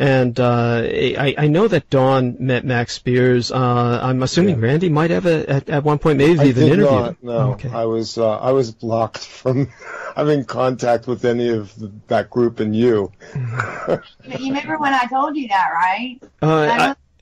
And I know that Don met Max Spiers. I'm assuming Randy might have at one point maybe even interviewed. No, okay. I was blocked from having contact with any of that group and you. You remember when I told you that, right?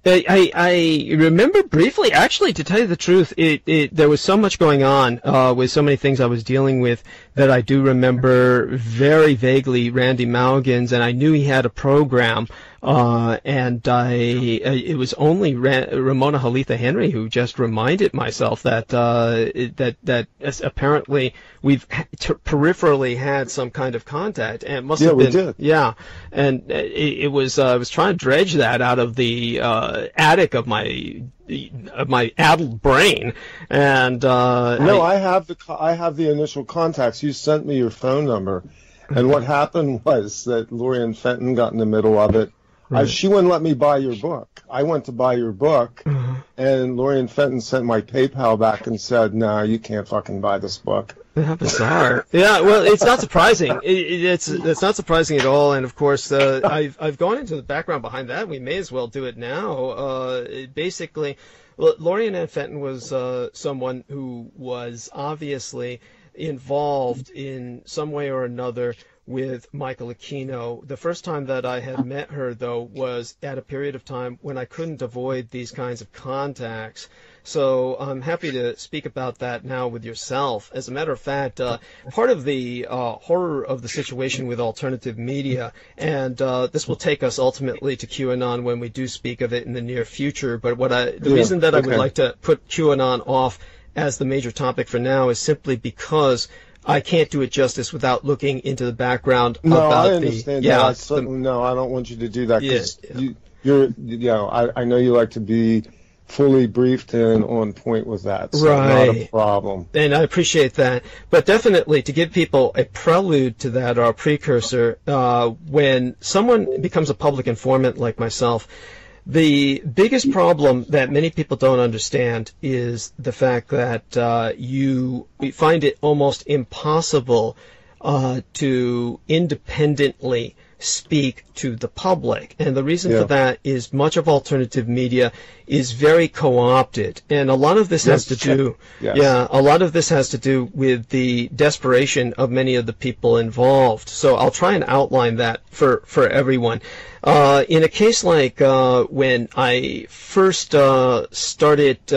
I remember briefly, actually, to tell you the truth, there was so much going on with so many things I was dealing with that I do remember very vaguely Randy Maugans, and I knew he had a program, and it was only Ramona Halitha Henry who just reminded myself that that apparently we've peripherally had some kind of contact, and it must have been. Yeah, we did. Yeah, and it was I was trying to dredge that out of the attic of my addled brain, and I have the initial contacts. You sent me your phone number, and what happened was that Lorien Fenton got in the middle of it. Right. She wouldn't let me buy your book. I went to buy your book, and Lorien Fenton sent my PayPal back and said, "No, you can't fucking buy this book." Bizarre. Yeah, well, it's not surprising. It's not surprising at all. And of course, I've gone into the background behind that. We may as well do it now. Basically, Lorien Fenton was someone who was obviously involved in some way or another with Michael Aquino. The first time that I had met her, though, was at a period of time when I couldn't avoid these kinds of contacts. So I'm happy to speak about that now with yourself. As a matter of fact, part of the horror of the situation with alternative media, and this will take us ultimately to QAnon when we do speak of it in the near future, but the reason that I would like to put QAnon off as the major topic for now is simply because I can't do it justice without looking into the background about No, I don't want you to do that. I know you like to be fully briefed and on point with that, so not a problem. And I appreciate that. But definitely, to give people a prelude to that, or a precursor, when someone becomes a public informant like myself, the biggest problem that many people don't understand is the fact that you find it almost impossible to independently speak to the public. And the reason for that is much of alternative media is very co-opted. And a lot of this has to do a lot of this has to do with the desperation of many of the people involved. So I'll try and outline that for everyone. In a case like when I first started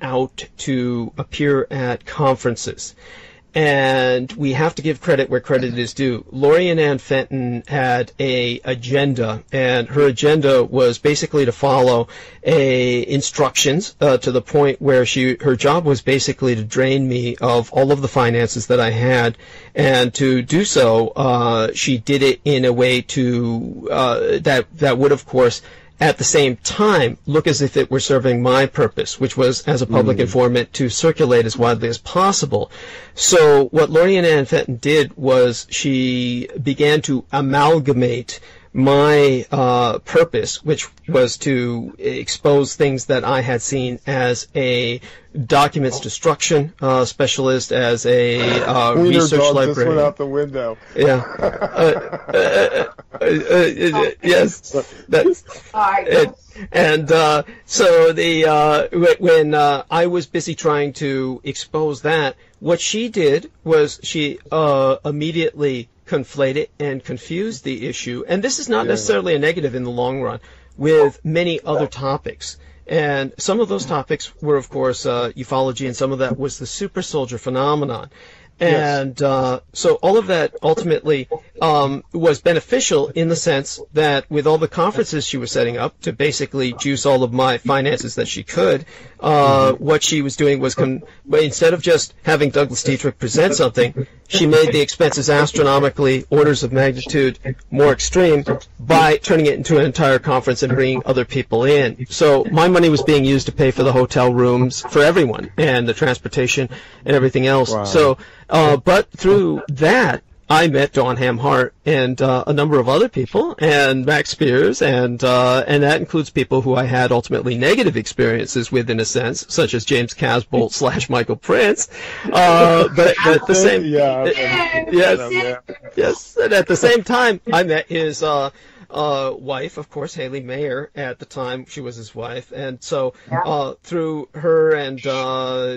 out to appear at conferences, and we have to give credit where credit is due. Lorien Fenton had an agenda, and her agenda was basically to follow instructions to the point where her job was basically to drain me of all of the finances that I had, and to do so, she did it in a way to that would, of course, at the same time, look as if it were serving my purpose, which was, as a public informant, to circulate as widely as possible. So what Lorien Fenton did was she began to amalgamate my purpose, which was to expose things that I had seen as a documents destruction specialist, as a research librarian. Just went out the window. Yeah. Yes. So when I was busy trying to expose that, what she did was she immediately conflate it and confuse the issue, and this is not necessarily a negative in the long run, with many other topics. And some of those topics were, of course, ufology, and some of that was the super soldier phenomenon. And so all of that ultimately was beneficial in the sense that with all the conferences she was setting up to basically juice all of my finances that she could, what she was doing was instead of just having Douglas Dietrich present something, she made the expenses astronomically, orders of magnitude more extreme by turning it into an entire conference and bringing other people in. So my money was being used to pay for the hotel rooms for everyone and the transportation and everything else. Wow. So. But through that, I met Dawn Ham-Hart and a number of other people, and Max Spiers, and that includes people who I had ultimately negative experiences with, in a sense, such as James Casbolt / Michael Prince. But the same, yes, and at the same time, I met his wife, of course, Haley Mayer, at the time she was his wife. And so through her and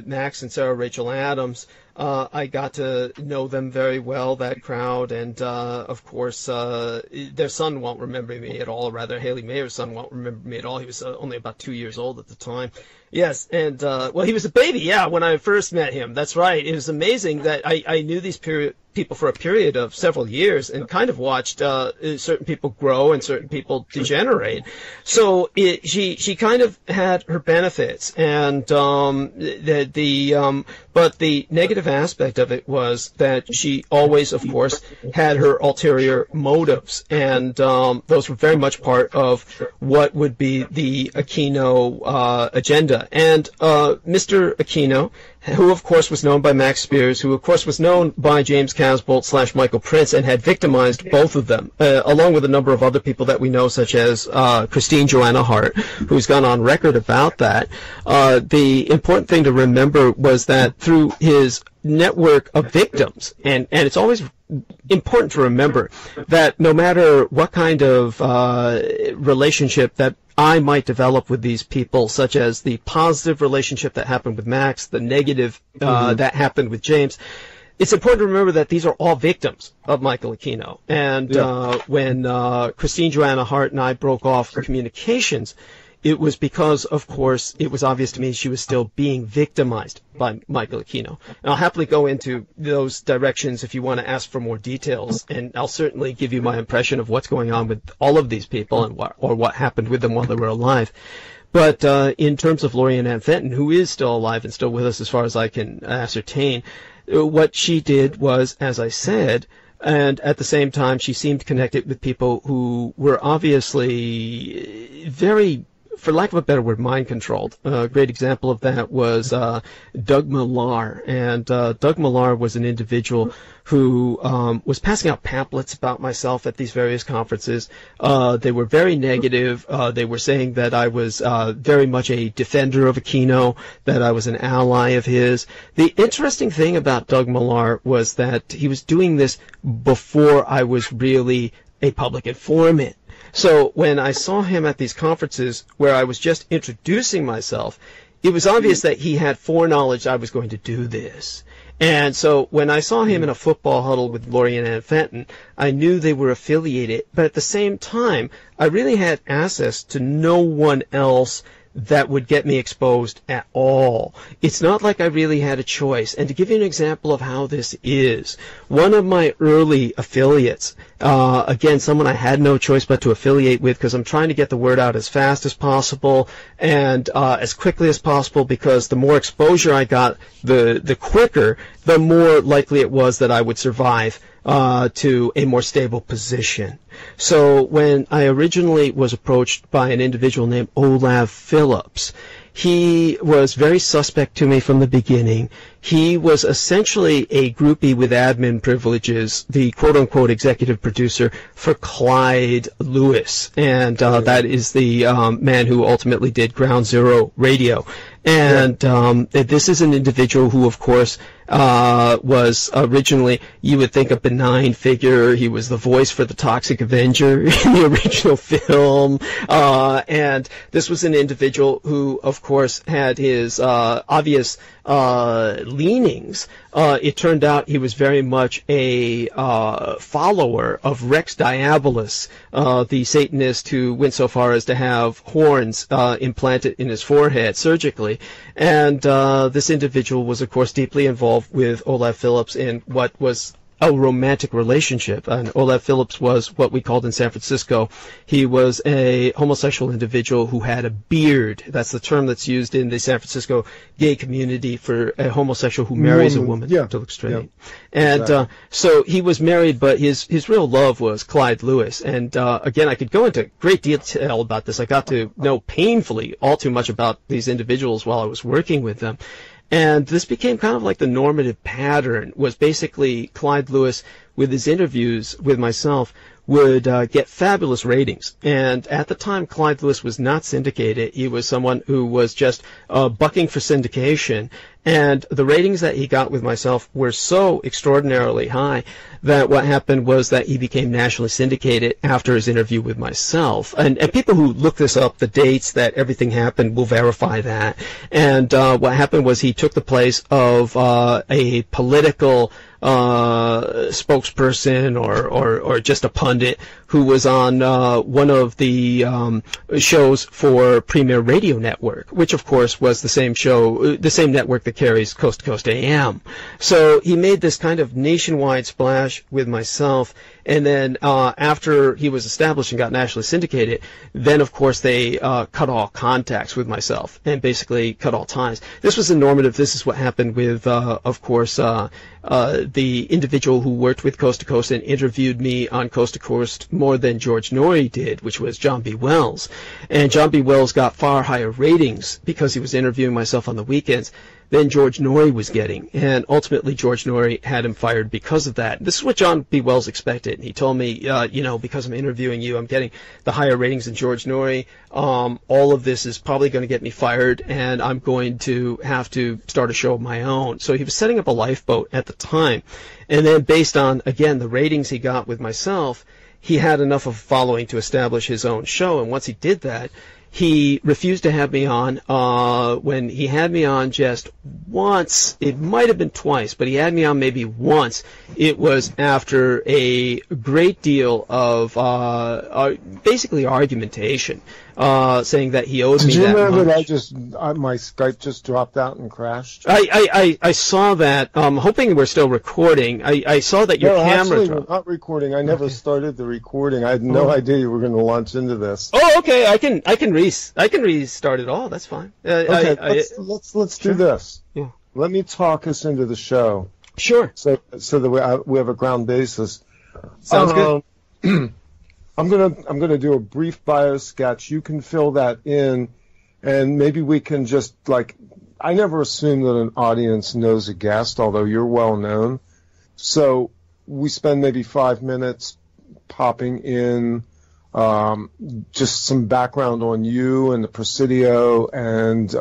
Max and Sarah Rachel Adams, I got to know them very well, that crowd, and of course their son won't remember me at all, rather Haley Mayer's son won't remember me at all. He was only about 2 years old at the time. Yes, and well, he was a baby, yeah, when I first met him. That's right. It was amazing that I knew these people for a period of several years and kind of watched certain people grow and certain people degenerate. So she kind of had her benefits, and but the negative aspect of it was that she always, of course, had her ulterior motives, and those were very much part of what would be the Aquino agenda. And Mr. Aquino, who of course was known by Max Spiers, who of course was known by James Casbolt / Michael Prince, and had victimized both of them, along with a number of other people that we know, such as Christine Joanna Hart, who's gone on record about that. The important thing to remember was that through his network of victims, and it's always important to remember that no matter what kind of relationship that I might develop with these people, such as the positive relationship that happened with Max, the negative that happened with James, it's important to remember that these are all victims of Michael Aquino. And when Christine Joanna Hart and I broke off communications, it was because, of course, it was obvious to me she was still being victimized by Michael Aquino. And I'll happily go into those directions if you want to ask for more details, and I'll certainly give you my impression of what's going on with all of these people and what happened with them while they were alive. But in terms of Lorien Fenton, who is still alive and still with us as far as I can ascertain, what she did was, as I said, and at the same time she seemed connected with people who were obviously very, for lack of a better word, mind-controlled. A great example of that was Doug Millar. And Doug Millar was an individual who was passing out pamphlets about myself at these various conferences. They were very negative. They were saying that I was very much a defender of Aquino, that I was an ally of his. The interesting thing about Doug Millar was that he was doing this before I was really a public informant. So when I saw him at these conferences where I was just introducing myself, it was obvious that he had foreknowledge I was going to do this. And so when I saw him in a football huddle with Lorien Fenton, I knew they were affiliated. But at the same time, I really had access to no one else that would get me exposed at all. It's not like I really had a choice. And to give you an example of how this is, one of my early affiliates, again, someone I had no choice but to affiliate with, because I'm trying to get the word out as fast as possible and as quickly as possible, because the more exposure I got, the quicker, the more likely it was that I would survive to a more stable position. So when I originally was approached by an individual named Olav Phillips, he was very suspect to me from the beginning. He was essentially a groupie with admin privileges, the quote-unquote executive producer for Clyde Lewis, and that is the man who ultimately did Ground Zero Radio. And this is an individual who, of course, was originally, you would think, a benign figure. He was the voice for the Toxic Avenger in the original film. And this was an individual who, of course, had his obvious leanings. It turned out he was very much a follower of Rex Diabolus, the Satanist who went so far as to have horns implanted in his forehead surgically. And this individual was, of course, deeply involved with Olav Phillips in what was a romantic relationship. And Olav Phillips was what we called in San Francisco, he was a homosexual individual who had a beard. That's the term that's used in the San Francisco gay community for a homosexual who marries a woman to look straight. And exactly. So he was married, but his real love was Clyde Lewis. And again, I could go into great detail about this. I got to know painfully all too much about these individuals while I was working with them. And this became kind of like the normative pattern, was basically Clyde Lewis, with his interviews with myself, would get fabulous ratings. And at the time, Clyde Lewis was not syndicated. He was someone who was just bucking for syndication. And the ratings that he got with myself were so extraordinarily high that what happened was that he became nationally syndicated after his interview with myself. And people who look this up, the dates that everything happened, will verify that. And what happened was he took the place of a political spokesperson or just a pundit who was on one of the shows for Premier Radio Network, which of course was the same show, the same network that carries Coast to Coast AM. So he made this kind of nationwide splash with myself, and then after he was established and got nationally syndicated, then of course they cut all contacts with myself and basically cut all ties. This was normative. This is what happened with, of course, the individual who worked with Coast to Coast and interviewed me on Coast to Coast more than George Noory did, which was John B. Wells. And John B. Wells got far higher ratings because he was interviewing myself on the weekends than George Noory was getting. And ultimately, George Noory had him fired because of that. This is what John B. Wells expected. He told me, you know, because I'm interviewing you, I'm getting the higher ratings than George Noory. All of this is probably going to get me fired, and I'm going to have to start a show of my own. So he was setting up a lifeboat at the time. And then based on, again, the ratings he got with myself, he had enough of a following to establish his own show. And once he did that, he refused to have me on. When he had me on just once, it might have been twice, but he had me on maybe once. It was after a great deal of basically argumentation, saying that he owed me that much. Do you remember that my Skype just dropped out and crashed? I saw that. Hoping we're still recording. I saw that your camera dropped. No, actually, we're not recording. I never started the recording. I had no idea you were going to launch into this. Oh, okay. I can restart it all. That's fine. Okay, let's do this. Yeah. Let me talk us into the show. Sure. So that we have a ground basis. Sounds good. I'm gonna do a brief bio sketch. You can fill that in, and maybe we can just I never assume that an audience knows a guest, although you're well known. So we spend maybe 5 minutes popping in just some background on you and the Presidio and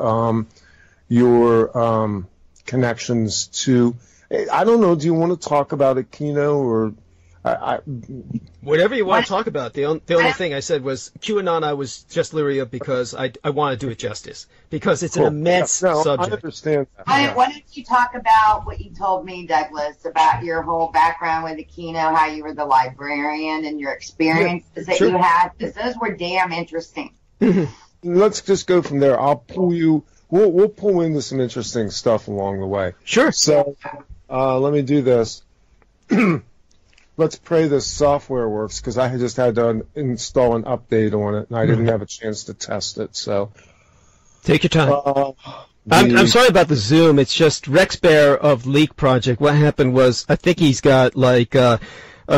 your connections to, I don't know, do you want to talk about Aquino or whatever you want to talk about? The only thing I said was QAnon I was just leery of because I want to do it justice because it's an immense subject. I understand that. Why don't you talk about what you told me, Douglas, about your whole background with Aquino, how you were the librarian and your experiences you had, because those were damn interesting. Let's just go from there. I'll pull you. We'll pull into some interesting stuff along the way. Sure. So let me do this. Let's pray this software works, because I just had to install an update on it, and I didn't have a chance to test it. So, take your time. I'm sorry about the Zoom. It's just Rex Bear of Leak Project. What happened was I think he's got a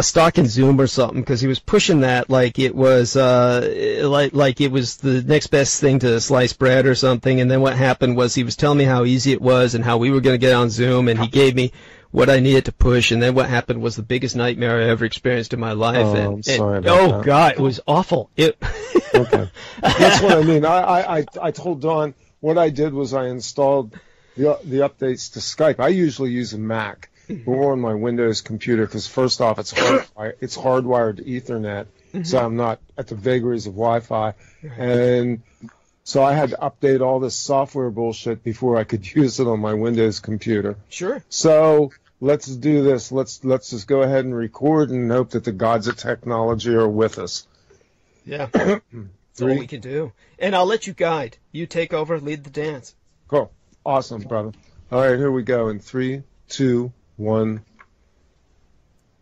stock in Zoom or something, because he was pushing that like it was the next best thing to sliced bread or something. And then what happened was he was telling me how easy it was and how we were going to get on Zoom, and he gave me what I needed to push, and then what happened was the biggest nightmare I ever experienced in my life. Oh, God, it was awful. Okay, that's what I mean. I told Dawn what I did was I installed the updates to Skype. I usually use a Mac, but we're on my Windows computer because first off, it's hardwired to Ethernet, so I'm not at the vagaries of Wi-Fi, and so I had to update all this software bullshit before I could use it on my Windows computer. Sure. So let's do this. Let's just go ahead and record and hope that the gods of technology are with us. Yeah. That's all we can do. And I'll let you guide. You take over, lead the dance. Cool. Awesome, brother. All right, here we go in 3, 2, 1.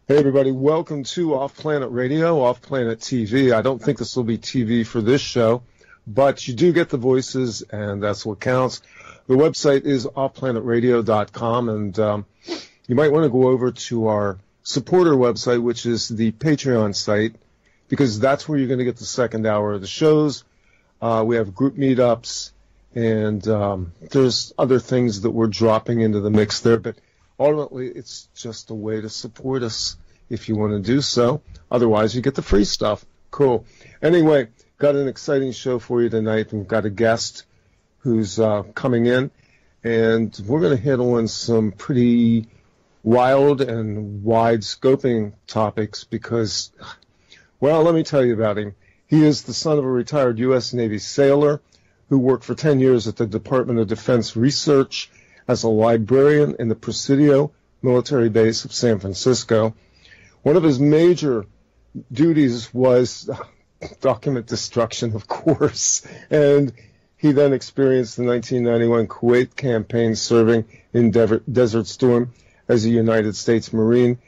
Hey, everybody. Welcome to Off Planet Radio, Off Planet TV. I don't think this will be TV for this show, but you do get the voices, and that's what counts. The website is offplanetradio.com, and you might want to go over to our supporter website, which is the Patreon site, because that's where you're going to get the second hour of the shows. We have group meetups, and there's other things that we're dropping into the mix there, but ultimately it's just a way to support us if you want to do so. Otherwise, you get the free stuff. Cool. Anyway, got an exciting show for you tonight. We've got a guest who's coming in, and we're going to hit on some pretty wild and wide-scoping topics because, well, let me tell you about him. He is the son of a retired U.S. Navy sailor who worked for 10 years at the Department of Defense Research as a librarian in the Presidio military base of San Francisco. One of his major duties was document destruction, of course, and he then experienced the 1991 Kuwait campaign serving in Desert Storm as a United States Marine.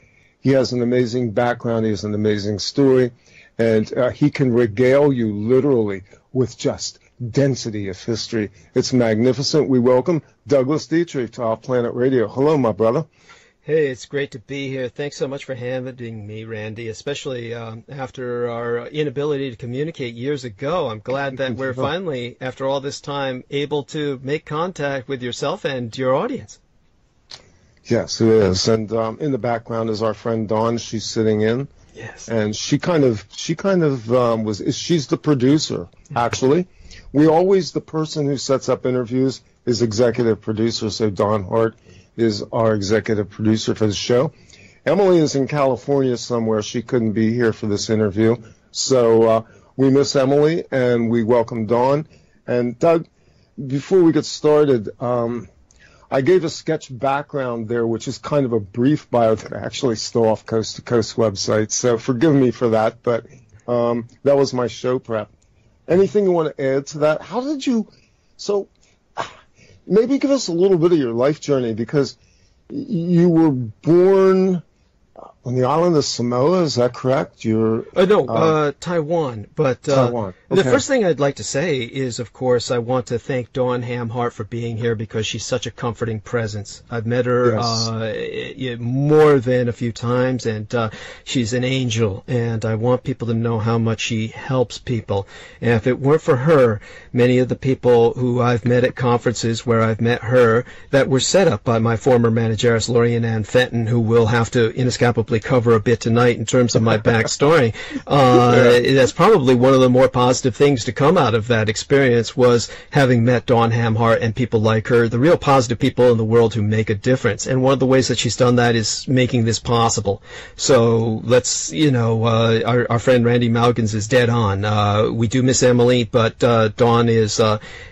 He has an amazing background. He has an amazing story, and he can regale you literally with just density of history. It's magnificent. We welcome Douglas Dietrich to Off Planet Radio. Hello, my brother. Hey, it's great to be here. Thanks so much for having me, Randy, especially after our inability to communicate years ago. I'm glad that we're finally, after all this time, able to make contact with yourself and your audience. Yes, it is. And in the background is our friend Dawn. She's sitting in. Yes. And she's the producer, actually. We always, the person who sets up interviews is executive producer, so Dawn Hart is our executive producer for the show. Emily is in California somewhere. She couldn't be here for this interview. So we miss Emily, and we welcome Dawn. And Doug, before we get started, I gave a sketch background there, which is kind of a brief bio that I actually stole off Coast to Coast website. So forgive me for that, but that was my show prep. Anything you want to add to that? How did you... So... Maybe give us a little bit of your life journey, because you were born on the island of Samoa, is that correct? You're Taiwan. But Taiwan. Okay. The first thing I'd like to say is, of course, I want to thank Dawn Hamhart for being here because she's such a comforting presence. I've met her more than a few times, and she's an angel, and I want people to know how much she helps people. And if it weren't for her, many of the people who I've met at conferences where I've met her that were set up by my former manageress, Lorien Fenton, who will have to inescapably cover a bit tonight in terms of my backstory. That's probably one of the more positive things to come out of that experience was having met Dawn Hamhart and people like her, the real positive people in the world who make a difference. And one of the ways that she's done that is making this possible. So let's, our friend Randy Maugans is dead on. We do miss Emily, but Dawn is,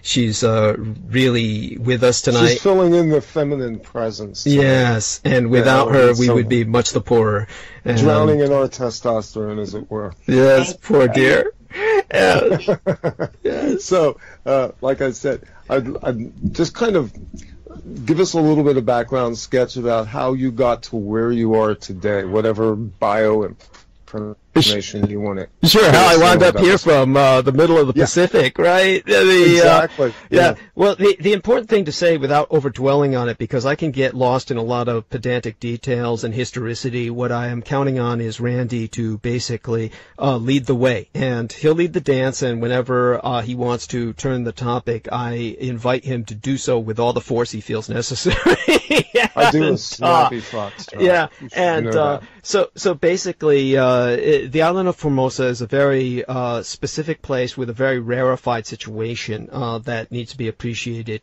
she's really with us tonight. She's filling in the feminine presence tonight. Yes, and without her, we would be much the poorer. And, drowning in our testosterone, as it were. Yes, poor dear. So, like I said, I'd just kind of give us a little bit of background sketch about how you got to where you are today, whatever bio and information you want to. Sure, how I wound up here from the middle of the Pacific, right? Exactly. Well, the important thing to say without overdwelling on it, because I can get lost in a lot of pedantic details and historicity, what I am counting on is Randy to basically lead the way. And he'll lead the dance, and whenever he wants to turn the topic, I invite him to do so with all the force he feels necessary. I do a snappy fox. Yeah, and so basically... the island of Formosa is a very specific place with a very rarefied situation that needs to be appreciated.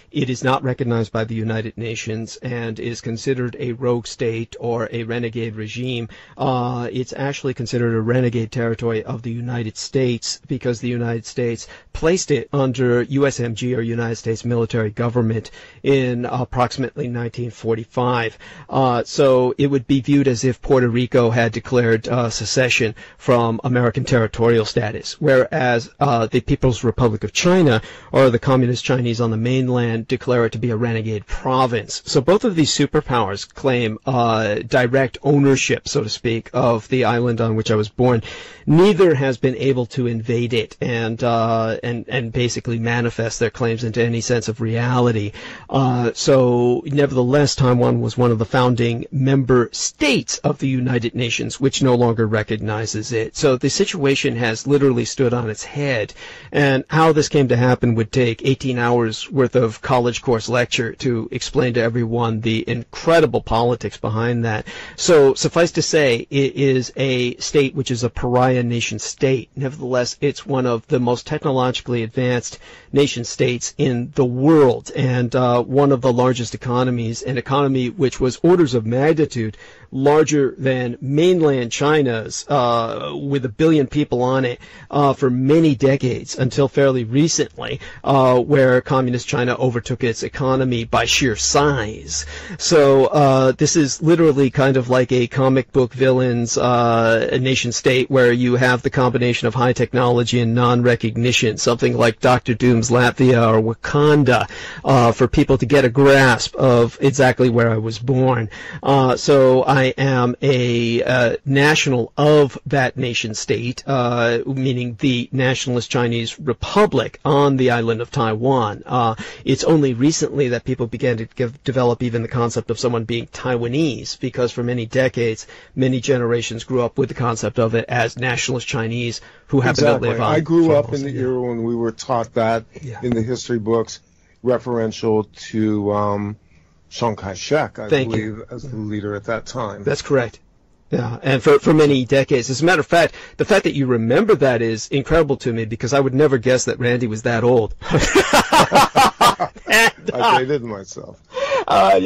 It is not recognized by the United Nations and is considered a rogue state or a renegade regime. It's actually considered a renegade territory of the United States because the United States placed it under USMG, or United States military government, in approximately 1945. So it would be viewed as if Puerto Rico had declared secession from American territorial status, whereas the People's Republic of China, or the Communist Chinese on the mainland, declare it to be a renegade province. So both of these superpowers claim direct ownership, so to speak, of the island on which I was born. Neither has been able to invade it and basically manifest their claims into any sense of reality. So nevertheless, last time one was one of the founding member states of the United Nations, which no longer recognizes it. So the situation has literally stood on its head, and how this came to happen would take 18 hours worth of college course lecture to explain to everyone the incredible politics behind that. So suffice to say, it is a state which is a pariah nation state. Nevertheless, it's one of the most technologically advanced nation states in the world, and one of the largest economies, an economy which was orders of magnitude larger than mainland China's, with 1 billion people on it, for many decades until fairly recently, where communist China overtook its economy by sheer size. So this is literally kind of like a comic book villain's nation state, where you have the combination of high technology and non-recognition, something like Dr. Doom's Latvia or Wakanda, for people to get a grasp of exactly where I was born. So I am a national of that nation-state, meaning the Nationalist Chinese Republic on the island of Taiwan. It's only recently that people began to develop even the concept of someone being Taiwanese, because for many decades, many generations grew up with the concept of it as nationalist Chinese who happen to live on. I grew up in the era when we were taught that in the history books, referential to Chiang Kai-shek, I believe, as the leader at that time. That's correct. Yeah, and for many decades. As a matter of fact, the fact that you remember that is incredible to me, because I would never guess that Randy was that old. And, I dated myself. Yes,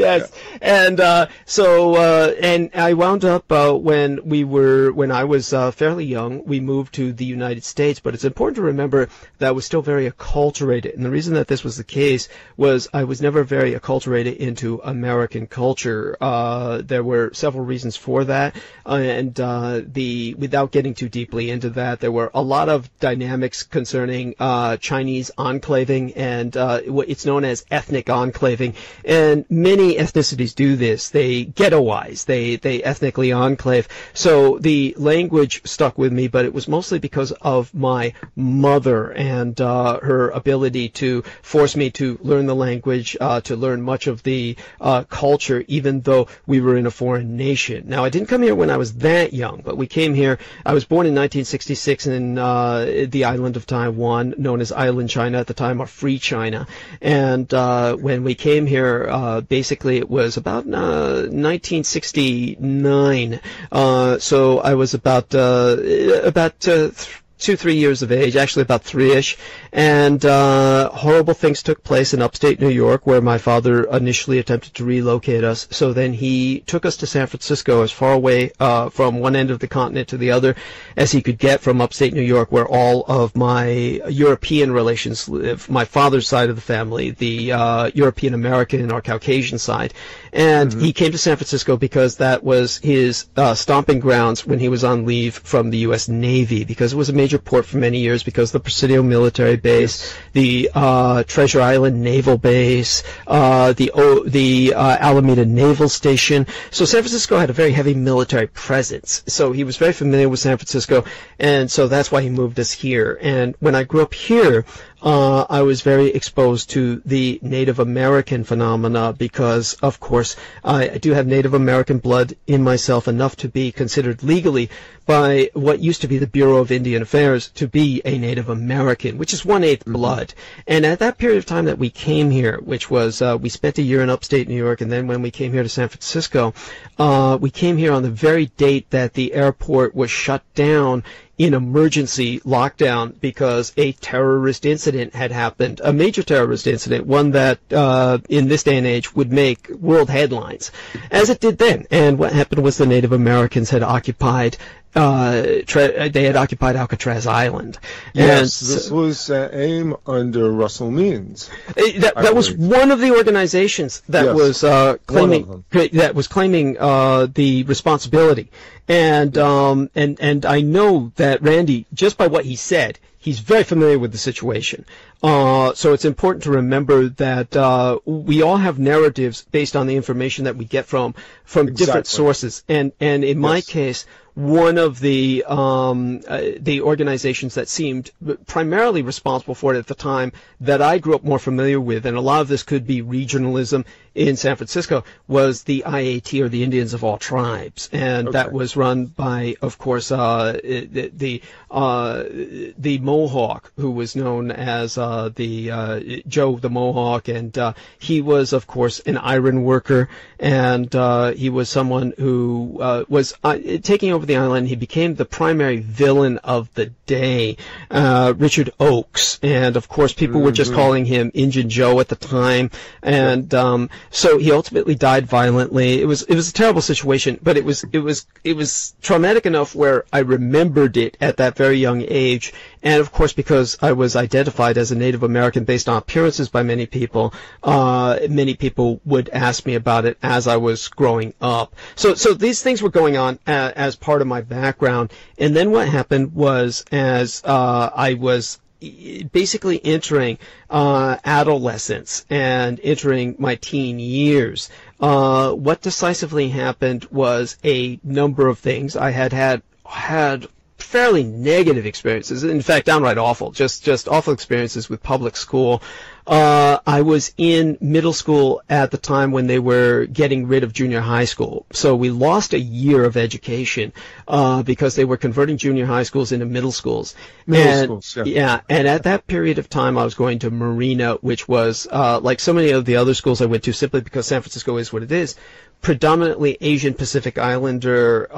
yeah. And and I wound up when I was fairly young, we moved to the United States. But it's important to remember that I was still very acculturated, and the reason that this was the case was I was never very acculturated into American culture. There were several reasons for that, and without getting too deeply into that, there were a lot of dynamics concerning Chinese enclaving, and it's known as ethnic enclaving. And many ethnicities do this. They ghettoize. They ethnically enclave. So the language stuck with me, but it was mostly because of my mother and her ability to force me to learn the language, to learn much of the culture, even though we were in a foreign nation. Now, I didn't come here when I was that young, but we came here. I was born in 1966 in the island of Taiwan, known as Island China at the time, or Free China. And when we came here, basically it was about 1969, so I was about 2-3 years of age, actually about 3-ish, and horrible things took place in upstate New York, where my father initially attempted to relocate us. So then he took us to San Francisco, as far away from one end of the continent to the other as he could get from upstate New York, where all of my European relations live, my father's side of the family, the European American or Caucasian side. And he came to San Francisco because that was his stomping grounds when he was on leave from the U.S. Navy, because it was a major port for many years, because the Presidio military base, the Treasure Island naval base, the Alameda Naval Station. So San Francisco had a very heavy military presence. So he was very familiar with San Francisco, and so that's why he moved us here. And when I grew up here, I was very exposed to the Native American phenomena, because, of course, I do have Native American blood in myself, enough to be considered legally by what used to be the Bureau of Indian Affairs to be a Native American, which is 1/8 blood. And at that period of time that we came here, which was we spent a year in upstate New York, and then when we came here to San Francisco, we came here on the very date that the airport was shut down in emergency lockdown because a terrorist incident had happened, a major terrorist incident, one that in this day and age would make world headlines, as it did then. And what happened was the Native Americans had occupied Alcatraz Island. Yes, and this was AIM under Russell Means. That was one of the organizations that was claiming the responsibility. And and I know that Randy, just by what he said, he's very familiar with the situation. So it's important to remember that we all have narratives based on the information that we get from different sources. And in my case, one of the organizations that seemed primarily responsible for it at the time that I grew up more familiar with, and a lot of this could be regionalism in San Francisco, was the IAT, or the Indians of All Tribes, and okay. that was run by, of course, the Mohawk, who was known as Joe the Mohawk, and he was, of course, an iron worker, and he was someone who was taking over the island. He became the primary villain of the day, Richard Oakes, and of course people were just calling him Injun Joe at the time, and so he ultimately died violently. It was a terrible situation, but it was traumatic enough where I remembered it at that very young age, and of course because I was identified as a Native American based on appearances by many people would ask me about it as I was growing up. So these things were going on as part of my background, and then what happened was as I was basically entering adolescence and entering my teen years, what decisively happened was a number of things. I had fairly negative experiences, in fact downright awful, just awful experiences with public school. I was in middle school at the time when they were getting rid of junior high school, so we lost a year of education because they were converting junior high schools into middle schools. Yeah, and at that period of time I was going to Marina, which was like so many of the other schools I went to, simply because San Francisco is what it is, predominantly Asian Pacific Islander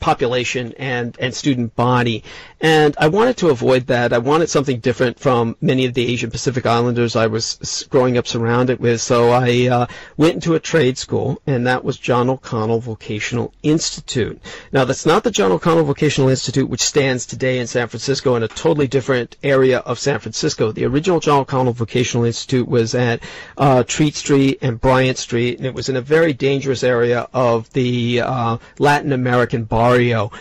population and student body, and I wanted to avoid that. I wanted something different from many of the Asian Pacific Islanders I was growing up surrounded with, so I went into a trade school, and that was John O'Connell Vocational Institute. Now, that's not the John O'Connell Vocational Institute which stands today in San Francisco, in a totally different area of San Francisco. The original John O'Connell Vocational Institute was at Treat Street and Bryant Street, and it was in a very dangerous area of the Latin American barrio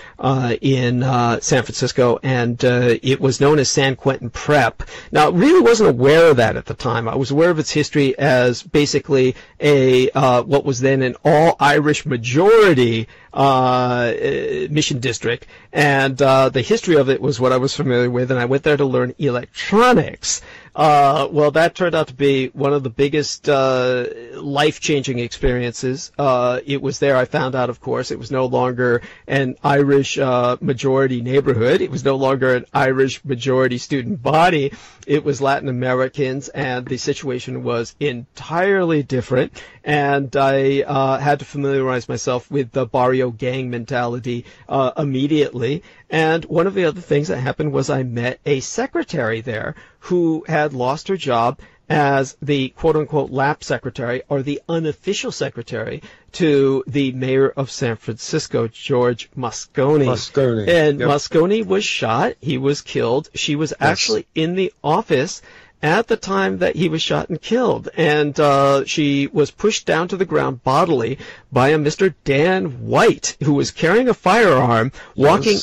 in San Francisco, and it was known as San Quentin Prep. Now, I really wasn't aware of that at the time. I was aware of its history as basically a what was then an all-Irish majority mission district, and the history of it was what I was familiar with, and I went there to learn electronics. Well, that turned out to be one of the biggest life-changing experiences. It was there I found out, of course, it was no longer an Irish majority neighborhood. It was no longer an Irish majority student body. It was Latin Americans, and the situation was entirely different. And I had to familiarize myself with the barrio gang mentality immediately. And one of the other things that happened was I met a secretary there who had lost her job as the quote-unquote lap secretary, or the unofficial secretary to the mayor of San Francisco, George Moscone. And yep. Moscone was shot. He was killed. She was actually in the office at the time that he was shot and killed, and she was pushed down to the ground bodily by a Mr. Dan White, who was carrying a firearm, walking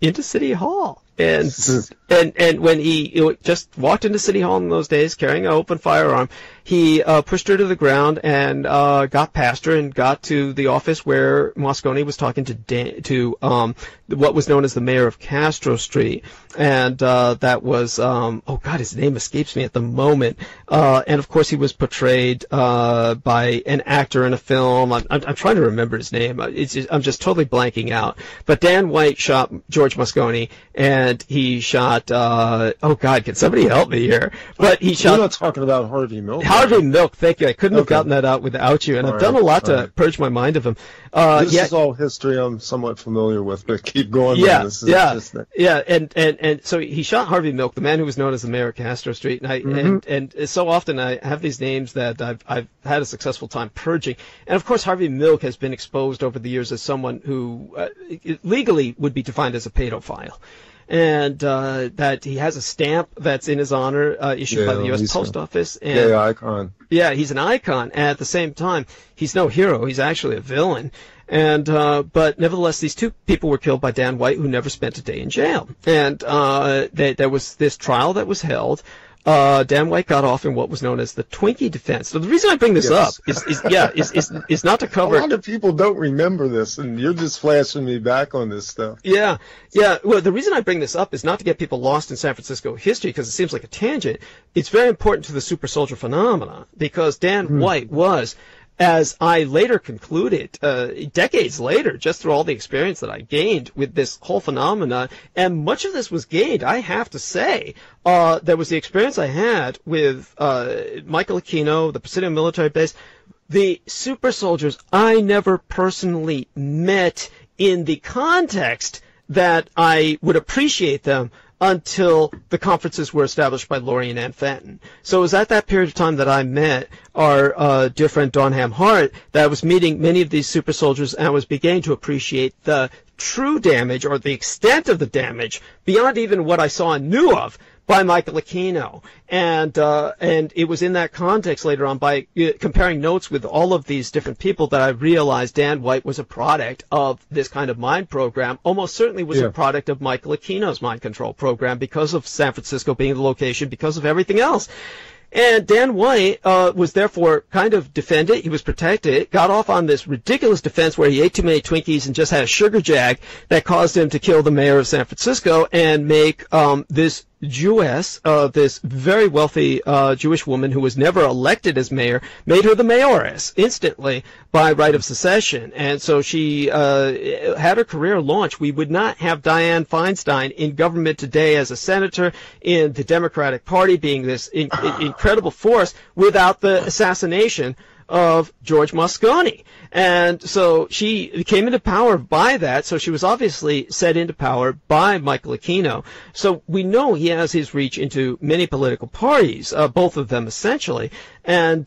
into City Hall. And when he just walked into City Hall in those days carrying an open firearm, he pushed her to the ground and got past her and got to the office where Moscone was talking to what was known as the mayor of Castro Street, and that was oh God, his name escapes me at the moment, and of course he was portrayed by an actor in a film. I'm trying to remember his name. I'm just totally blanking out. But Dan White shot George Moscone, and he shot, oh God, can somebody help me here? But he shot. You're not talking about Harvey Milk. Harvey Milk, thank you. I couldn't have gotten that out without you, and I've done a lot to purge my mind of him. This is all history I'm somewhat familiar with, but keep going. And so he shot Harvey Milk, the man who was known as the mayor of Castro Street, and and so often I have these names that I've had a successful time purging, and of course Harvey Milk has been exposed over the years as someone who legally would be defined as a pedophile. And that he has a stamp that's in his honor issued by the U.S. Post Office. And, icon. Yeah, he's an icon. And at the same time, he's no hero. He's actually a villain. And but nevertheless, these two people were killed by Dan White, who never spent a day in jail. And there was this trial that was held. Dan White got off in what was known as the Twinkie defense. So the reason I bring this up is not to cover. A lot of people don't remember this, and you're just flashing me back on this stuff. Yeah, yeah. Well, the reason I bring this up is not to get people lost in San Francisco history, because it seems like a tangent. It's very important to the super soldier phenomena, because Dan White was, as I later concluded, decades later, just through all the experience that I gained with this whole phenomena, and much of this was gained, I have to say. There was the experience I had with Michael Aquino, the Presidio military base, the super soldiers I never personally met in the context that I would appreciate them until the conferences were established by Lorien and Fenton. So it was at that period of time that I met our dear friend Donham Hart, that I was meeting many of these super soldiers, and I was beginning to appreciate the true damage, or the extent of the damage, beyond even what I saw and knew of, by Michael Aquino. And it was in that context later on, by comparing notes with all of these different people, that I realized Dan White was a product of this kind of mind program, almost certainly was a product of Michael Aquino's mind control program, because of San Francisco being the location, because of everything else. And Dan White was therefore kind of defended. He was protected, got off on this ridiculous defense where he ate too many Twinkies and just had a sugar jag that caused him to kill the mayor of San Francisco and make this Jewess, this very wealthy Jewish woman who was never elected as mayor, made her the mayoress instantly by right of secession. And so she had her career launched. We would not have Dianne Feinstein in government today as a senator, in the Democratic Party being this incredible force, without the assassination of George Moscone. And so she came into power by that, so she was obviously set into power by Michael Aquino. So we know he has his reach into many political parties, both of them essentially. And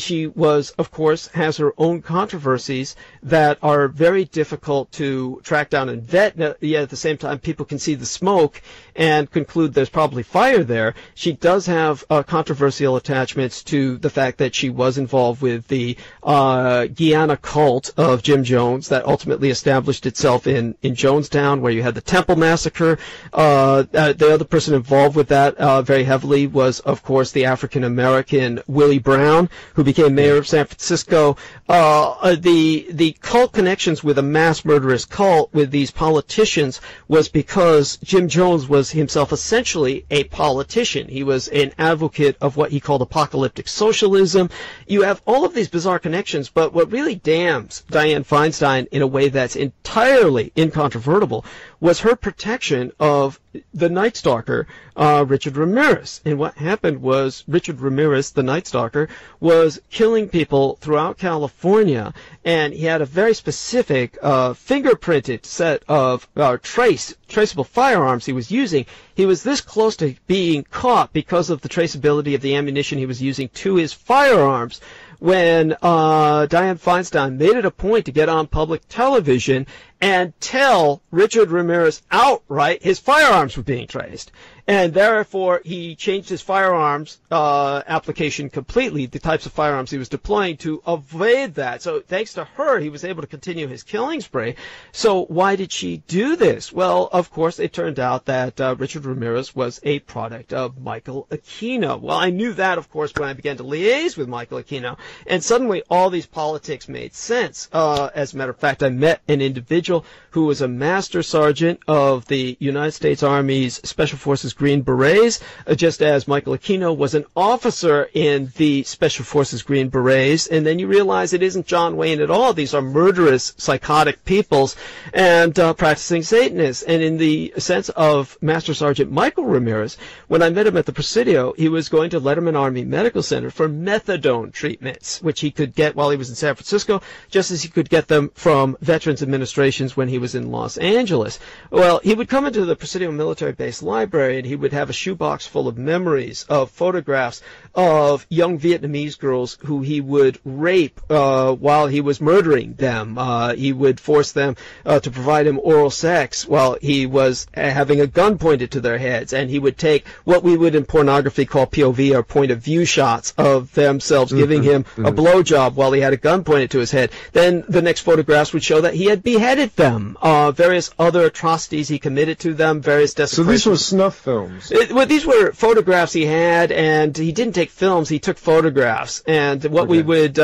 she was, of course, has her own controversies that are very difficult to track down and vet, yet at the same time people can see the smoke and conclude there's probably fire there. She does have controversial attachments to the fact that she was involved with the Guyana cult of Jim Jones that ultimately established itself in Jonestown, where you had the Temple Massacre. The other person involved with that very heavily was, of course, the African-American Willie Brown, who became mayor of San Francisco. The cult connections with a mass murderous cult with these politicians was because Jim Jones was himself essentially a politician. He was an advocate of what he called apocalyptic socialism. You have all of these bizarre connections, but what really damns Dianne Feinstein in a way that's entirely incontrovertible was her protection of the Night Stalker, Richard Ramirez. And what happened was Richard Ramirez, the Night Stalker, was killing people throughout California, and he had a very specific fingerprinted set of traceable firearms he was using. He was this close to being caught because of the traceability of the ammunition he was using to his firearms, when Dianne Feinstein made it a point to get on public television and tell Richard Ramirez outright his firearms were being traced. And therefore, he changed his firearms application completely, the types of firearms he was deploying, to avoid that. So thanks to her, he was able to continue his killing spree. So why did she do this? Well, of course, it turned out that Richard Ramirez was a product of Michael Aquino. Well, I knew that, of course, when I began to liaise with Michael Aquino. And suddenly, all these politics made sense. As a matter of fact, I met an individual who was a master sergeant of the United States Army's Special Forces Green Berets, just as Michael Aquino was an officer in the Special Forces Green Berets. And then you realize it isn't John Wayne at all. These are murderous, psychotic peoples and practicing Satanists. And in the sense of Master Sergeant Michael Ramirez, when I met him at the Presidio, he was going to Letterman Army Medical Center for methadone treatments, which he could get while he was in San Francisco, just as he could get them from Veterans Administration when he was in Los Angeles. Well, he would come into the Presidio military base library, and he would have a shoebox full of memories of photographs of young Vietnamese girls who he would rape while he was murdering them. He would force them to provide him oral sex while he was having a gun pointed to their heads, and he would take what we would in pornography call POV, or point of view shots, of themselves giving him a blowjob while he had a gun pointed to his head. Then the next photographs would show that he had beheaded committed them, various other atrocities he committed to them, various desecrations. So these were snuff films? Well, these were photographs he had, and he didn't take films, he took photographs. And what we would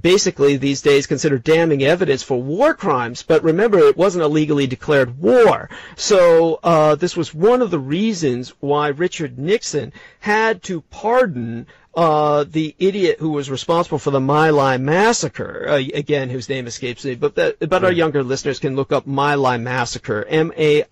basically these days consider damning evidence for war crimes, but remember, it wasn't a legally declared war. So this was one of the reasons why Richard Nixon had to pardon the idiot who was responsible for the My Lai massacre, again, whose name escapes me, but our younger listeners can look up My Lai massacre, M-A-I-L-A-I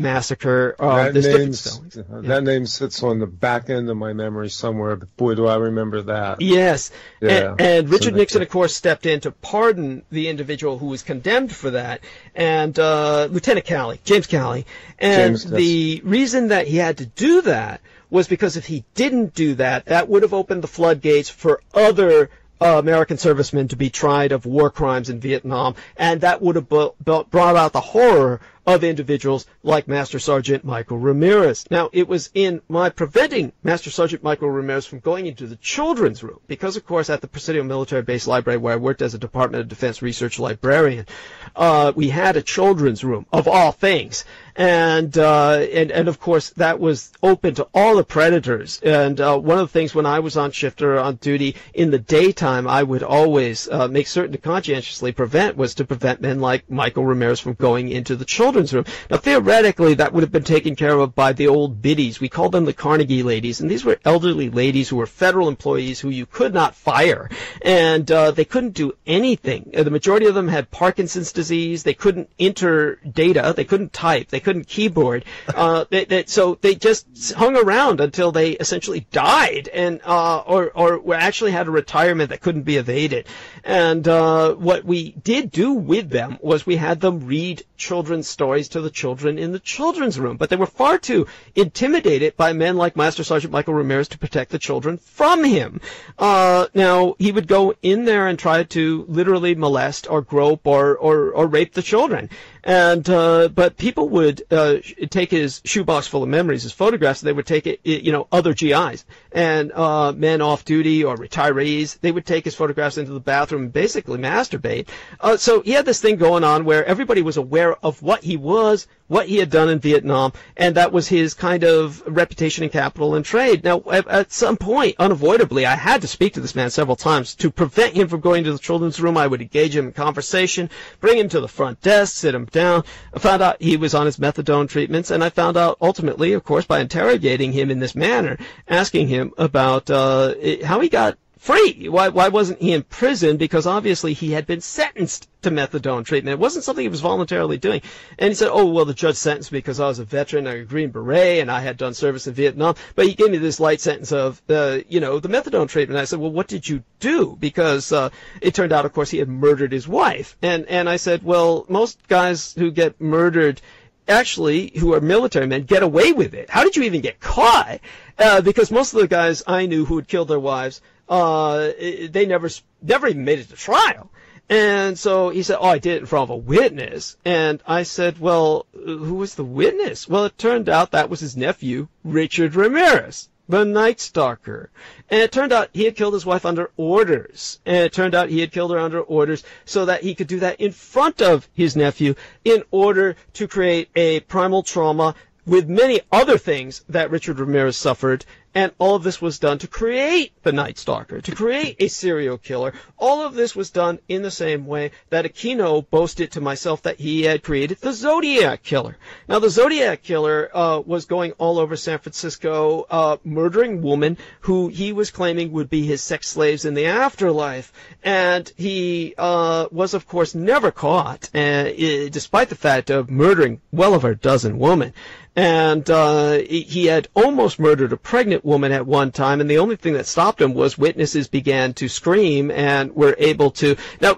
massacre. That name sits on the back end of my memory somewhere, but boy, do I remember that. Yes, yeah. And Richard Nixon, of course, stepped in to pardon the individual who was condemned for that, and Lieutenant Calley, James Calley, and the reason that he had to do that was because if he didn't do that, that would have opened the floodgates for other American servicemen to be tried of war crimes in Vietnam, and that would have brought out the horror of individuals like Master Sergeant Michael Ramirez. Now, it was in my preventing Master Sergeant Michael Ramirez from going into the children's room, because, of course, at the Presidio Military Base Library, where I worked as a Department of Defense research librarian, we had a children's room, of all things. And of course that was open to all the predators. And one of the things when I was on shift or on duty in the daytime, I would always make certain to conscientiously prevent men like Michael Ramirez from going into the children's room. Now theoretically that would have been taken care of by the old biddies. We called them the Carnegie ladies, and these were elderly ladies who were federal employees who you could not fire, and they couldn't do anything. The majority of them had Parkinson's disease. They couldn't enter data. They couldn't type. They couldn't keyboard, so they just hung around until they essentially died, and or actually had a retirement that couldn't be evaded. And what we did do with them was we had them read children's stories to the children in the children's room, but they were far too intimidated by men like Master Sergeant Michael Ramirez to protect the children from him. Now he would go in there and try to literally molest or grope or rape the children. And but people would take his shoebox full of memories, his photographs, and they would take it, other GIs and men off duty or retirees. They would take his photographs into the bathroom and basically masturbate. So he had this thing going on where everybody was aware of what he was, what he had done in Vietnam, and that was his kind of reputation in capital and trade. Now, at some point, unavoidably, I had to speak to this man several times to prevent him from going to the children's room. I would engage him in conversation, bring him to the front desk, sit him down. I found out he was on his methadone treatments, and I found out ultimately, of course, by interrogating him in this manner, asking him about how he got free. Why wasn't he in prison? Because obviously he had been sentenced to methadone treatment. It wasn't something he was voluntarily doing. And he said, oh, well, the judge sentenced me because I was a veteran, a Green Beret, and I had done service in Vietnam. But he gave me this light sentence of, the methadone treatment. I said, well, what did you do? Because it turned out, of course, he had murdered his wife. And I said, well, most guys who get murdered actually, who are military men, get away with it. How did you even get caught? Because most of the guys I knew who had killed their wives, they never even made it to trial. And so he said, oh, I did it in front of a witness. And I said, well, who was the witness? Well, it turned out that was his nephew, Richard Ramirez, the Night Stalker. And it turned out he had killed his wife under orders. And it turned out he had killed her under orders so that he could do that in front of his nephew in order to create a primal trauma with many other things that Richard Ramirez suffered. And all of this was done to create the Night Stalker, to create a serial killer. All of this was done in the same way that Aquino boasted to myself that he had created the Zodiac Killer. Now, the Zodiac Killer was going all over San Francisco, murdering women who he was claiming would be his sex slaves in the afterlife. And he was, of course, never caught, despite the fact of murdering well over a dozen women. And he had almost murdered a pregnant woman at one time, and the only thing that stopped him was witnesses began to scream and were able to. Now,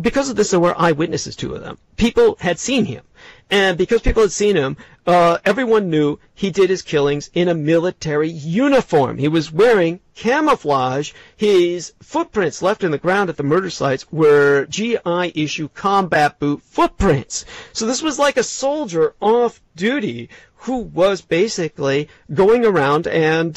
because of this, there were eyewitnesses, two of them. People had seen him. And because people had seen him, everyone knew he did his killings in a military uniform. He was wearing camouflage. His footprints left in the ground at the murder sites were GI issue combat boot footprints. So this was like a soldier off duty who was basically going around and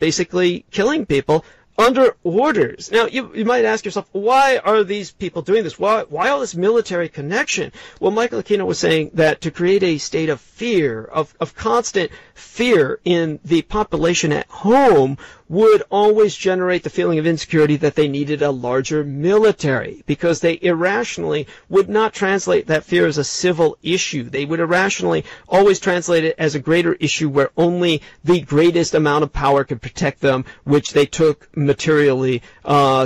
basically killing people under orders. Now, you might ask yourself, why are these people doing this? Why all this military connection? Well, Michael Aquino was saying that to create a state of fear, of constant fear in the population at home, would always generate the feeling of insecurity that they needed a larger military, because they irrationally would not translate that fear as a civil issue. They would irrationally always translate it as a greater issue where only the greatest amount of power could protect them, which they took materially,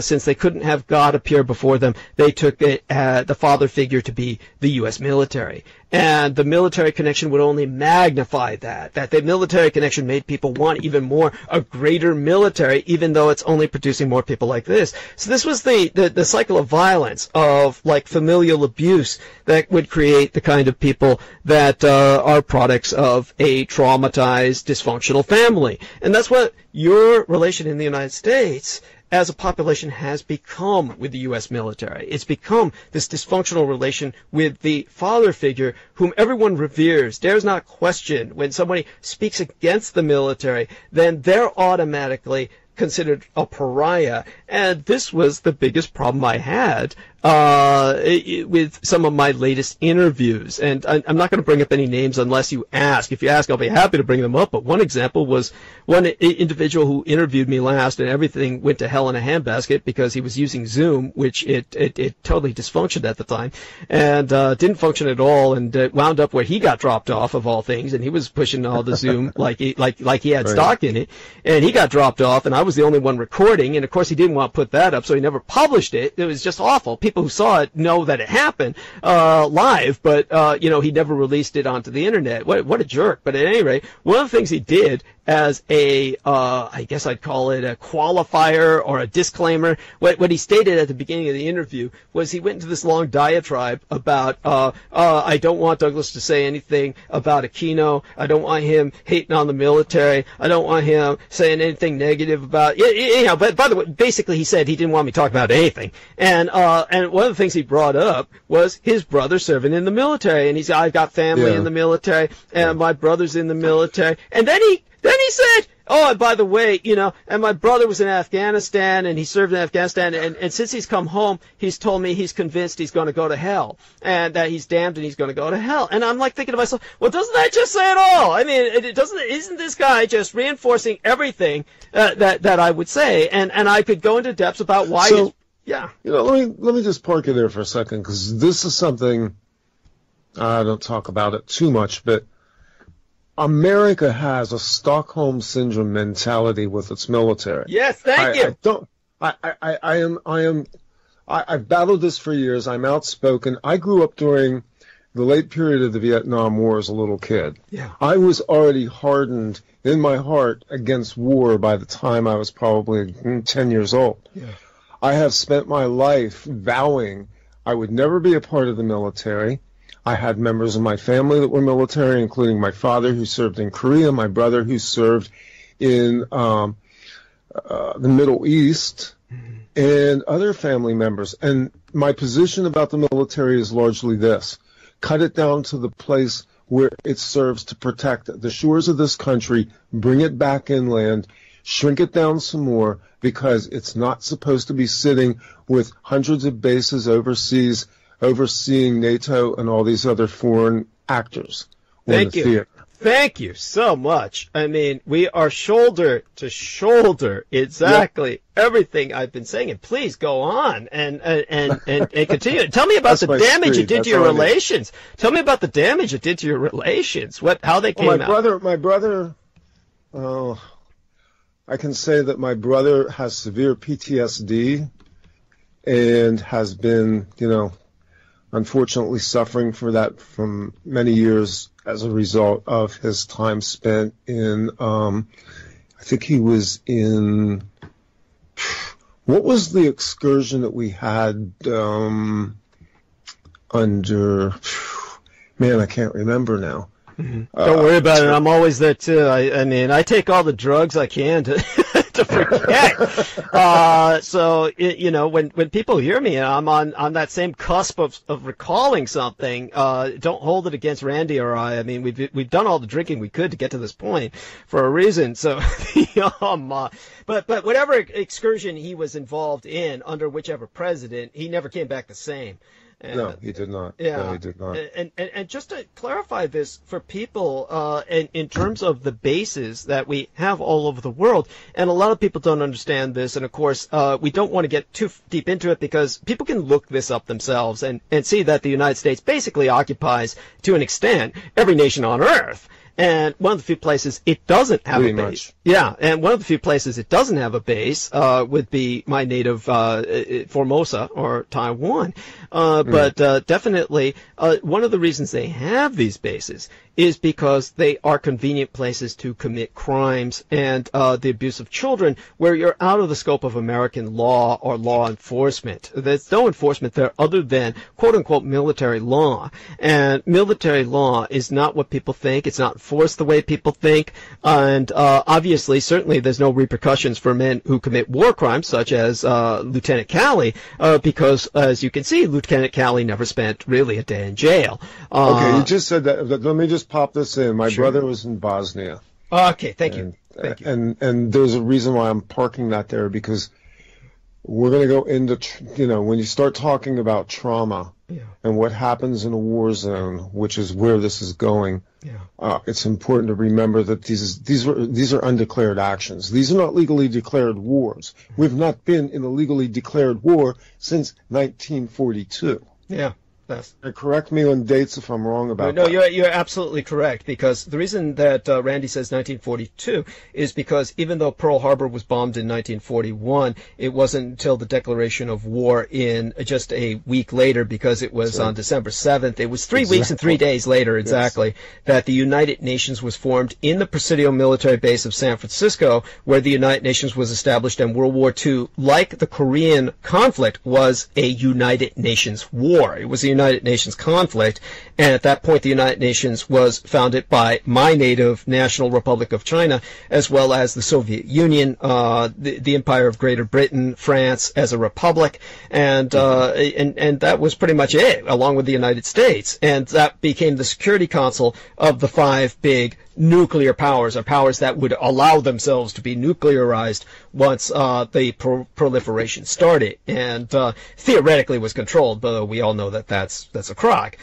since they couldn't have God appear before them. They took the father figure to be the U.S. military. And the military connection would only magnify that the military connection made people want even more a greater military, even though it's only producing more people like this. So this was the cycle of violence, of like familial abuse, that would create the kind of people that are products of a traumatized, dysfunctional family. And that's what your relation in the United States as a population has become with the U.S. military. It's become this dysfunctional relation with the father figure whom everyone reveres, dares not question. When somebody speaks against the military, then they're automatically considered a pariah. And this was the biggest problem I had with some of my latest interviews. And I'm not going to bring up any names unless you ask. If you ask, I'll be happy to bring them up. But one example was one individual who interviewed me last, and everything went to hell in a handbasket because he was using Zoom, which it totally dysfunctioned at the time, and didn't function at all, and wound up where he got dropped off of all things. And he was pushing all the Zoom like he had stock in it, and he got dropped off, and I was the only one recording. And of course, he didn't want to put that up, so he never published it. It was just awful. People who saw it know that it happened live, but you know, he never released it onto the internet. What a jerk. But at any rate, one of the things he did as a I guess I'd call it a qualifier or a disclaimer, what he stated at the beginning of the interview was, he went into this long diatribe about I don't want Douglas to say anything about Aquino, I don't want him hating on the military, I don't want him saying anything negative about, you know. But by the way, basically he said he didn't want me talking about anything. And and one of the things he brought up was his brother serving in the military, and he's, I've got family in the military, and my brother's in the military. And then he said, oh, and by the way, you know, and my brother was in Afghanistan, and he served in Afghanistan, and since he's come home, he's told me he's convinced he's going to go to hell, and that he's damned and he's going to go to hell. And I'm like thinking to myself, well, doesn't that just say it all? I mean, isn't this guy just reinforcing everything that I would say? And I could go into depths about why. So, you know, let me just park you there for a second, because this is something I don't talk about it too much, but America has a Stockholm Syndrome mentality with its military. Yes, thank you. I've battled this for years. I'm outspoken. I grew up during the late period of the Vietnam War as a little kid. Yeah. I was already hardened in my heart against war by the time I was probably 10 years old. Yeah. I have spent my life vowing I would never be a part of the military. I had members of my family that were military, including my father, who served in Korea, my brother, who served in the Middle East, and other family members. And my position about the military is largely this: cut it down to the place where it serves to protect the shores of this country, bring it back inland, shrink it down some more, because it's not supposed to be sitting with hundreds of bases overseas, overseeing NATO and all these other foreign actors. Thank you. Theater. Thank you so much. I mean, we are shoulder to shoulder. Exactly. Yep. Everything I've been saying, and please go on and continue. Tell me about the damage it did to your relations. Tell me about the damage it did to your relations. How they came out. My brother, I can say that my brother has severe PTSD and has been, you know, unfortunately suffering for that from many years as a result of his time spent in, I think he was in, what was the excursion that we had under, man, I can't remember now. Don't worry about it. I'm always there too. I mean, I take all the drugs I can to to forget. So, you know, when people hear me and I'm on that same cusp of recalling something, don't hold it against Randy or I. I mean, we've done all the drinking we could to get to this point for a reason. So, but whatever excursion he was involved in under whichever president, he never came back the same. No, he did not. Yeah, no, he did not. And just to clarify this for people, in terms of the bases that we have all over the world, and a lot of people don't understand this, and of course, we don't want to get too deep into it because people can look this up themselves and see that the United States basically occupies, to an extent, every nation on Earth. And one of the few places it doesn't have a base. Yeah, and one of the few places it doesn't have a base would be my native Formosa or Taiwan. But definitely one of the reasons they have these bases is because they are convenient places to commit crimes and the abuse of children where you're out of the scope of American law or law enforcement. There's no enforcement there other than, quote-unquote, military law. And military law is not what people think. It's not enforced the way people think. And obviously, certainly, there's no repercussions for men who commit war crimes, such as Lieutenant Calley, because, as you can see, Lieutenant Calley never spent, really, a day in jail. Okay, you just said that. Let me just pop this in. My brother was in Bosnia. Okay, thank you. And there's a reason why I'm parking that there, because we're going to go into, you know, when you start talking about trauma and what happens in a war zone, which is where this is going, it's important to remember that these are undeclared actions. These are not legally declared wars. We've not been in a legally declared war since 1942. Yeah. Correct me on dates if I'm wrong about that. No, you're absolutely correct, because the reason that Randy says 1942 is because even though Pearl Harbor was bombed in 1941, it wasn't until the declaration of war in just a week later, because it was on December 7th. It was three weeks and 3 days later, that the United Nations was formed in the Presidio military base of San Francisco, where the United Nations was established, and World War II, like the Korean conflict, was a United Nations war. It was the United Nations conflict, and at that point the United Nations was founded by my native National Republic of China, as well as the Soviet Union, the Empire of Greater Britain, France as a republic, and that was pretty much it, along with the United States, and that became the Security Council of the five big nuclear powers, or powers that would allow themselves to be nuclearized once the proliferation started, and theoretically was controlled, but we all know that that's a crock,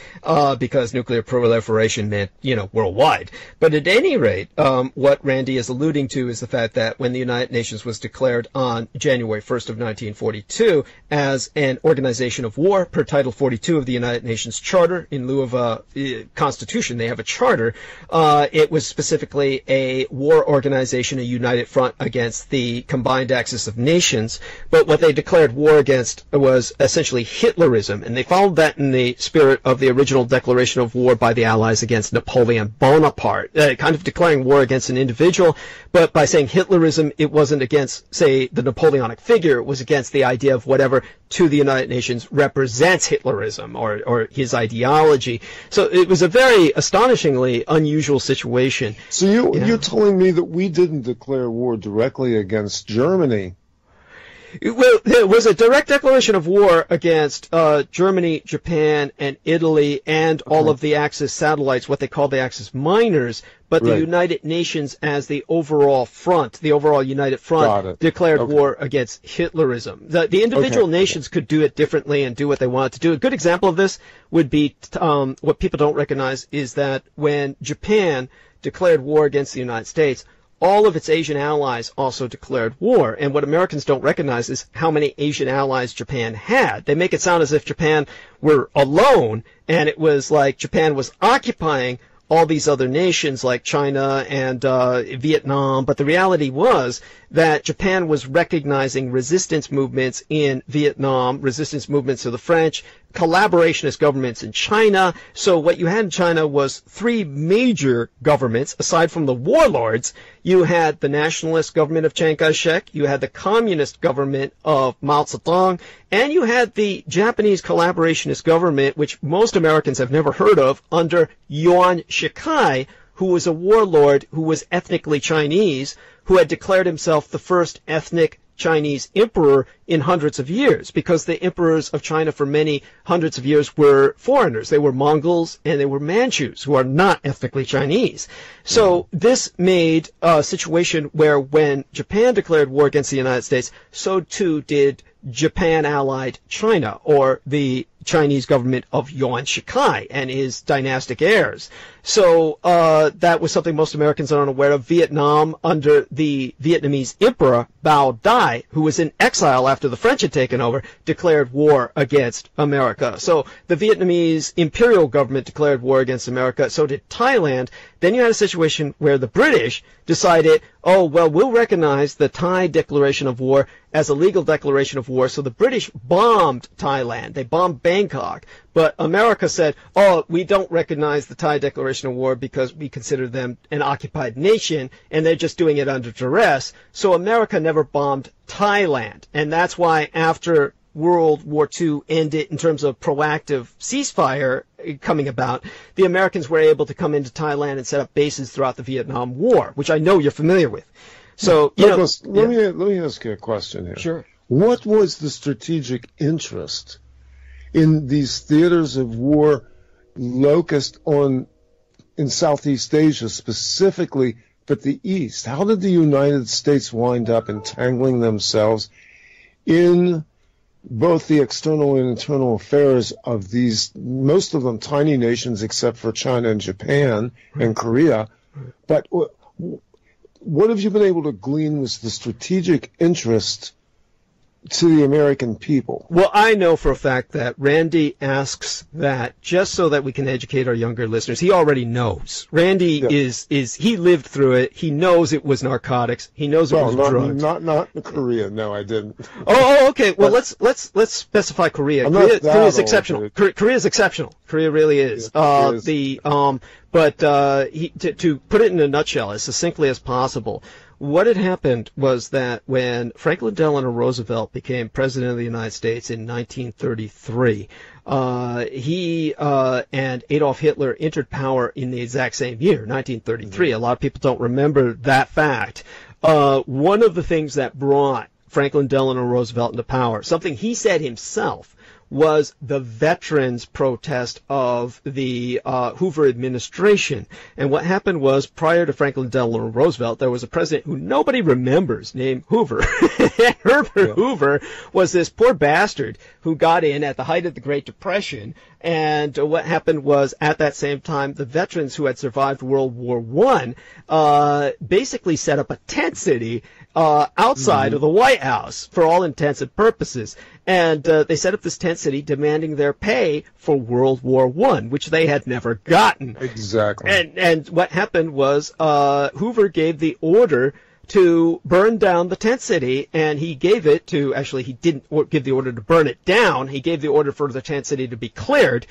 because nuclear proliferation meant, you know, worldwide. But at any rate, what Randy is alluding to is the fact that when the United Nations was declared on January 1st of 1942 as an organization of war per Title 42 of the United Nations Charter, in lieu of a constitution, they have a charter, it was specifically a war organization, a united front against the combined axis of nations. But what they declared war against was essentially Hitlerism, and they followed that in the spirit of the original declaration of war by the Allies against Napoleon Bonaparte, kind of declaring war against an individual, but by saying Hitlerism, it wasn't against, say, the Napoleonic figure. It was against the idea of whatever to the United Nations represents Hitlerism or his ideology. So it was a very astonishingly unusual situation. So you're telling me that we didn't declare war directly against Germany? Well, there was a direct declaration of war against Germany, Japan, and Italy, and all of the Axis satellites, what they call the Axis Minors, but the United Nations as the overall front, the overall United Front, declared war against Hitlerism. The individual nations could do it differently and do what they wanted to do. A good example of this would be what people don't recognize is that when Japan declared war against the United States, all of its Asian allies also declared war. And what Americans don't recognize is how many Asian allies Japan had. They make it sound as if Japan were alone, and it was like Japan was occupying all these other nations like China and Vietnam, but the reality was that Japan was recognizing resistance movements in Vietnam, resistance movements of the French, collaborationist governments in China. So what you had in China was three major governments, aside from the warlords. You had the nationalist government of Chiang Kai-shek, you had the communist government of Mao Zedong, and you had the Japanese collaborationist government, which most Americans have never heard of, under Yuan Shikai, who was a warlord who was ethnically Chinese, who had declared himself the first ethnic Chinese emperor in hundreds of years, because the emperors of China for many hundreds of years were foreigners. They were Mongols and they were Manchus, who are not ethnically Chinese. So this made a situation where when Japan declared war against the United States, so too did Japan allied China, or the Chinese government of Yuan Shikai and his dynastic heirs. So that was something most Americans are unaware of. Vietnam, under the Vietnamese emperor Bao Dai, who was in exile after the French had taken over, declared war against America. So the Vietnamese imperial government declared war against America. So did Thailand. Then you had a situation where the British decided, oh, well, we'll recognize the Thai declaration of war as a legal declaration of war. So the British bombed Thailand. They bombed Bangkok. But America said, oh, we don't recognize the Thai declaration of war because we consider them an occupied nation, and they're just doing it under duress. So America never bombed Thailand. And that's why after World War II ended in terms of proactive ceasefire coming about, the Americans were able to come into Thailand and set up bases throughout the Vietnam War, which I know you're familiar with. So, Douglas, you know, let me ask you a question here. Sure. What was the strategic interest in these theaters of war locust in Southeast Asia, specifically, but the East? How did the United States wind up entangling themselves in both the external and internal affairs of these, most of them tiny nations except for China and Japan and Korea? But what have you been able to glean was the strategic interest to the American people? Well, I know for a fact that Randy asks that just so that we can educate our younger listeners. He already knows. Randy is he lived through it. He knows it was narcotics. He knows it was drugs. Not Korea. No, I didn't. Oh, okay. Well, let's specify Korea. Korea is exceptional. Korea is exceptional. Korea really is. Yeah, to put it in a nutshell as succinctly as possible, what had happened was that when Franklin Delano Roosevelt became president of the United States in 1933, he and Adolf Hitler entered power in the exact same year, 1933. A lot of people don't remember that fact. One of the things that brought Franklin Delano Roosevelt into power, something he said himself, was the veterans protest of the Hoover administration. And what happened was, prior to Franklin Delano Roosevelt, there was a president who nobody remembers named Hoover. Herbert Hoover was this poor bastard who got in at the height of the Great Depression. And what happened was, at that same time, the veterans who had survived World War I basically set up a tent city outside of the White House for all intents and purposes. And they set up this tent city demanding their pay for World War I, which they had never gotten. Exactly. And what happened was Hoover gave the order to burn down the tent city, and he gave it to, actually he didn't give the order to burn it down, he gave the order for the tent city to be cleared.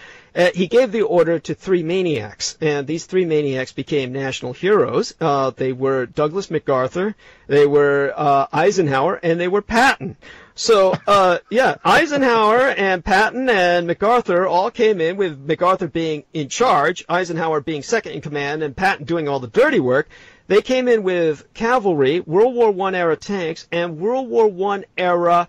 He gave the order to three maniacs, and these three maniacs became national heroes. They were Douglas MacArthur, they were Eisenhower, and they were Patton. So, Eisenhower and Patton and MacArthur all came in, with MacArthur being in charge, Eisenhower being second in command, and Patton doing all the dirty work. They came in with cavalry, World War I era tanks, and World War I era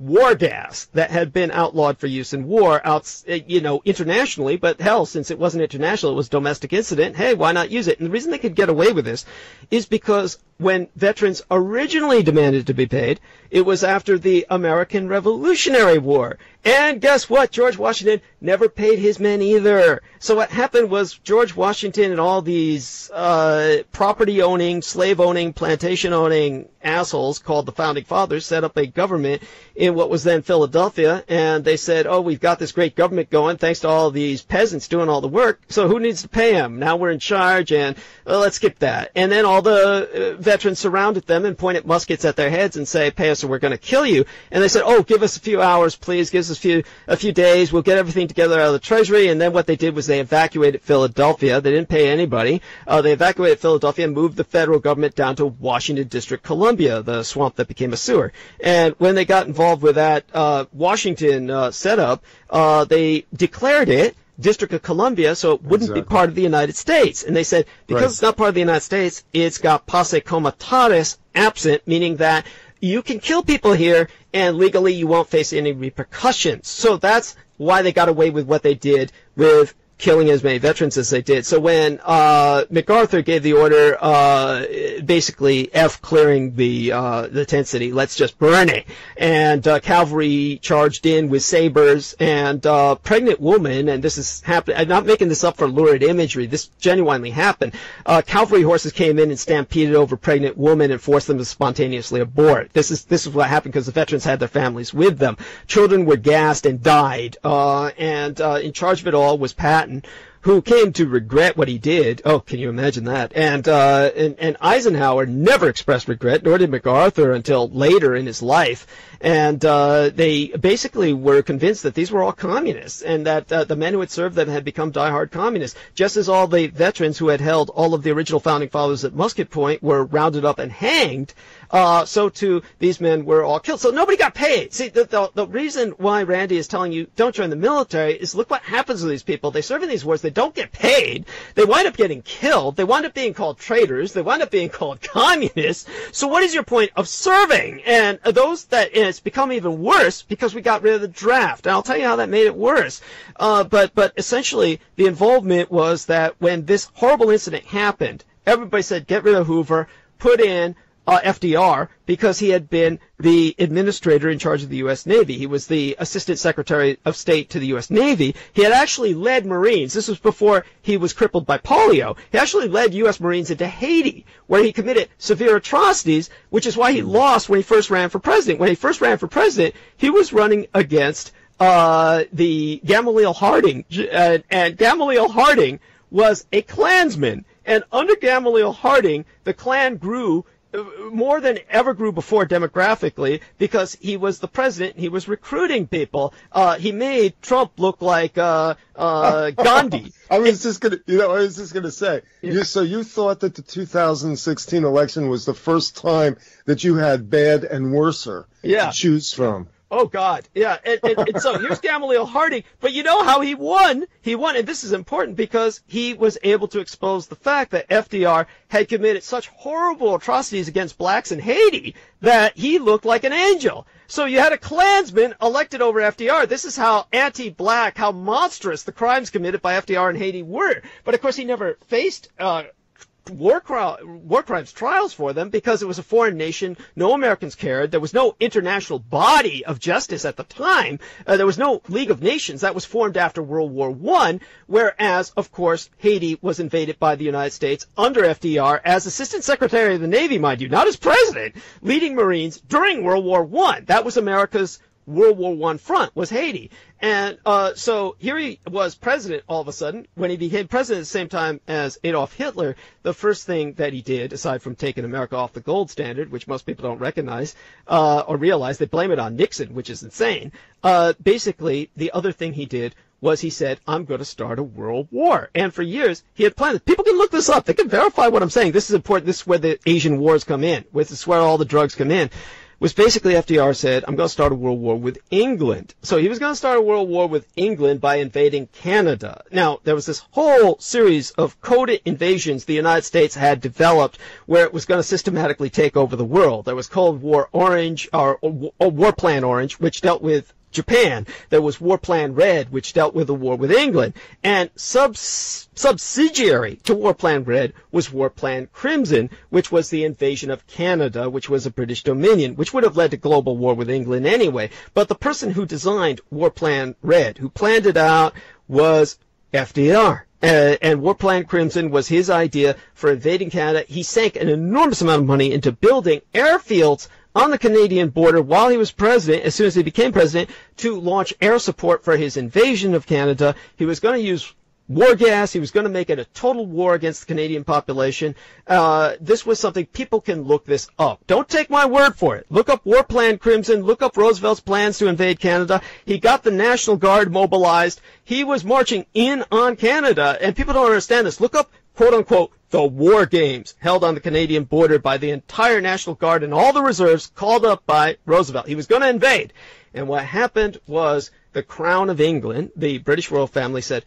war gas that had been outlawed for use in war, internationally. But hell, since it wasn't international, it was a domestic incident. Hey, why not use it? And the reason they could get away with this is because when veterans originally demanded to be paid, it was after the American Revolutionary War. And guess what? George Washington never paid his men either. So what happened was George Washington and all these property-owning, slave-owning, plantation-owning assholes called the Founding Fathers set up a government in what was then Philadelphia, and they said, oh, we've got this great government going thanks to all these peasants doing all the work, so who needs to pay them? Now we're in charge, and let's skip that. And then all the veterans surrounded them and pointed muskets at their heads and say, pay us or we're going to kill you. And they said, oh, give us a few hours, please, give us a few days, we'll get everything together out of the treasury. And then what they did was they evacuated Philadelphia. They didn't pay anybody. They evacuated Philadelphia and moved the federal government down to Washington District, Columbia, the swamp that became a sewer. And when they got involved with that Washington setup, they declared it District of Columbia, so it wouldn't be part of the United States. And they said, because it's not part of the United States, it's got posse comitatus absent, meaning that you can kill people here, and legally you won't face any repercussions. So that's why they got away with what they did with killing as many veterans as they did. So when MacArthur gave the order, basically F clearing the tent city, let's just burn it. And cavalry charged in with sabers, and pregnant woman, and this is happening, I'm not making this up for lurid imagery, this genuinely happened. Cavalry horses came in and stampeded over pregnant women and forced them to spontaneously abort. This is what happened because the veterans had their families with them. Children were gassed and died, and in charge of it all was Patton, who came to regret what he did. Oh, can you imagine that? And Eisenhower never expressed regret, nor did MacArthur until later in his life. And they basically were convinced that these were all communists, and that the men who had served them had become diehard communists, just as all the veterans who had held all of the original founding fathers at Musket Point were rounded up and hanged. So too, these men were all killed. So nobody got paid. See, the reason why Randy is telling you don't join the military is look what happens to these people. They serve in these wars. They don't get paid. They wind up getting killed. They wind up being called traitors. They wind up being called communists. So what is your point of serving? And those that, and it's become even worse because we got rid of the draft. And I'll tell you how that made it worse. But essentially, the involvement was that when this horrible incident happened, everybody said, get rid of Hoover, put in FDR, because he had been the administrator in charge of the U.S. Navy. He was the Assistant Secretary of State to the U.S. Navy. He had actually led Marines. This was before he was crippled by polio. He actually led U.S. Marines into Haiti, where he committed severe atrocities, which is why he lost when he first ran for president. When he first ran for president, he was running against the Gamaliel Harding, and Gamaliel Harding was a Klansman. And under Gamaliel Harding, the Klan grew more than ever grew before demographically, because he was the president and he was recruiting people. He made Trump look like Gandhi. I was just gonna say. Yeah. So you thought that the 2016 election was the first time that you had bad and worser to choose from. Oh, God. Yeah. And so here's Gamaliel Harding. But you know how he won? He won. And this is important because he was able to expose the fact that FDR had committed such horrible atrocities against blacks in Haiti that he looked like an angel. So you had a Klansman elected over FDR. This is how anti-black, how monstrous the crimes committed by FDR in Haiti were. But, of course, he never faced war crimes trials for them because it was a foreign nation. No Americans cared. There was no international body of justice at the time. There was no League of Nations that was formed after World War I, whereas, of course, Haiti was invaded by the United States under FDR as Assistant Secretary of the Navy, mind you, not as president, leading Marines during World War I. That was America's World War I front, was Haiti. And so here he was president all of a sudden. When he became president at the same time as Adolf Hitler, the first thing that he did, aside from taking America off the gold standard, which most people don't recognize or realize, they blame it on Nixon, which is insane. Basically, the other thing he did was he said, I'm going to start a world war. And for years, he had planned it. People can look this up. They can verify what I'm saying. This is important. This is where the Asian wars come in. This is where all the drugs come in. Was basically FDR said, I'm going to start a world war with England. So he was going to start a world war with England by invading Canada. Now, there was this whole series of coded invasions the United States had developed where it was going to systematically take over the world. There was Cold War Orange, or War Plan Orange, which dealt with Japan. There was War Plan Red, which dealt with the war with England. And subsidiary to War Plan Red was War Plan Crimson, which was the invasion of Canada, which was a British dominion, which would have led to global war with England anyway. But the person who designed War Plan Red, who planned it out, was FDR. And War Plan Crimson was his idea for invading Canada. He sank an enormous amount of money into building airfields on the Canadian border while he was president, as soon as he became president, to launch air support for his invasion of Canada. He was going to use war gas. He was going to make it a total war against the Canadian population. This was something, people can look this up. Don't take my word for it. Look up War Plan Crimson. Look up Roosevelt's plans to invade Canada. He got the National Guard mobilized. He was marching in on Canada, and people don't understand this. Look up, quote-unquote, the war games held on the Canadian border by the entire National Guard and all the reserves called up by Roosevelt. He was going to invade. And what happened was the Crown of England, the British royal family, said,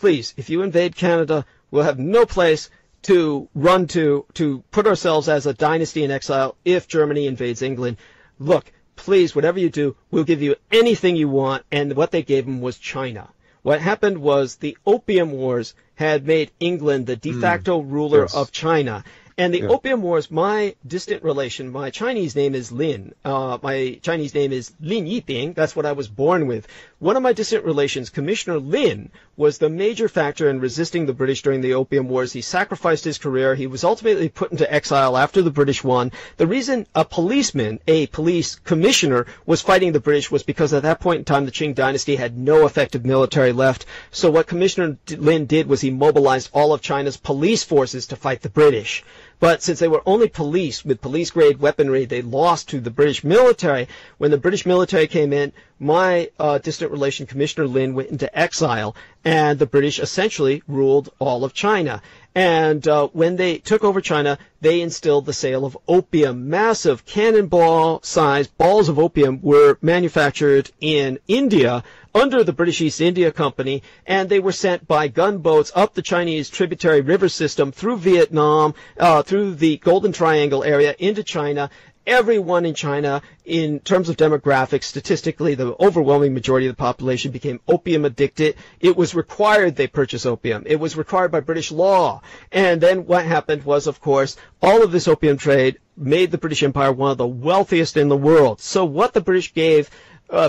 please, if you invade Canada, we'll have no place to run to put ourselves as a dynasty in exile if Germany invades England. Look, please, whatever you do, we'll give you anything you want. And what they gave him was China. What happened was the Opium Wars had made England the de facto ruler of China. And the Opium Wars, my distant relation, my Chinese name is Lin. My Chinese name is Lin Yiping. That's what I was born with. One of my distant relations, Commissioner Lin, was the major factor in resisting the British during the Opium Wars. He sacrificed his career. He was ultimately put into exile after the British won. The reason a policeman, a police commissioner, was fighting the British was because at that point in time, the Qing dynasty had no effective military left. So what Commissioner Lin did was he mobilized all of China's police forces to fight the British. But since they were only police with police-grade weaponry, they lost to the British military. When the British military came in, my distant relation, Commissioner Lin, went into exile, and the British essentially ruled all of China. And when they took over China, they instilled the sale of opium. Massive cannonball-sized balls of opium were manufactured in India under the British East India Company, and they were sent by gunboats up the Chinese tributary river system through Vietnam, through the Golden Triangle area into China. Everyone in China, in terms of demographics, statistically, the overwhelming majority of the population became opium addicted. It was required they purchase opium. It was required by British law. And then what happened was, of course, all of this opium trade made the British Empire one of the wealthiest in the world. So what the British gave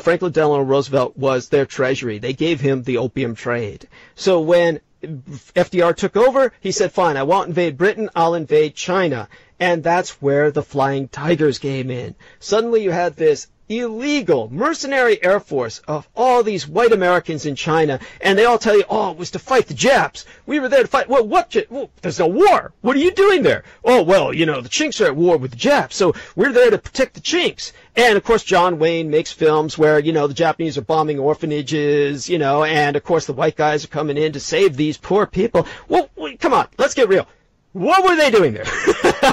Franklin Delano Roosevelt was their treasury. They gave him the opium trade. So when FDR took over, he said, fine, I won't invade Britain, I'll invade China. And that's where the Flying Tigers came in. Suddenly you had this illegal mercenary air force of all these white Americans in China, and they all tell you, oh, it was to fight the Japs. We were there to fight. Well, what? Well, there's no war. What are you doing there? Oh, well, you know, the Chinks are at war with the Japs, so we're there to protect the Chinks. And, of course, John Wayne makes films where, you know, the Japanese are bombing orphanages, you know, and, of course, the white guys are coming in to save these poor people. Well, come on, let's get real. What were they doing there?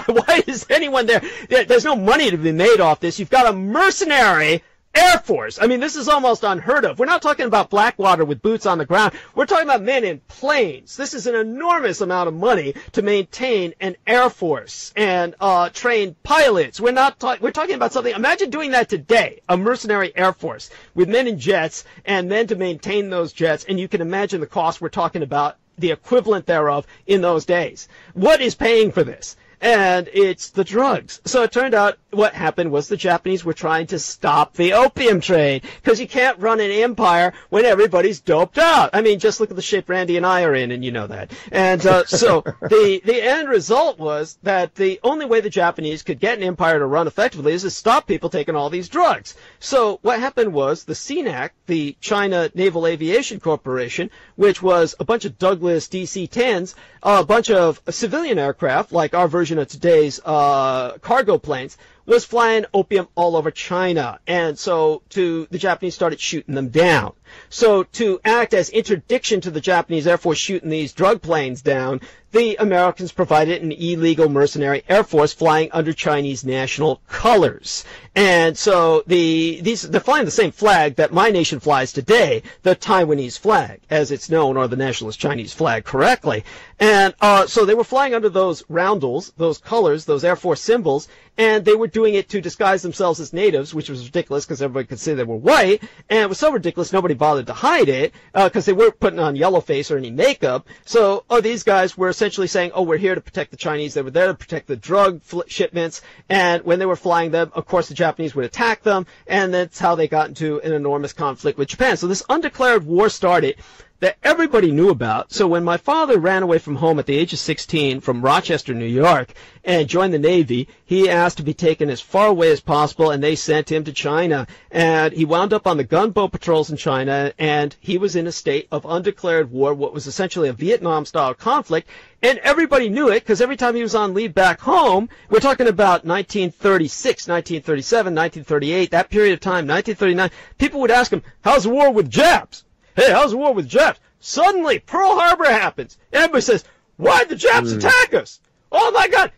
Why is anyone there? There's no money to be made off this. You've got a mercenary air force. I mean, this is almost unheard of. We're not talking about Blackwater with boots on the ground. We're talking about men in planes. This is an enormous amount of money to maintain an air force and train pilots. We're not talking. We're talking about something. Imagine doing that today, a mercenary air force with men in jets and men to maintain those jets. And you can imagine the cost we're talking about, the equivalent thereof in those days. What is paying for this? And it's the drugs. So it turned out what happened was the Japanese were trying to stop the opium trade, because you can't run an empire when everybody's doped out. I mean, just look at the shape Randy and I are in, and you know that. And so the end result was that the only way the Japanese could get an empire to run effectively is to stop people taking all these drugs. So what happened was the CNAC, the China Naval Aviation Corporation, which was a bunch of Douglas DC-10s, a bunch of civilian aircraft like our version of today's cargo planes, was flying opium all over China. And so the Japanese started shooting them down. So to act as interdiction to the Japanese Air Force shooting these drug planes down, the Americans provided an illegal mercenary air force flying under Chinese national colors. And so they're flying the same flag that my nation flies today, the Taiwanese flag, as it's known, or the nationalist Chinese flag correctly. And so they were flying under those roundels, those colors, those air force symbols, and they were doing it to disguise themselves as natives, which was ridiculous because everybody could say they were white, and it was so ridiculous nobody bothered to hide it because they weren't putting on yellow face or any makeup. So these guys were essentially saying, oh, we're here to protect the Chinese. They were there to protect the drug shipments, and when they were flying them, of course, the Japanese would attack them, and that's how they got into an enormous conflict with Japan. So this undeclared war started that everybody knew about. So when my father ran away from home at the age of 16 from Rochester, New York, and joined the Navy, he asked to be taken as far away as possible, and they sent him to China. And he wound up on the gunboat patrols in China, and he was in a state of undeclared war, what was essentially a Vietnam-style conflict. And everybody knew it, because every time he was on leave back home, we're talking about 1936, 1937, 1938, that period of time, 1939, people would ask him, how's the war with Japs? Hey, how's the war with Japs? Suddenly, Pearl Harbor happens. Everybody says, why'd the Japs attack us? Oh, my God.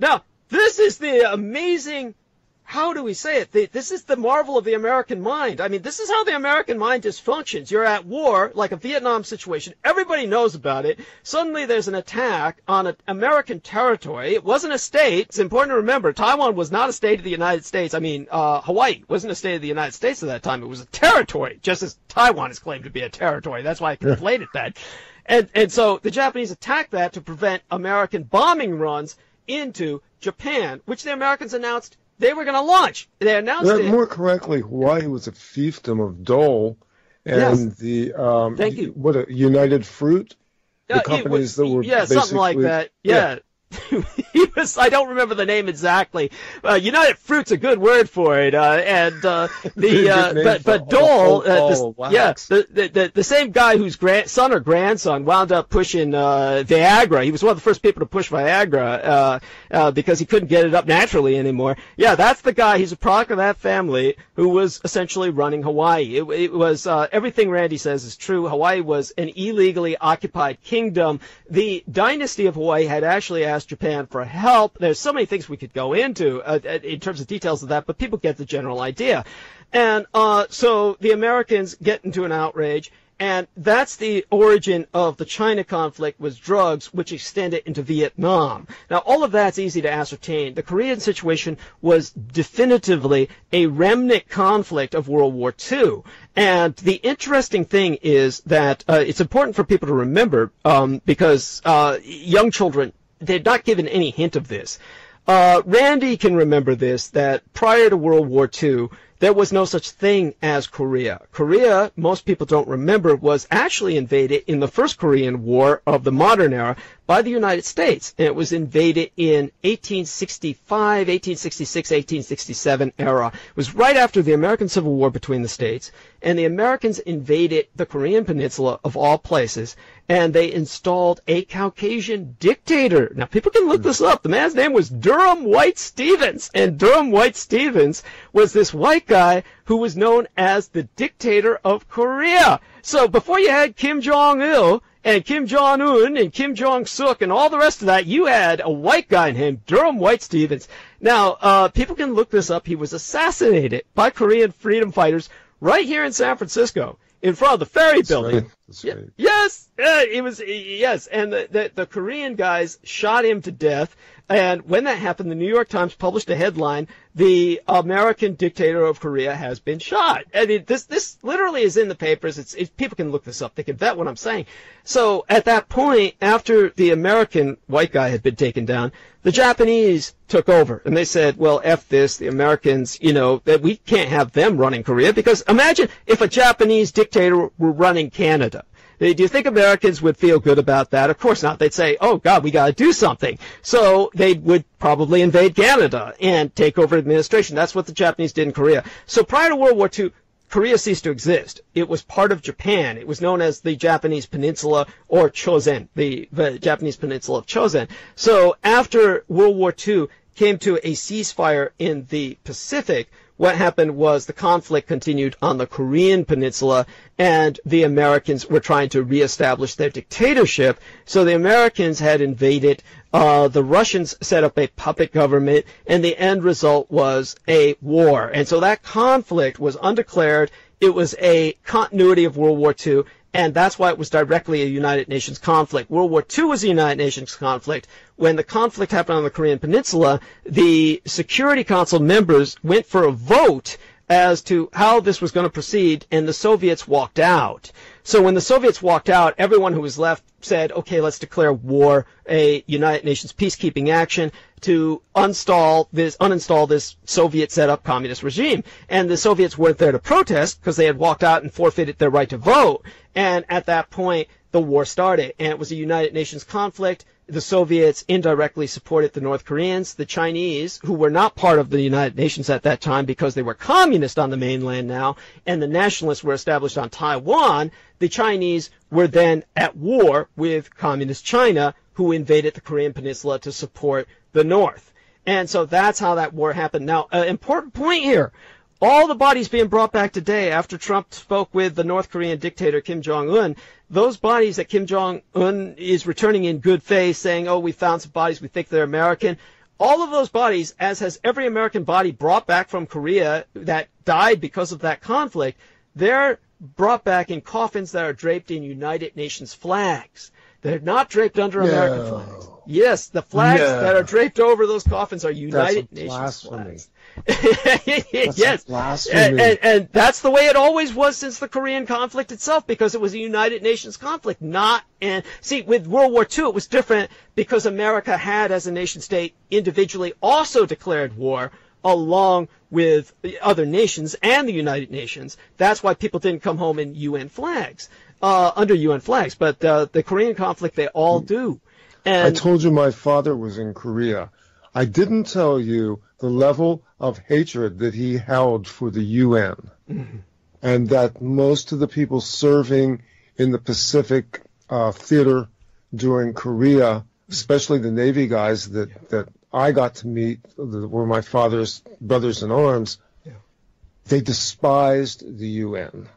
Now, this is the amazing how do we say it? This is the marvel of the American mind. I mean, this is how the American mind just functions. You're at war, like a Vietnam situation. Everybody knows about it. Suddenly there's an attack on an American territory. It wasn't a state. It's important to remember, Taiwan was not a state of the United States. I mean, Hawaii wasn't a state of the United States at that time. It was a territory, just as Taiwan is claimed to be a territory. That's why I conflated that. And so the Japanese attacked that to prevent American bombing runs into Japan, which the Americans announced they were going to launch. They announced it. More correctly, Hawaii was a fiefdom of Dole, and yes. The United Fruit, the companies that were something like that. Yeah, yeah. He was. I don't remember the name exactly. United Fruit's a good word for it. But Dole, the same guy whose son or grandson wound up pushing Viagra. He was one of the first people to push Viagra because he couldn't get it up naturally anymore. Yeah, that's the guy. He's a product of that family who was essentially running Hawaii. It was everything Randy says is true. Hawaii was an illegally occupied kingdom. The dynasty of Hawaii had actually asked Japan for help. There's so many things we could go into in terms of details of that, but people get the general idea. And so the Americans get into an outrage, and that's the origin of the China conflict with drugs, which extended into Vietnam. Now, all of that's easy to ascertain. The Korean situation was definitively a remnant conflict of World War II. And the interesting thing is that it's important for people to remember because young children, they're not given any hint of this. Randy can remember this, that prior to World War II, there was no such thing as Korea. Korea, most people don't remember, was actually invaded in the first Korean War of the modern era by the United States. And it was invaded in 1865, 1866, 1867 era. It was right after the American Civil War between the states. And the Americans invaded the Korean Peninsula, of all places, and they installed a Caucasian dictator. Now, people can look this up. The man's name was Durham White Stevens. And Durham White Stevens was this white guy who was known as the dictator of Korea. So before you had Kim Jong-il and Kim Jong-un and Kim Jong-suk and all the rest of that, you had a white guy named Durham White Stevens. Now, people can look this up. He was assassinated by Korean freedom fighters right here in San Francisco, in front of the ferry building. Right. Right. Yes, it was. Yes, and the Korean guys shot him to death. And when that happened, the New York Times published a headline: "The American dictator of Korea has been shot." I mean, this literally is in the papers. It's people can look this up. They can vet what I'm saying. So at that point, after the American white guy had been taken down, the Japanese took over, and they said, "Well, F this. The Americans, that we can't have them running Korea, because imagine if a Japanese dictator were running Canada." Do you think Americans would feel good about that? Of course not. They'd say, oh, God, we got to do something. So they would probably invade Canada and take over administration. That's what the Japanese did in Korea. So prior to World War II, Korea ceased to exist. It was part of Japan. It was known as the Japanese Peninsula, or Chosen, the Japanese Peninsula of Chosen. So after World War II came to a ceasefire in the Pacific, what happened was the conflict continued on the Korean Peninsula, and the Americans were trying to reestablish their dictatorship. So the Americans had invaded. The Russians set up a puppet government, and the end result was a war. And so that conflict was undeclared. It was a continuity of World War II, and that's why it was directly a United Nations conflict. World War II was a United Nations conflict. When the conflict happened on the Korean Peninsula, the Security Council members went for a vote as to how this was going to proceed, and the Soviets walked out. So when the Soviets walked out, everyone who was left said, okay, let's declare war, a United Nations peacekeeping action to uninstall this Soviet-set-up communist regime. And the Soviets weren't there to protest because they had walked out and forfeited their right to vote. And at that point, the war started, and it was a United Nations conflict. The Soviets indirectly supported the North Koreans. The Chinese, who were not part of the United Nations at that time because they were communist on the mainland now, and the nationalists were established on Taiwan, the Chinese were then at war with communist China, who invaded the Korean Peninsula to support the North. And so that's how that war happened. Now, an important point here. All the bodies being brought back today after Trump spoke with the North Korean dictator Kim Jong-un, those bodies that Kim Jong-un is returning in good faith saying, oh, we found some bodies, we think they're American, All of those bodies, as has every American body brought back from Korea that died because of that conflict, they're brought back in coffins that are draped in United Nations flags. They're not draped under American flags. Yes, the flags that are draped over those coffins are United Nations flags. Yes, and that's the way it always was since the Korean conflict itself, because it was a United Nations conflict. Not and see, with World War II, it was different because America had, as a nation state, individually also declared war along with the other nations and the United Nations. That's why people didn't come home in UN flags. Under UN flags, but the Korean conflict, they all do. And I told you my father was in Korea. I didn't tell you the level of hatred that he held for the UN, and that most of the people serving in the Pacific theater during Korea, especially the Navy guys that, that I got to meet, that were my father's brothers in arms, they despised the UN.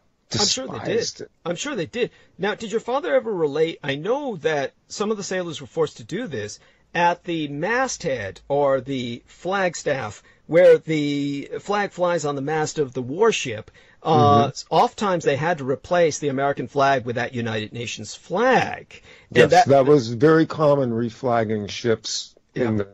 I'm sure they did. Now, did your father ever relate? I know that some of the sailors were forced to do this at the masthead or the flagstaff, where the flag flies on the mast of the warship. Oftentimes they had to replace the American flag with that United Nations flag. And yes, that was very common, reflagging ships in the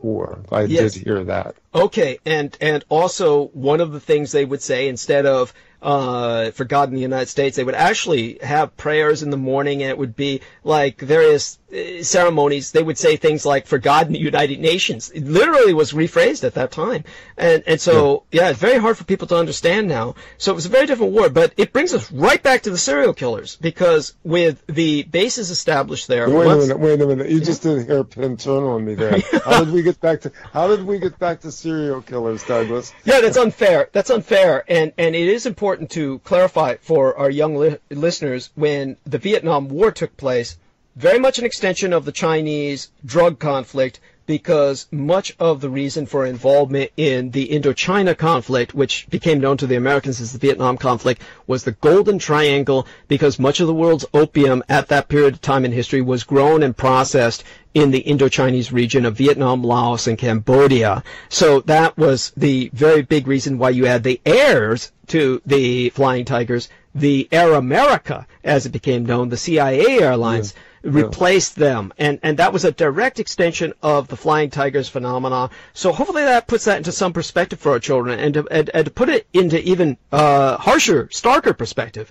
war. I did hear that. Okay, and also one of the things they would say, instead of for God in the United States, they would actually have prayers in the morning, and it would be like various ceremonies. They would say things like, for God in the United Nations. It literally was rephrased at that time. And so, yeah, it's very hard for people to understand now. So it was a very different war, but it brings us right back to the serial killers, because with the bases established there. Wait a minute. You just did a hairpin turn on me there. How did we get back to serial killers, Douglas? Yeah, that's unfair. That's unfair. And it is important to clarify for our young listeners, when the Vietnam War took place, very much an extension of the Chinese drug conflict, because much of the reason for involvement in the Indochina conflict, which became known to the Americans as the Vietnam conflict, was the Golden Triangle, because much of the world's opium at that period of time in history was grown and processed in the Indochinese region of Vietnam, Laos, and Cambodia. So that was the very big reason why you had the heirs to the Flying Tigers, the Air America, as it became known, the CIA Airlines. Replaced them, and that was a direct extension of the Flying Tigers phenomena. So hopefully that puts that into some perspective for our children, and to put it into even harsher, starker perspective.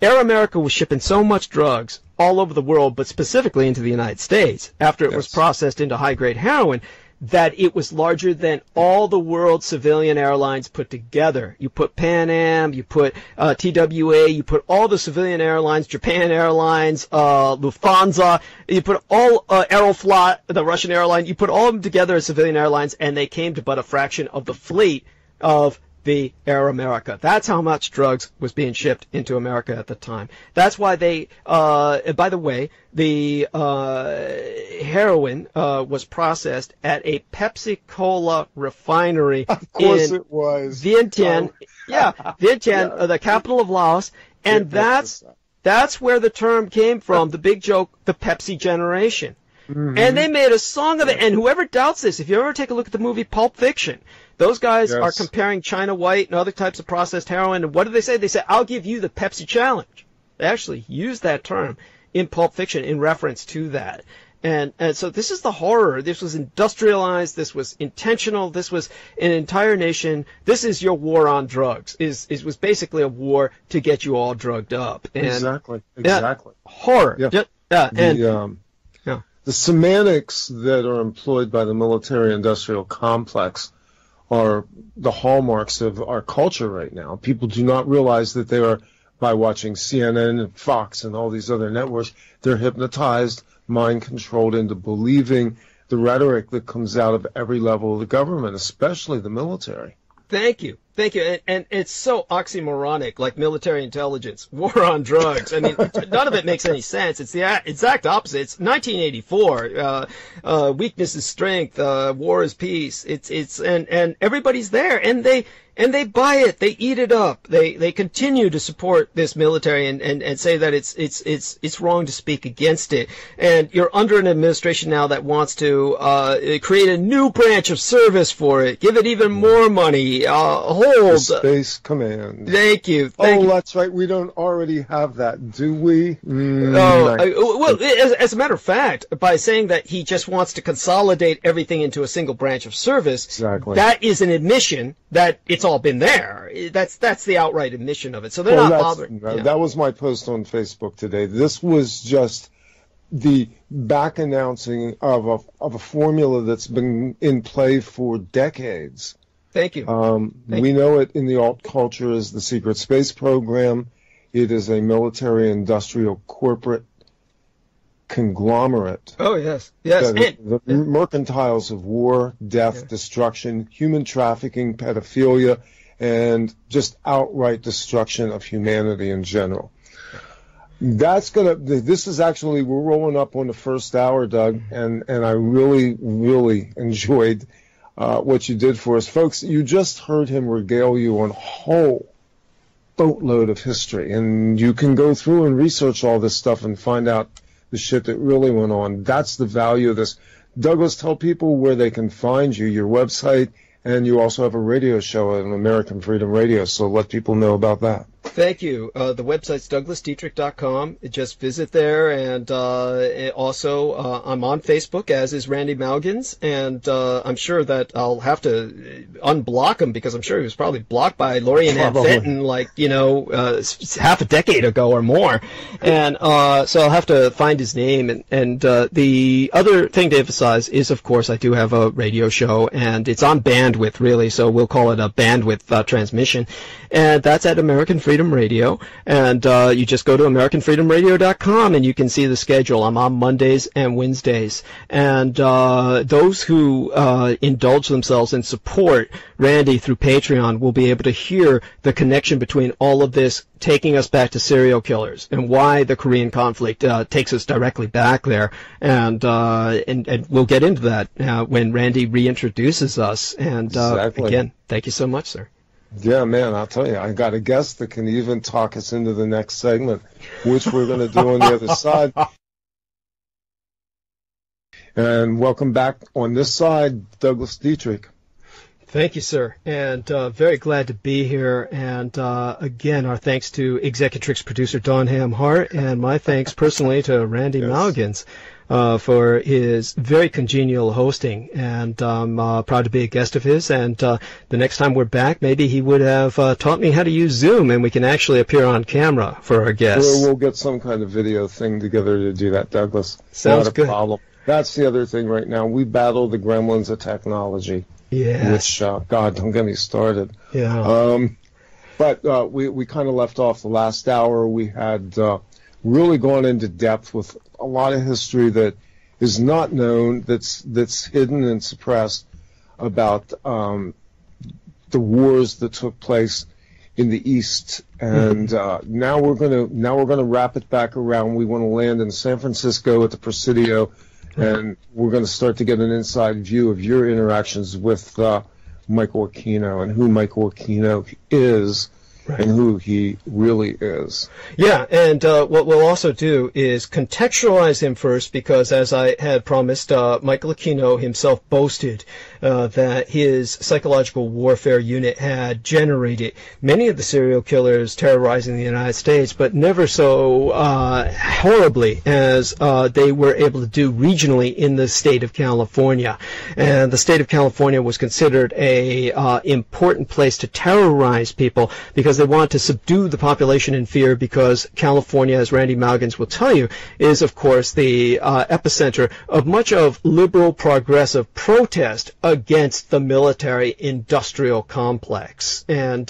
Air America was shipping so much drugs all over the world, but specifically into the United States, after it was processed into high-grade heroin, that it was larger than all the world's civilian airlines put together. You put Pan Am, you put TWA, you put all the civilian airlines, Japan Airlines, Lufthansa, you put all Aeroflot, the Russian airline, you put all of them together as civilian airlines, and they came to but a fraction of the fleet of the Air America. That's how much drugs was being shipped into America at the time. That's why they, by the way, the heroin was processed at a Pepsi-Cola refinery in Vientiane, the capital of Laos, and that's where the term came from, the big joke, the Pepsi generation. And they made a song of it, and whoever doubts this, if you ever take a look at the movie Pulp Fiction, those guys are comparing China White and other types of processed heroin, and what do they say? They say, I'll give you the Pepsi challenge. They actually use that term in Pulp Fiction in reference to that. And so this is the horror. This was industrialized. This was intentional. This was an entire nation. This is your war on drugs. It was basically a war to get you all drugged up. And exactly. Horror. The semantics that are employed by the military-industrial complex are the hallmarks of our culture right now. People do not realize that they are, by watching CNN and Fox and all these other networks, they're hypnotized, mind-controlled into believing the rhetoric that comes out of every level of the government, especially the military. Thank you. And it's so oxymoronic, like military intelligence, war on drugs. I mean, none of it makes any sense. It's the exact opposite. It's 1984. Weakness is strength. War is peace. It's and everybody's there, and they And they buy it, they eat it up, they continue to support this military and say that it's wrong to speak against it. And you're under an administration now that wants to create a new branch of service for it, give it even more money, hold the Space Command. Thank you. Thank you. That's right. We don't already have that, do we? Well, as a matter of fact, by saying that he just wants to consolidate everything into a single branch of service, exactly, that is an admission that it's all been there. That's the outright admission of it. So they're not bothering. Yeah. That was my post on Facebook today. This was just the back announcing of a formula that's been in play for decades. Thank you. We know it in the alt culture as the secret space program. It is a military, industrial, corporate conglomerate. Oh, yes. Yes. The mercantiles of war, death, destruction, human trafficking, pedophilia, and just outright destruction of humanity in general. That's gonna, this is actually, we're rolling up on the first hour, Doug, and I really, really enjoyed what you did for us. Folks, you just heard him regale you on a whole boatload of history, and you can go through and research all this stuff and find out the shit that really went on. That's the value of this. Douglas, tell people where they can find you, your website, and you also have a radio show on American Freedom Radio, so let people know about that. Thank you. The website's douglasdietrich.com. Just visit there, and also I'm on Facebook, as is Randy Maugans, and I'm sure that I'll have to unblock him because I'm sure he was probably blocked by Lorien Fenton like, you know, half a decade ago or more. And so I'll have to find his name. And the other thing to emphasize is, of course, I do have a radio show, and it's on bandwidth, really, so we'll call it a bandwidth transmission. And that's at American Freedom Radio, and you just go to AmericanFreedomRadio.com and you can see the schedule. I'm on Mondays and Wednesdays, and those who indulge themselves and support Randy through Patreon will be able to hear the connection between all of this taking us back to serial killers and why the Korean conflict takes us directly back there, and we'll get into that when Randy reintroduces us. And again, thank you so much, sir. Yeah, man, I'll tell you, I got a guest that can even talk us into the next segment, which we're going to do on the other side. And welcome back on this side, Douglas Dietrich. Thank you, sir, and very glad to be here. And again, our thanks to Executrix producer Dawn Ham Hart, and my thanks personally to Randy Maugans for his very congenial hosting, and I'm proud to be a guest of his. And the next time we're back, maybe he would have taught me how to use Zoom, and we can actually appear on camera for our guests. We'll get some kind of video thing together to do that, Douglas. Sounds good. Not a problem. That's the other thing right now. We battle the gremlins of technology. Yeah. Which, God, don't get me started. Yeah. But we kind of left off the last hour. We had really gone into depth with a lot of history that is not known, that's hidden and suppressed, about the wars that took place in the East. And now we're gonna wrap it back around. We want to land in San Francisco at the Presidio, and we're going to start to get an inside view of your interactions with Michael Aquino and who Michael Aquino is. Right. And who he really is. Yeah, and what we'll also do is contextualize him first, because as I had promised, Michael Aquino himself boasted that his psychological warfare unit had generated many of the serial killers terrorizing the United States, but never so horribly as they were able to do regionally in the state of California. And the state of California was considered a important place to terrorize people, because they want to subdue the population in fear, because California, as Randy Maugans will tell you, is, of course, the epicenter of much of liberal progressive protest against the military-industrial complex. And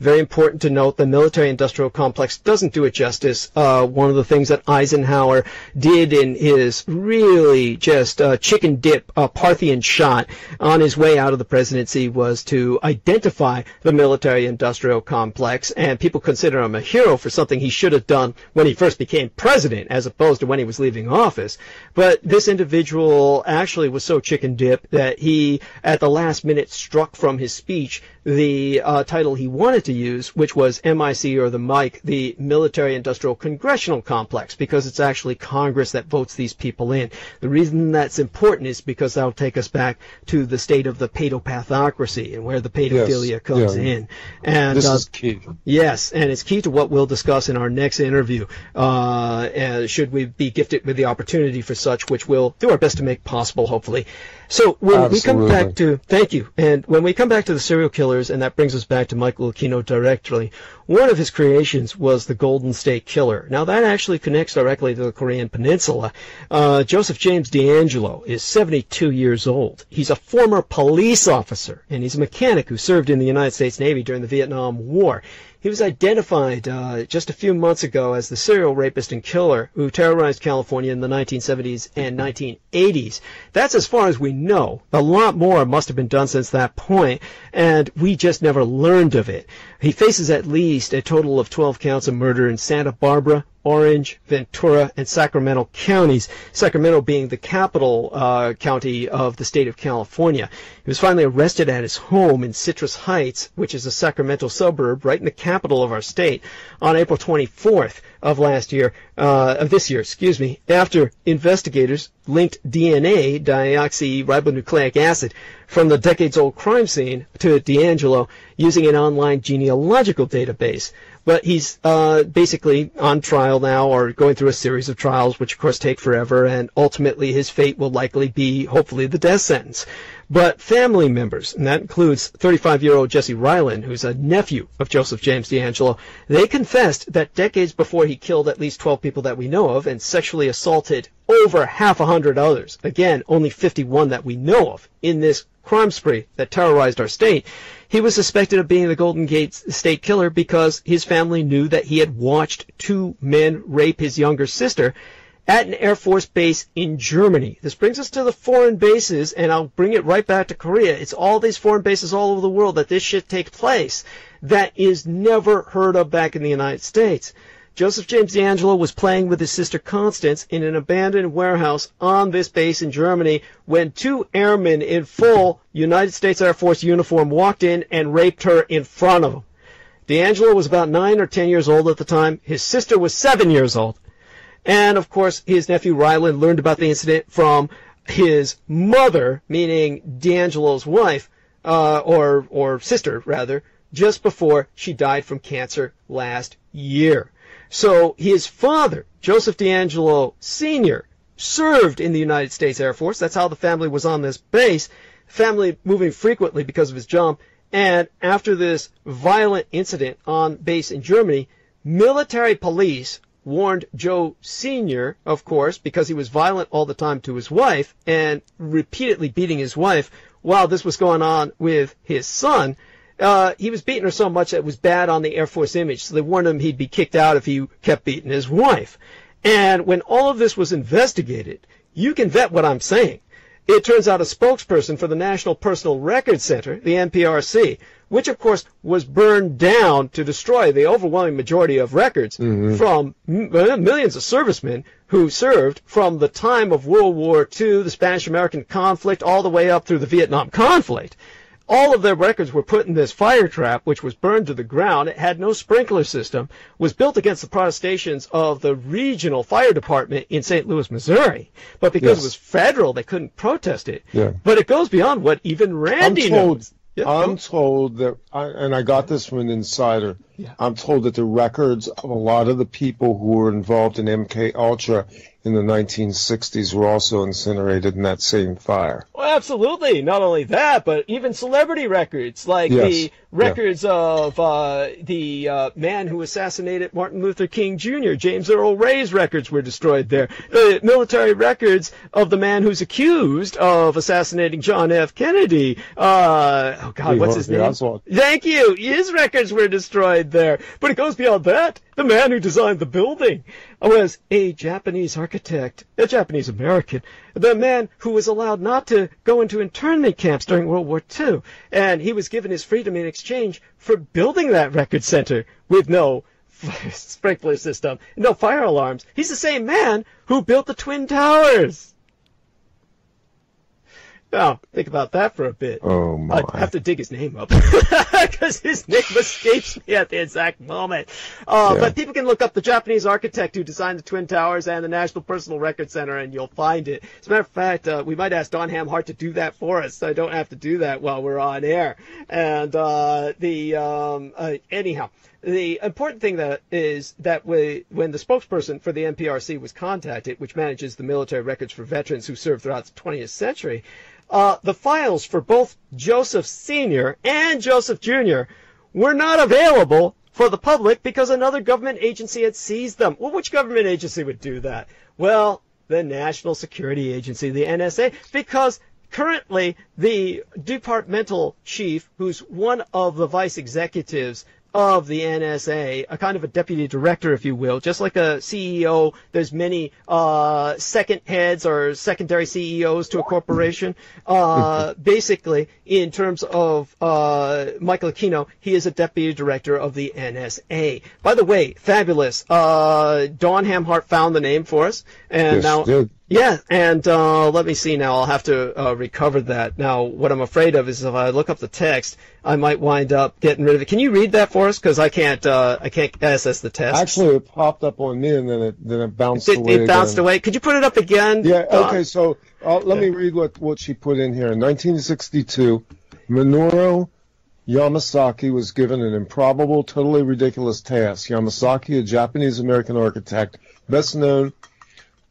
very important to note, the military-industrial complex doesn't do it justice. One of the things that Eisenhower did in his really just chicken dip Parthian shot on his way out of the presidency was to identify the military-industrial complex, and people consider him a hero for something he should have done when he first became president, as opposed to when he was leaving office. But this individual actually was so chicken dip that he he, at the last minute, struck from his speech the title he wanted to use, which was MIC, or the MIC, the Military-Industrial Congressional Complex, because it's actually Congress that votes these people in. The reason that's important is because that'll take us back to the state of the paedopathocracy and where the paedophilia comes in. And this is key. Yes, and it's key to what we'll discuss in our next interview, should we be gifted with the opportunity for such, which we'll do our best to make possible, hopefully. So when we come back to, and when we come back to the serial killers, and that brings us back to Michael Aquino directly, one of his creations was the Golden State Killer. Now that actually connects directly to the Korean Peninsula. Joseph James D'Angelo is 72 years old. He's a former police officer, and he's a mechanic who served in the United States Navy during the Vietnam War. He was identified just a few months ago as the serial rapist and killer who terrorized California in the 1970s and 1980s. That's as far as we know. A lot more must have been done since that point, and we just never learned of it. He faces at least a total of 12 counts of murder in Santa Barbara, Orange, Ventura, and Sacramento counties, Sacramento being the capital county of the state of California. He was finally arrested at his home in Citrus Heights, which is a Sacramento suburb right in the capital of our state, on April 24th of this year, after investigators linked DNA, deoxyribonucleic acid, from the decades-old crime scene to D'Angelo using an online genealogical database. But he's basically on trial now, or going through a series of trials, which of course take forever, and ultimately his fate will likely be, hopefully, the death sentence. But family members, and that includes 35-year-old Jesse Ryland, who's a nephew of Joseph James D'Angelo, they confessed that decades before he killed at least 12 people that we know of and sexually assaulted over 50 others. Again, only 51 that we know of in this crime spree that terrorized our state. He was suspected of being the Golden State Killer because his family knew that he had watched two men rape his younger sister at an Air Force base in Germany. This brings us to the foreign bases, and I'll bring it right back to Korea. It's all these foreign bases all over the world that this shit takes place that is never heard of back in the United States. Joseph James D'Angelo was playing with his sister Constance in an abandoned warehouse on this base in Germany when two airmen in full United States Air Force uniform walked in and raped her in front of him. D'Angelo was about 9 or 10 years old at the time. His sister was 7 years old. And, of course, his nephew Ryland learned about the incident from his mother, meaning D'Angelo's wife, or sister, rather, just before she died from cancer last year. So his father, Joseph D'Angelo Sr., served in the United States Air Force. That's how the family was on this base, family moving frequently because of his job. And after this violent incident on base in Germany, military police warned Joe Sr., of course, because he was violent all the time to his wife and repeatedly beating his wife while this was going on with his son. He was beating her so much that it was bad on the Air Force image, so they warned him he'd be kicked out if he kept beating his wife. And when all of this was investigated, you can vet what I'm saying. It turns out a spokesperson for the National Personal Records Center, the NPRC, which, of course, was burned down to destroy the overwhelming majority of records from millions of servicemen who served from the time of World War II, the Spanish-American conflict, all the way up through the Vietnam conflict. All of their records were put in this fire trap, which was burned to the ground. It had no sprinkler system, was built against the protestations of the regional fire department in St. Louis, Missouri. But because it was federal, they couldn't protest it. Yeah. But it goes beyond what even Randy knows. Yeah. I'm told that, and I got this from an insider, I'm told that the records of a lot of the people who were involved in MK Ultra in the 1960s were also incinerated in that same fire. Well, absolutely. Not only that, but even celebrity records, like the records of the man who assassinated Martin Luther King Jr., James Earl Ray's records were destroyed there. The military records of the man who's accused of assassinating John F. Kennedy. Oh, God, what's his name? Thank you. His records were destroyed there. But it goes beyond that. The man who designed the building was a Japanese architect, a Japanese American, the man who was allowed not to go into internment camps during World War II, and he was given his freedom in exchange for building that record center with no sprinkler system, no fire alarms. He's the same man who built the Twin Towers. Oh, think about that for a bit. Oh, my. I have to dig his name up because his name escapes me at the exact moment. But people can look up the Japanese architect who designed the Twin Towers and the National Personal Record Center, and you'll find it. As a matter of fact, we might ask Don Hamhart to do that for us, so I don't have to do that while we're on air. And anyhow, the important thing that is that when the spokesperson for the NPRC was contacted, which manages the military records for veterans who served throughout the 20th century, the files for both Joseph Sr. and Joseph Jr. were not available for the public because another government agency had seized them. Well, which government agency would do that? Well, the National Security Agency, the NSA, because currently the departmental chief, who's one of the vice executives of the NSA, a kind of a deputy director, if you will, just like a CEO. There's many second heads or secondary CEOs to a corporation. Basically, in terms of Michael Aquino, he is a deputy director of the NSA. By the way, fabulous. Don Hamhart found the name for us, and yeah, and let me see now. I'll have to recover that. Now, what I'm afraid of is if I look up the text, I might wind up getting rid of it. Can you read that for us? Because I can't access the text. Actually, it popped up on me, and then it bounced away. It bounced away. Could you put it up again? Yeah. Okay. So let me read what she put in here. In 1962, Minoru Yamasaki was given an improbable, totally ridiculous task. Yamasaki, a Japanese-American architect, best known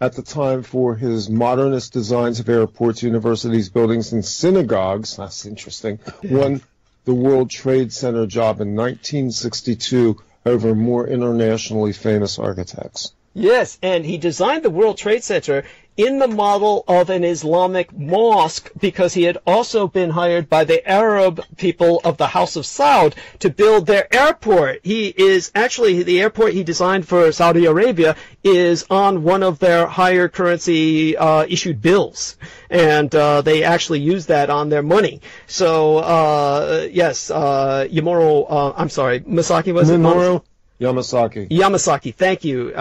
at the time for his modernist designs of airports, universities, buildings, and synagogues, that's interesting, won the World Trade Center job in 1962 over more internationally famous architects. Yes, and he designed the World Trade Center in the model of an Islamic mosque because he had also been hired by the Arab people of the House of Saud to build their airport. He is actually, the airport he designed for Saudi Arabia is on one of their higher currency issued bills, and they actually use that on their money. So yes, Masaki was Minoru? Yamasaki. Yamasaki, thank you.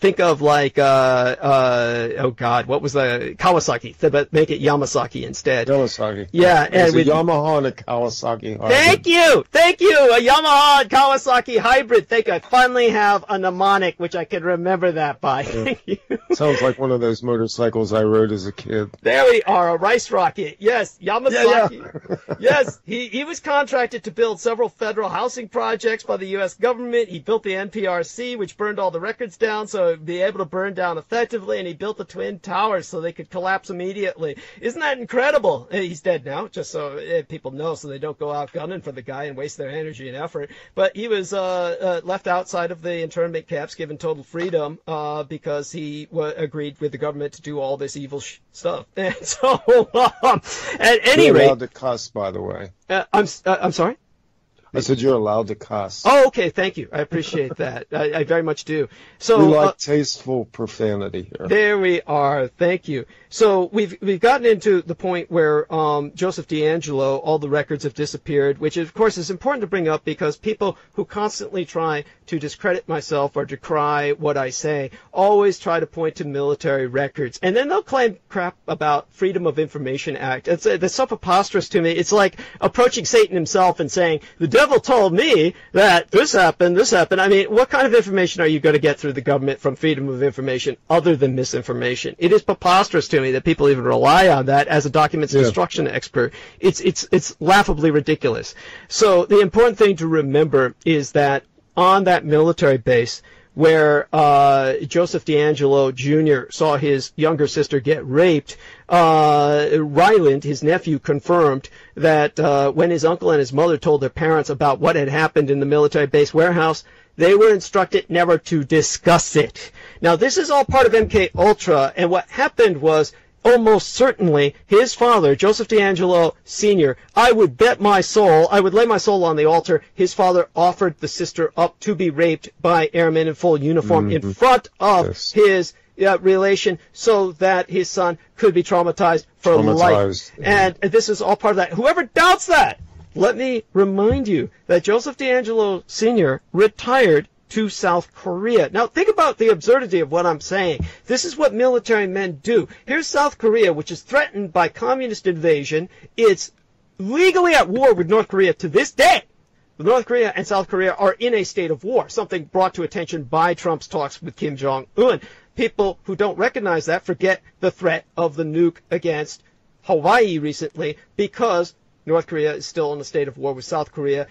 Think of like, oh God, what was the Kawasaki? But make it Yamasaki instead. Yamasaki. Yeah, and with Yamaha and a Kawasaki hybrid. Thank you, thank you. A Yamaha and Kawasaki hybrid. Thank you. I finally have a mnemonic which I can remember that by. Thank you. Sounds like one of those motorcycles I rode as a kid. There we are, a rice rocket. Yes, Yamasaki. Yeah, yeah. Yes, he was contracted to build several federal housing projects by the U.S. government. He built the NPRC, which burned all the records down, so it'd be able to burn down effectively, and he built the Twin Towers so they could collapse immediately. Isn't that incredible? He's dead now, just so people know, so they don't go out gunning for the guy and waste their energy and effort. But he was left outside of the internment camps, given total freedom because he agreed with the government to do all this evil stuff. And so, at any rate, you're allowed to cuss, by the way. I'm sorry? I said you're allowed to cuss. Oh, okay. Thank you. I appreciate that. I very much do. So we like tasteful profanity here. There we are. Thank you. So we've gotten into the point where Joseph D'Angelo, all the records have disappeared, which of course is important to bring up because people who constantly try to discredit myself or decry what I say always try to point to military records, and then they'll claim crap about Freedom of Information Act. It's so preposterous to me. It's like approaching Satan himself and saying, the devil told me that this happened. I mean, what kind of information are you going to get through the government from Freedom of Information other than misinformation? It is preposterous to me that people even rely on that as a documents construction expert. It's laughably ridiculous. So the important thing to remember is that on that military base where Joseph D'Angelo Jr. saw his younger sister get raped, Ryland, his nephew, confirmed that when his uncle and his mother told their parents about what had happened in the military base warehouse, they were instructed never to discuss it. Now, this is all part of MK Ultra, and what happened was almost certainly his father, Joseph D'Angelo Sr., I would bet my soul, I would lay my soul on the altar, his father offered the sister up to be raped by airmen in full uniform in front of his relation so that his son could be traumatized for life. And this is all part of that. Whoever doubts that, let me remind you that Joseph D'Angelo Sr. retired to South Korea. Now, think about the absurdity of what I'm saying. This is what military men do. Here's South Korea, which is threatened by communist invasion. It's legally at war with North Korea to this day. North Korea and South Korea are in a state of war, something brought to attention by Trump's talks with Kim Jong-un. People who don't recognize that forget the threat of the nuke against Hawaii recently, because North Korea is still in a state of war with South Korea,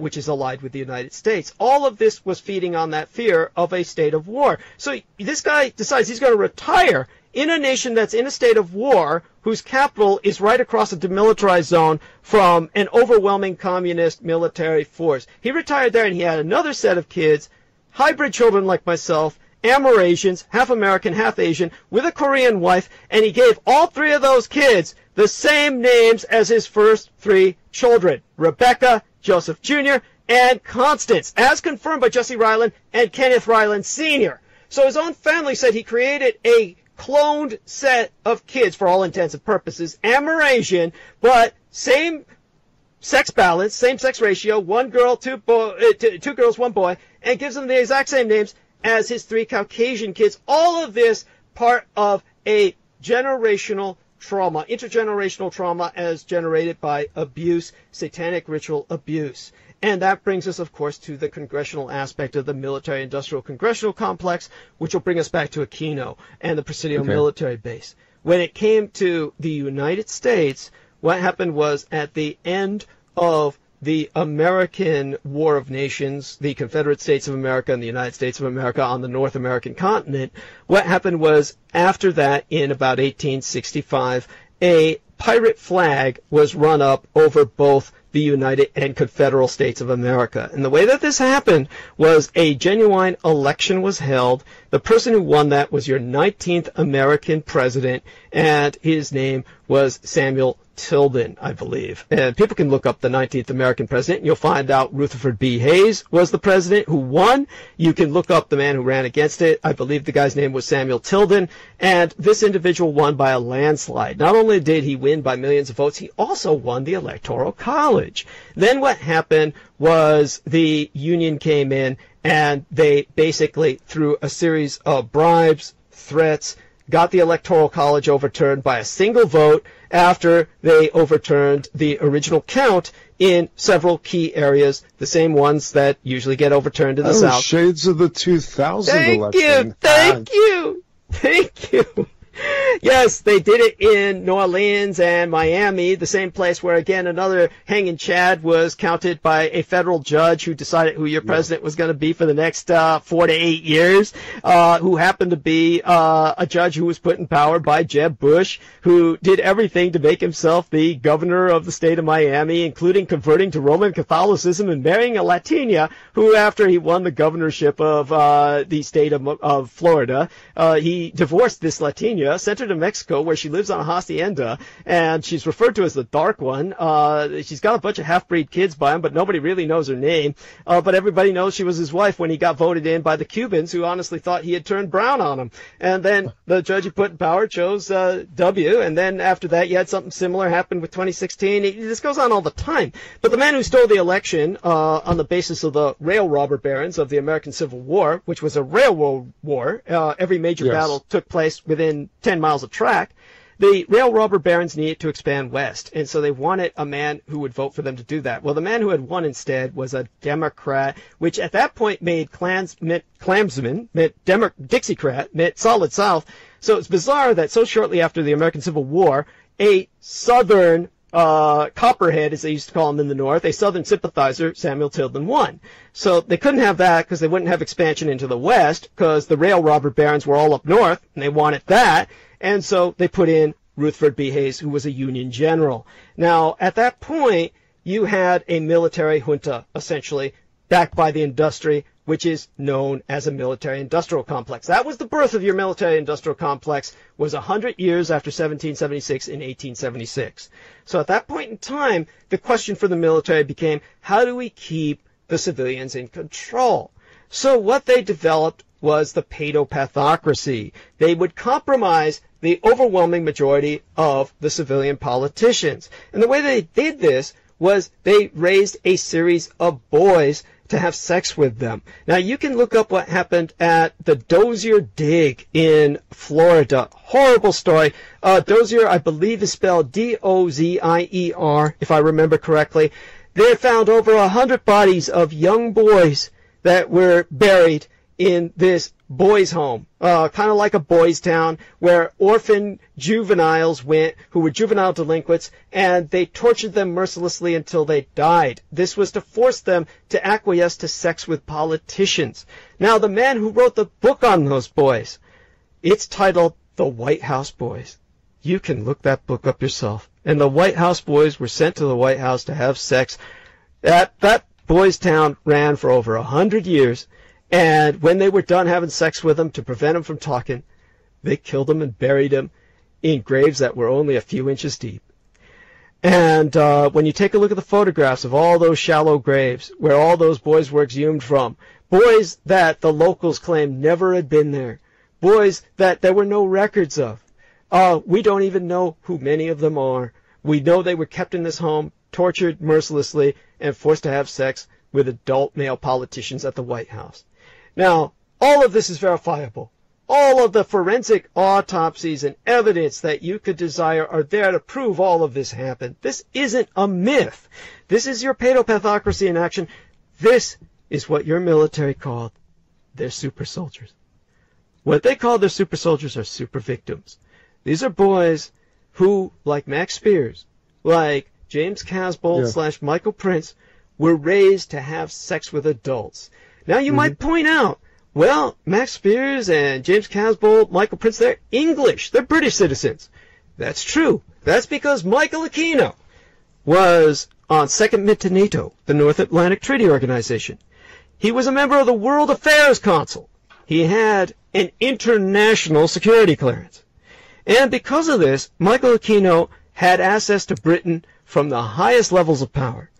which is allied with the United States. All of this was feeding on that fear of a state of war. So this guy decides he's going to retire in a nation that's in a state of war, whose capital is right across a demilitarized zone from an overwhelming communist military force. He retired there, and he had another set of kids, hybrid children like myself, Amerasians, half American, half Asian, with a Korean wife, and he gave all three of those kids the same names as his first three children, Rebecca, Joseph Jr., and Constance, as confirmed by Jesse Ryland and Kenneth Ryland Sr. So his own family said he created a cloned set of kids, for all intents and purposes, Amerasian, but same sex balance, same sex ratio, one girl, two girls, one boy, and gives them the exact same names as his three Caucasian kids. All of this part of a generational trauma, intergenerational trauma, as generated by abuse, satanic ritual abuse. And that brings us, of course, to the congressional aspect of the military-industrial congressional complex, which will bring us back to Aquino and the Presidio military base. When it came to the United States, what happened was, at the end of the American War of Nations, the Confederate States of America and the United States of America on the North American continent, what happened was, after that, in about 1865, a pirate flag was run up over both the United and Confederate States of America. And the way that this happened was, a genuine election was held. The person who won that was your 19th American president, and his name was Samuel Tilden, I believe. And people can look up the 19th American president, and you'll find out Rutherford B. Hayes was the president who won. You can look up the man who ran against it. I believe the guy's name was Samuel Tilden, and this individual won by a landslide. Not only did he win by millions of votes, he also won the Electoral College. Then what happened was, the Union came in, and they basically, through a series of bribes, threats, got the Electoral College overturned by a single vote, after they overturned the original count in several key areas, the same ones that usually get overturned in the South. Shades of the 2000 election. Thank you. Yes, they did it in New Orleans and Miami, the same place where, again, another hanging chad was counted by a federal judge who decided who your president was going to be for the next 4 to 8 years, who happened to be a judge who was put in power by Jeb Bush, who did everything to make himself the governor of the state of Miami, including converting to Roman Catholicism and marrying a Latina, who, after he won the governorship of the state of Florida, he divorced this Latina, sent her to Mexico, where she lives on a hacienda, and she's referred to as the Dark One. She's got a bunch of half-breed kids by him, but nobody really knows her name. But everybody knows she was his wife when he got voted in by the Cubans, who honestly thought he had turned brown on him. And then the judge he put in power chose W, and then after that you had something similar happen with 2016. This goes on all the time. But the man who stole the election on the basis of the rail robber barons of the American Civil War, which was a railroad war, every major battle took place within 10 miles of track. The rail robber barons needed to expand west, and so they wanted a man who would vote for them to do that. Well, the man who had won instead was a Democrat, which at that point made Klansman, meant Dixiecrat, meant Solid South. So it's bizarre that so shortly after the American Civil War, a Southern copperhead, as they used to call him in the North, a Southern sympathizer, Samuel Tilden, won. So they couldn't have that, because they wouldn't have expansion into the West, because the rail robber barons were all up north, and they wanted that. And so they put in Rutherford B. Hayes, who was a Union general. Now, at that point, you had a military junta, essentially, backed by the industry, which is known as a military-industrial complex. That was the birth of your military-industrial complex, was 100 years after 1776 in 1876. So at that point in time, the question for the military became, how do we keep the civilians in control? So what they developed was the paedopathocracy. They would compromise the overwhelming majority of the civilian politicians. And the way they did this was, they raised a series of boys to have sex with them. Now, you can look up what happened at the Dozier Dig in Florida. Horrible story. Dozier, I believe, is spelled D-O-Z-I-E-R, if I remember correctly. They found over 100 bodies of young boys that were buried in this boys' home, kind of like a boys' town, where orphan juveniles went who were juvenile delinquents, and they tortured them mercilessly until they died. This was to force them to acquiesce to sex with politicians. Now, the man who wrote the book on those boys, it's titled The White House Boys. You can look that book up yourself. And the White House boys were sent to the White House to have sex. That boys' town ran for over 100 years. And when they were done having sex with him, to prevent him from talking, they killed him and buried him in graves that were only a few inches deep. And when you take a look at the photographs of all those shallow graves where all those boys were exhumed from, boys that the locals claimed never had been there, boys that there were no records of, we don't even know who many of them are. We know they were kept in this home, tortured mercilessly, and forced to have sex with adult male politicians at the White House. Now, all of this is verifiable. All of the forensic autopsies and evidence that you could desire are there to prove all of this happened. This isn't a myth. This is your pedopathocracy in action. This is what your military called their super soldiers. What they call their super soldiers are super victims. These are boys who, like Max Spiers, like James Casbolt / Michael Prince, were raised to have sex with adults. Now, you might point out, well, Max Spiers and James Casbolt, Michael Prince, they're English. They're British citizens. That's true. That's because Michael Aquino was on second mate to NATO, the North Atlantic Treaty Organization. He was a member of the World Affairs Council. He had an international security clearance. And because of this, Michael Aquino had access to Britain from the highest levels of power.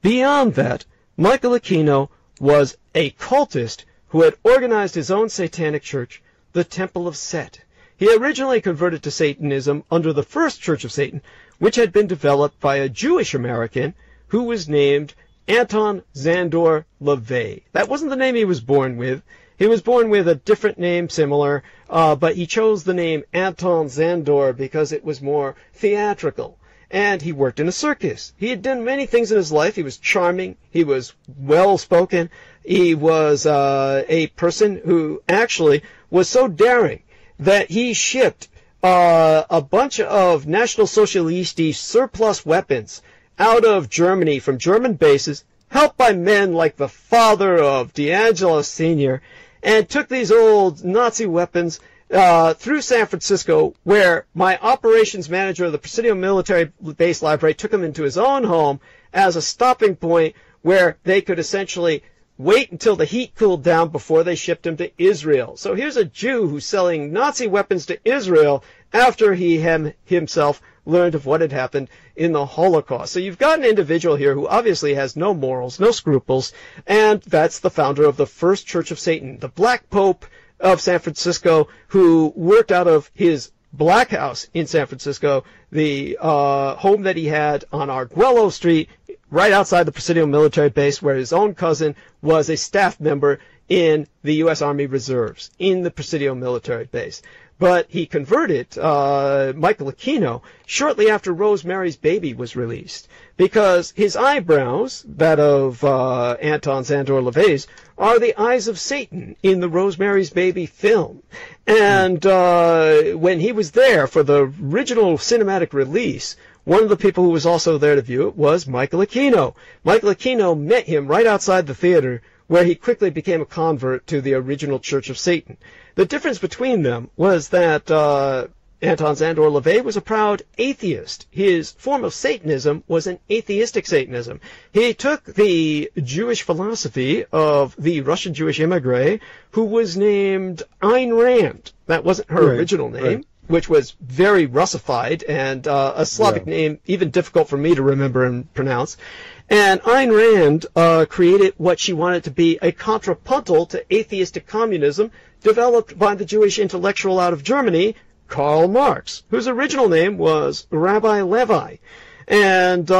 Beyond that, Michael Aquino was a cultist who had organized his own satanic church, the Temple of Set. He originally converted to Satanism under the first Church of Satan, which had been developed by a Jewish American who was named Anton Zandor LeVay. That wasn't the name he was born with. He was born with a different name similar, but he chose the name Anton Zandor because it was more theatrical. And he worked in a circus. He had done many things in his life. He was charming. He was well-spoken. He was a person who actually was so daring that he shipped a bunch of National Socialist surplus weapons out of Germany from German bases, helped by men like the father of D'Angelo Sr., and took these old Nazi weapons through San Francisco, where my operations manager of the Presidio Military Base Library took him into his own home as a stopping point where they could essentially wait until the heat cooled down before they shipped him to Israel. So here's a Jew who's selling Nazi weapons to Israel after he himself learned of what had happened in the Holocaust. So you've got an individual here who obviously has no morals, no scruples, and that's the founder of the First Church of Satan, the Black Pope of San Francisco, who worked out of his Black House in San Francisco, the home that he had on Arguello Street, right outside the Presidio Military Base, where his own cousin was a staff member in the U.S. Army Reserves in the Presidio Military Base. But he converted, Michael Aquino, shortly after Rosemary's Baby was released, because his eyebrows, that of Anton Zandor LeVay's, are the eyes of Satan in the Rosemary's Baby film. And when he was there for the original cinematic release, one of the people who was also there to view it was Michael Aquino. Michael Aquino met him right outside the theater, where he quickly became a convert to the original Church of Satan. The difference between them was that Anton Zandor LeVay was a proud atheist. His form of Satanism was an atheistic Satanism. He took the Jewish philosophy of the Russian Jewish immigrant who was named Ayn Rand. That wasn't her original name, which was very Russified and a Slavic name, even difficult for me to remember and pronounce. And Ayn Rand created what she wanted to be a contrapuntal to atheistic communism, developed by the Jewish intellectual out of Germany, Karl Marx, whose original name was Rabbi Levi. and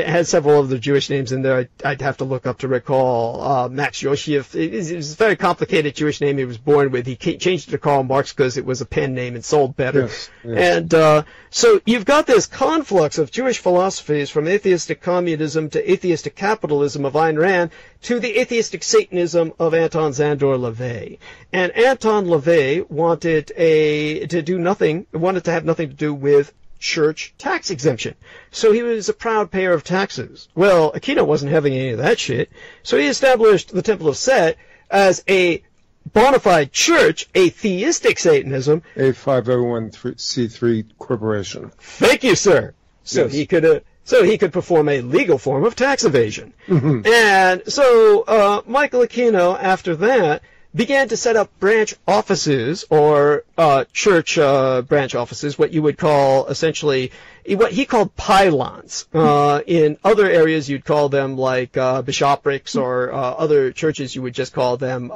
it has several other Jewish names in there. I'd have to look up to recall. Max Yoshiev, it was a very complicated Jewish name he was born with. He changed it to Karl Marx because it was a pen name and sold better. Yes, yes. And so you've got this conflux of Jewish philosophies from atheistic communism to atheistic capitalism of Ayn Rand to the atheistic Satanism of Anton Zandor LeVay. And Anton LeVay wanted to have nothing to do with church tax exemption. So he was a proud payer of taxes. Well, Aquino wasn't having any of that shit. So he established the Temple of Set as a bona fide church, a theistic Satanism. A 501c3 corporation. Thank you, sir. So yes. he could perform a legal form of tax evasion. Mm-hmm. And so Michael Aquino, after that, began to set up branch offices or church branch offices, what you would call essentially what he called pylons. In other areas, you'd call them like bishoprics, or other churches, you would just call them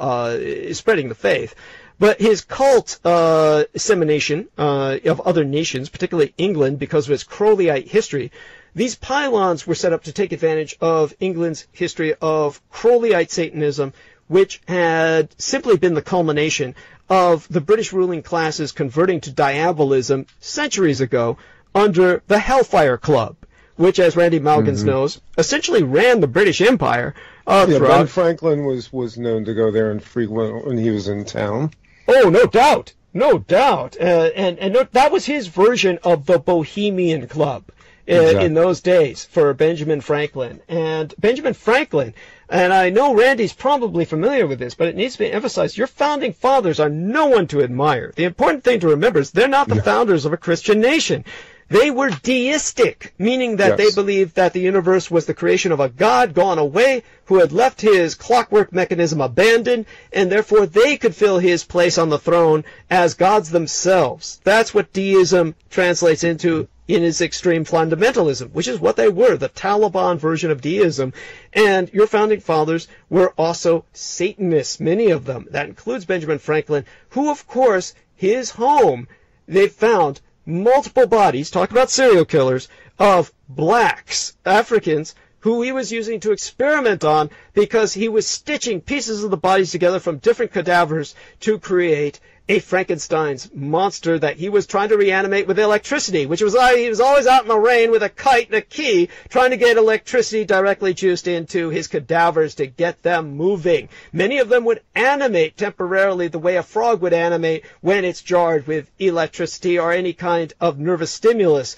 spreading the faith. But his cult dissemination of other nations, particularly England, because of its Crowleyite history, these pylons were set up to take advantage of England's history of Crowleyite Satanism, which had simply been the culmination of the British ruling classes converting to diabolism centuries ago under the Hellfire Club, which, as Randy Maugans knows, essentially ran the British Empire. Ben Franklin was known to go there and frequent when he was in town. Oh, no doubt. No doubt. That was his version of the Bohemian Club. Exactly. In those days for Benjamin Franklin. And Benjamin Franklin, and I know Randy's probably familiar with this, but it needs to be emphasized, your founding fathers are no one to admire. The important thing to remember is they're not the founders of a Christian nation. They were deistic, meaning that they believed that the universe was the creation of a god gone away who had left his clockwork mechanism abandoned, and therefore they could fill his place on the throne as gods themselves. That's what deism translates into in its extreme fundamentalism, which is what they were, the Taliban version of deism. And your founding fathers were also Satanists, many of them. That includes Benjamin Franklin, who, of course, his home, they found multiple bodies, talk about serial killers, of blacks, Africans, who he was using to experiment on because he was stitching pieces of the bodies together from different cadavers to create a Frankenstein's monster that he was trying to reanimate with electricity, which was he was always out in the rain with a kite and a key trying to get electricity directly juiced into his cadavers to get them moving. Many of them would animate temporarily the way a frog would animate when it's jarred with electricity or any kind of nervous stimulus.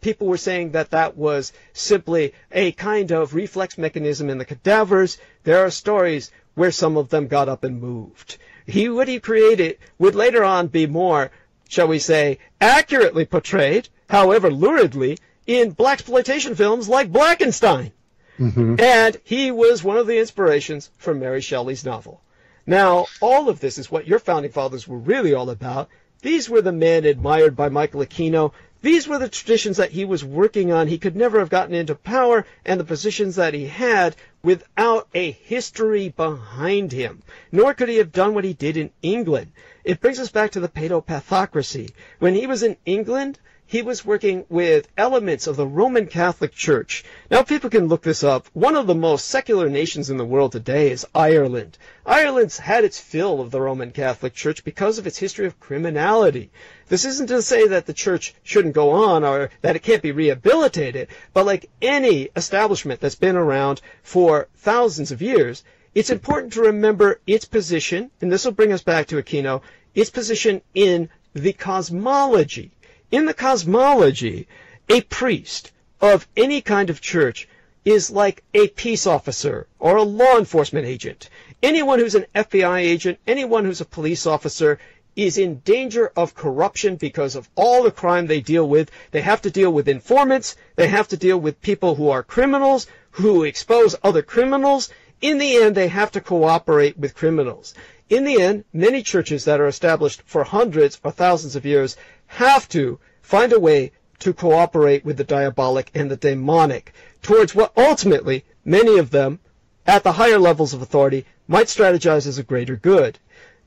People were saying that was simply a kind of reflex mechanism in the cadavers. There are stories where some of them got up and moved. What he created would later on be more, shall we say, accurately portrayed, however luridly, in blaxploitation films like Blackenstein. Mm-hmm. And he was one of the inspirations for Mary Shelley's novel. Now, all of this is what your founding fathers were really all about. These were the men admired by Michael Aquino. These were the traditions that he was working on. He could never have gotten into power and the positions that he had without a history behind him, nor could he have done what he did in England. It brings us back to the paedopathocracy. When he was in England, he was working with elements of the Roman Catholic Church. Now, people can look this up. One of the most secular nations in the world today is Ireland. Ireland's had its fill of the Roman Catholic Church because of its history of criminality. This isn't to say that the church shouldn't go on or that it can't be rehabilitated, but like any establishment that's been around for thousands of years, it's important to remember its position, and this will bring us back to Aquino, its position in the cosmology. In the cosmology, a priest of any kind of church is like a peace officer or a law enforcement agent. Anyone who's an FBI agent, anyone who's a police officer is in danger of corruption because of all the crime they deal with. They have to deal with informants. They have to deal with people who are criminals, who expose other criminals. In the end, they have to cooperate with criminals. In the end, many churches that are established for hundreds or thousands of years have to find a way to cooperate with the diabolic and the demonic towards what ultimately many of them at the higher levels of authority might strategize as a greater good.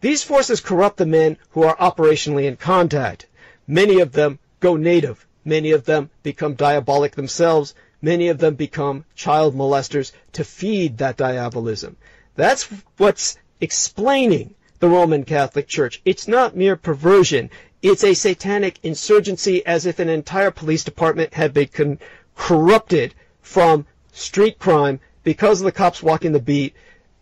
These forces corrupt the men who are operationally in contact. Many of them go native. Many of them become diabolic themselves. Many of them become child molesters to feed that diabolism. That's what's explaining the Roman Catholic Church. It's not mere perversion. It's a satanic insurgency, as if an entire police department had been corrupted from street crime because of the cops walking the beat,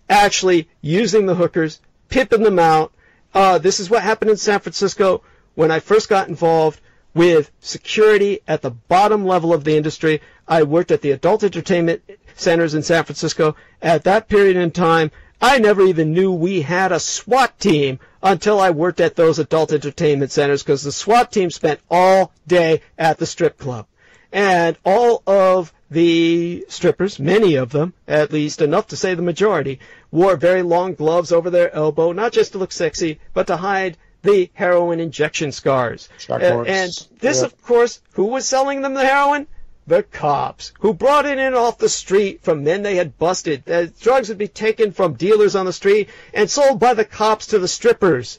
actually using the hookers, pimping them out. This is what happened in San Francisco when I first got involved with security at the bottom level of the industry. I worked at the adult entertainment centers in San Francisco. At that period in time, I never even knew we had a SWAT team until I worked at those adult entertainment centers, because the SWAT team spent all day at the strip club. And all of the strippers, many of them, at least enough to say the majority, wore very long gloves over their elbow, not just to look sexy, but to hide the heroin injection scars. And this, of course, who was selling them the heroin? The cops, who brought it in off the street from men they had busted. Drugs would be taken from dealers on the street and sold by the cops to the strippers.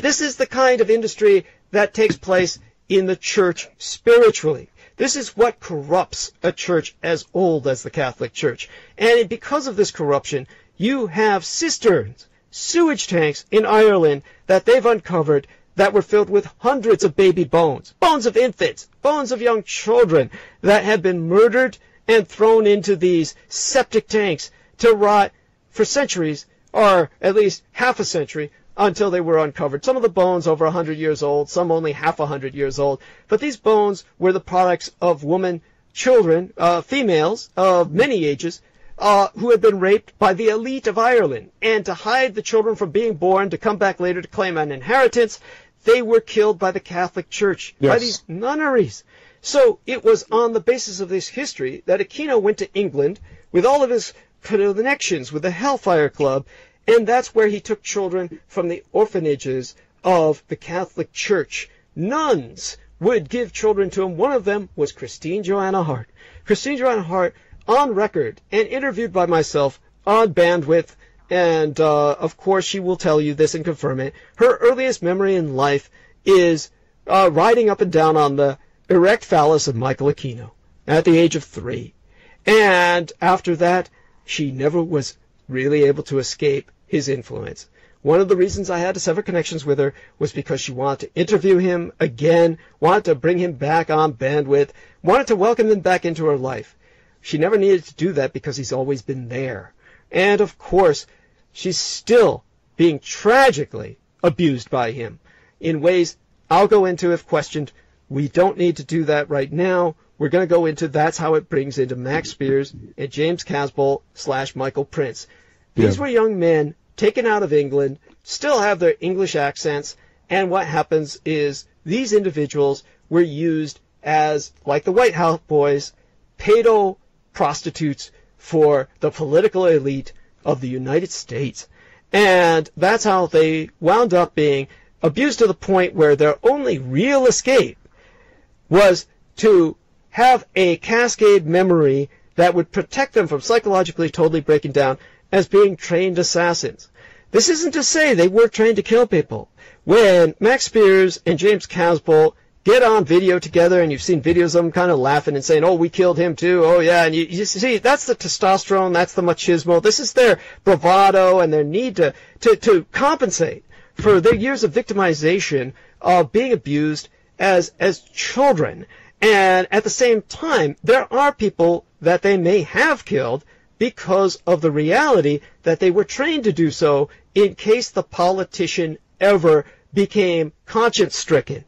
This is the kind of industry that takes place in the church spiritually. This is what corrupts a church as old as the Catholic Church. And because of this corruption, you have cisterns, sewage tanks in Ireland that they've uncovered that were filled with hundreds of baby bones, bones of infants, bones of young children that had been murdered and thrown into these septic tanks to rot for centuries, or at least half a century, until they were uncovered. Some of the bones over 100 years old, some only half 100 years old, but these bones were the products of women, children, females of many ages, who had been raped by the elite of Ireland. And to hide the children from being born, to come back later to claim an inheritance, they were killed by the Catholic Church, by these nunneries. So it was on the basis of this history that Aquino went to England with all of his connections with the Hellfire Club, and that's where he took children from the orphanages of the Catholic Church. Nuns would give children to him. One of them was Christine Joanna Hart. Christine Joanna Hart, on record and interviewed by myself on Bandwidth, and of course she will tell you this and confirm it, her earliest memory in life is riding up and down on the erect phallus of Michael Aquino at the age of 3. And after that, she never was really able to escape his influence. One of the reasons I had to sever connections with her was because she wanted to interview him again, wanted to bring him back on Bandwidth, wanted to welcome him back into her life. She never needed to do that because he's always been there. And, of course, she's still being tragically abused by him in ways I'll go into if questioned. We don't need to do that right now. We're going to go into that's how it brings into Max Spiers and James Casbolt / Michael Prince. These were young men taken out of England, still have their English accents, and what happens is these individuals were used as, like the White House Boys, pedo prostitutes for the political elite of the United States. And that's how they wound up being abused to the point where their only real escape was to have a cascade memory that would protect them from psychologically totally breaking down as being trained assassins. This isn't to say they were trained to kill people. When Max Spiers and James Casbolt get on video together, and you've seen videos of them kind of laughing and saying, oh, we killed him too, oh yeah, and you see, that's the testosterone, that's the machismo, this is their bravado and their need to compensate for their years of victimization of being abused as children. And at the same time, there are people that they may have killed because of the reality that they were trained to do so in case the politician ever became conscience-stricken.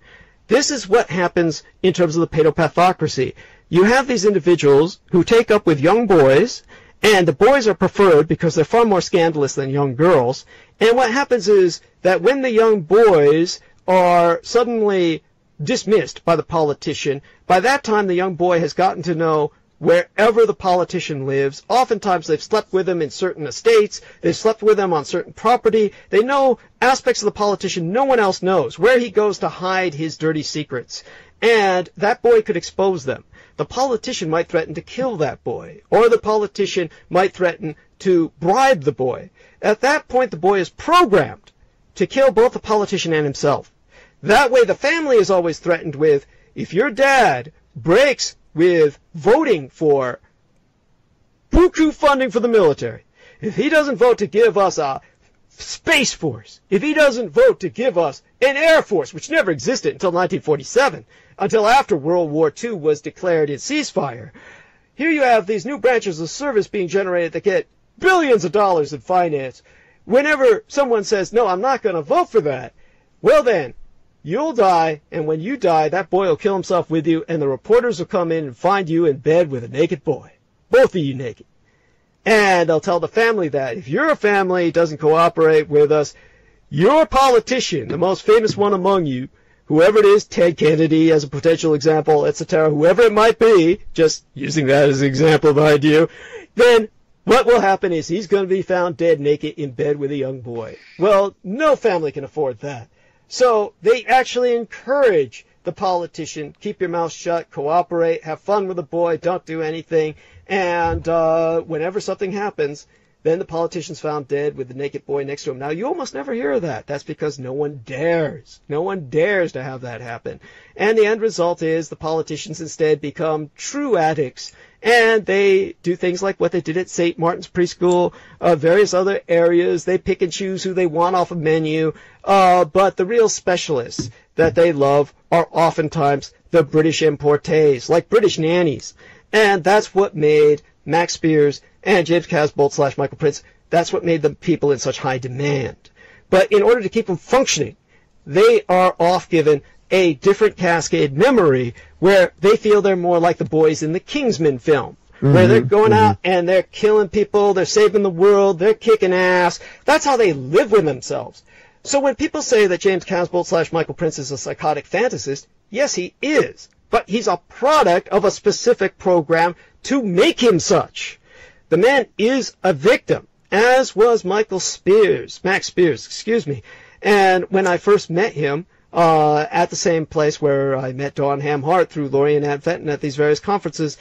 This is what happens in terms of the pedopathocracy. You have these individuals who take up with young boys, and the boys are preferred because they're far more scandalous than young girls. And what happens is that when the young boys are suddenly dismissed by the politician, by that time the young boy has gotten to know wherever the politician lives. Oftentimes they've slept with him in certain estates, they've slept with him on certain property, they know aspects of the politician no one else knows, where he goes to hide his dirty secrets. And that boy could expose them. The politician might threaten to kill that boy, or the politician might threaten to bribe the boy. At that point the boy is programmed to kill both the politician and himself. That way the family is always threatened with, if your dad breaks with voting for poo-poo funding for the military, if he doesn't vote to give us a Space Force, if he doesn't vote to give us an Air Force, which never existed until 1947, until after World War II was declared its ceasefire, here you have these new branches of service being generated that get billions of dollars in finance. Whenever someone says, no, I'm not going to vote for that, well then, you'll die, and when you die, that boy will kill himself with you, and the reporters will come in and find you in bed with a naked boy. Both of you naked. And they'll tell the family that if your family doesn't cooperate with us, your politician, the most famous one among you, whoever it is, Ted Kennedy as a potential example, etc., whoever it might be, just using that as an example of idea, then what will happen is he's going to be found dead naked in bed with a young boy. Well, no family can afford that. So they actually encourage the politician, keep your mouth shut, cooperate, have fun with the boy, don't do anything. And whenever something happens, then the politician's found dead with the naked boy next to him. Now, you almost never hear of that. That's because no one dares. No one dares to have that happen. And the end result is the politicians instead become true addicts. And they do things like what they did at St. Martin's Preschool, various other areas. They pick and choose who they want off a menu. But the real specialists that they love are oftentimes the British importees, like British nannies. And that's what made Max Spiers and James Casbolt / Michael Prince, that's what made the people in such high demand. But in order to keep them functioning, they are off given a different cascade memory where they feel they're more like the boys in the Kingsman film, where they're going out and they're killing people, they're saving the world, they're kicking ass. That's how they live with themselves. So when people say that James Casbolt / Michael Prince is a psychotic fantasist, yes, he is. But he's a product of a specific program to make him such. The man is a victim, as was Max Spiers. And when I first met him at the same place where I met Dawn Ham Hart through Lorien Fenton at these various conferences,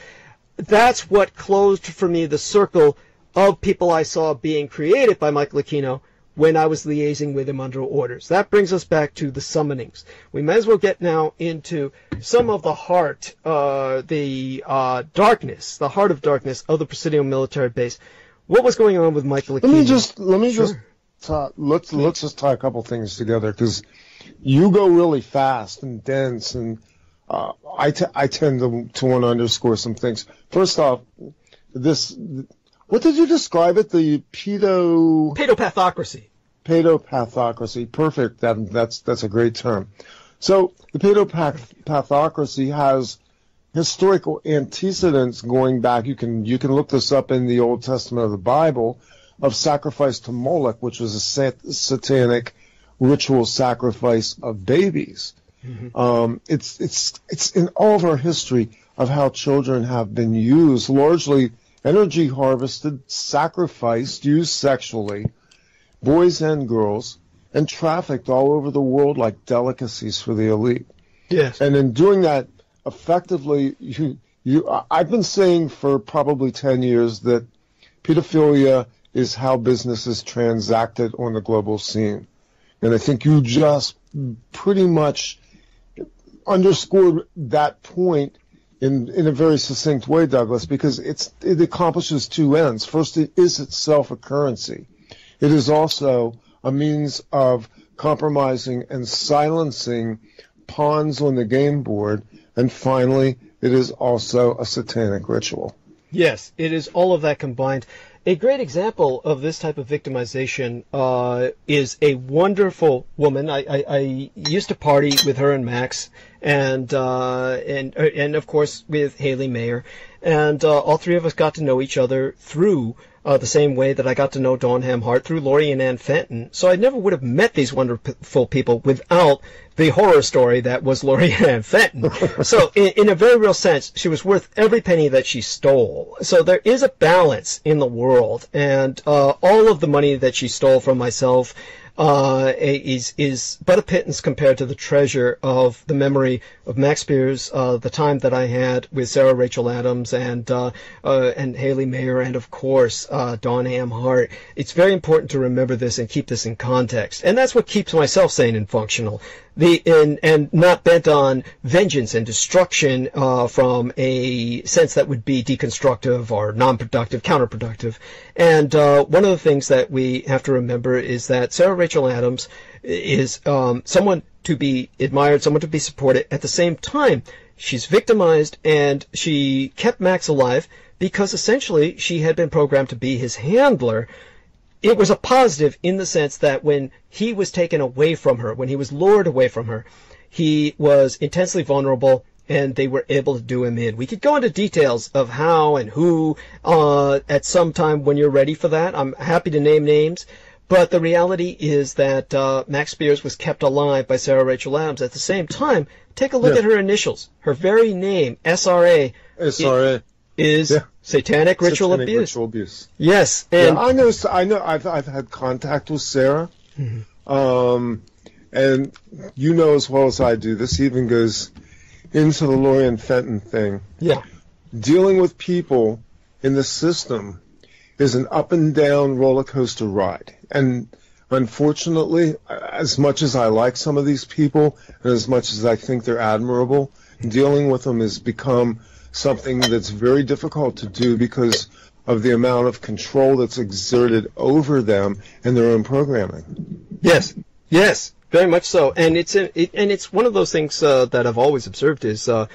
that's what closed for me the circle of people I saw being created by Michael Aquino when I was liaising with him under orders. That brings us back to the summonings. We may as well get now into some of the heart, the heart of darkness of the Presidio military base. What was going on with Michael Aquino? Let's just tie a couple things together, because you go really fast and dense, and I tend to want to underscore some things. First off, this, what did you describe it? The pedopathocracy. Pedopathocracy. Perfect. That's a great term. So the pedopathocracy has historical antecedents going back. You can look this up in the Old Testament of the Bible, of sacrifice to Molech, which was a satanic ritual sacrifice of babies. It's in all of our history of how children have been used, largely energy harvested, sacrificed, used sexually, boys and girls, and trafficked all over the world like delicacies for the elite. Yes. And in doing that, effectively, I've been saying for probably 10 years that pedophilia is how business is transacted on the global scene. And I think you just pretty much underscored that point in a very succinct way, Douglas, because it accomplishes two ends. First, it is itself a currency. It is also a means of compromising and silencing pawns on the game board. And finally, it is also a satanic ritual. Yes, it is all of that combined. A great example of this type of victimization is a wonderful woman. I used to party with her and Max, and of course with Haley Mayer, and all three of us got to know each other through the same way that I got to know Dawn Ham Hart, through Lorien Fenton. So I never would have met these wonderful people without the horror story that was Lorien Fenton. So in a very real sense, she was worth every penny that she stole. So there is a balance in the world, and all of the money that she stole from myself is but a pittance compared to the treasure of the memory of Max Spiers, the time that I had with Sarah Rachel Adams and Haley Mayer, and of course Dawn Amhart. It's very important to remember this and keep this in context, and that's what keeps myself sane and functional. And not bent on vengeance and destruction from a sense that would be deconstructive or non-productive, counterproductive. And one of the things that we have to remember is that Sarah Rachel Adams is someone to be admired, someone to be supported. At the same time, she's victimized, and she kept Max alive because essentially she had been programmed to be his handler. It was a positive in the sense that when he was taken away from her, when he was lured away from her, he was intensely vulnerable, and they were able to do him in. We could go into details of how and who at some time when you're ready for that. I'm happy to name names, but the reality is that Max Spiers was kept alive by Sarah Rachel Adams. At the same time, take a look at her initials. Her very name, SRA, is... Yeah. Satanic ritual abuse. Yes, and yeah, I know. I've had contact with Sarah, and you know as well as I do, this even goes into the Lorien Fenton thing. Yeah, dealing with people in the system is an up and down roller coaster ride, and unfortunately, as much as I like some of these people, and as much as I think they're admirable, dealing with them has become something that's very difficult to do because of the amount of control that's exerted over them and their own programming. Yes, yes, very much so. And it's one of those things that I've always observed is in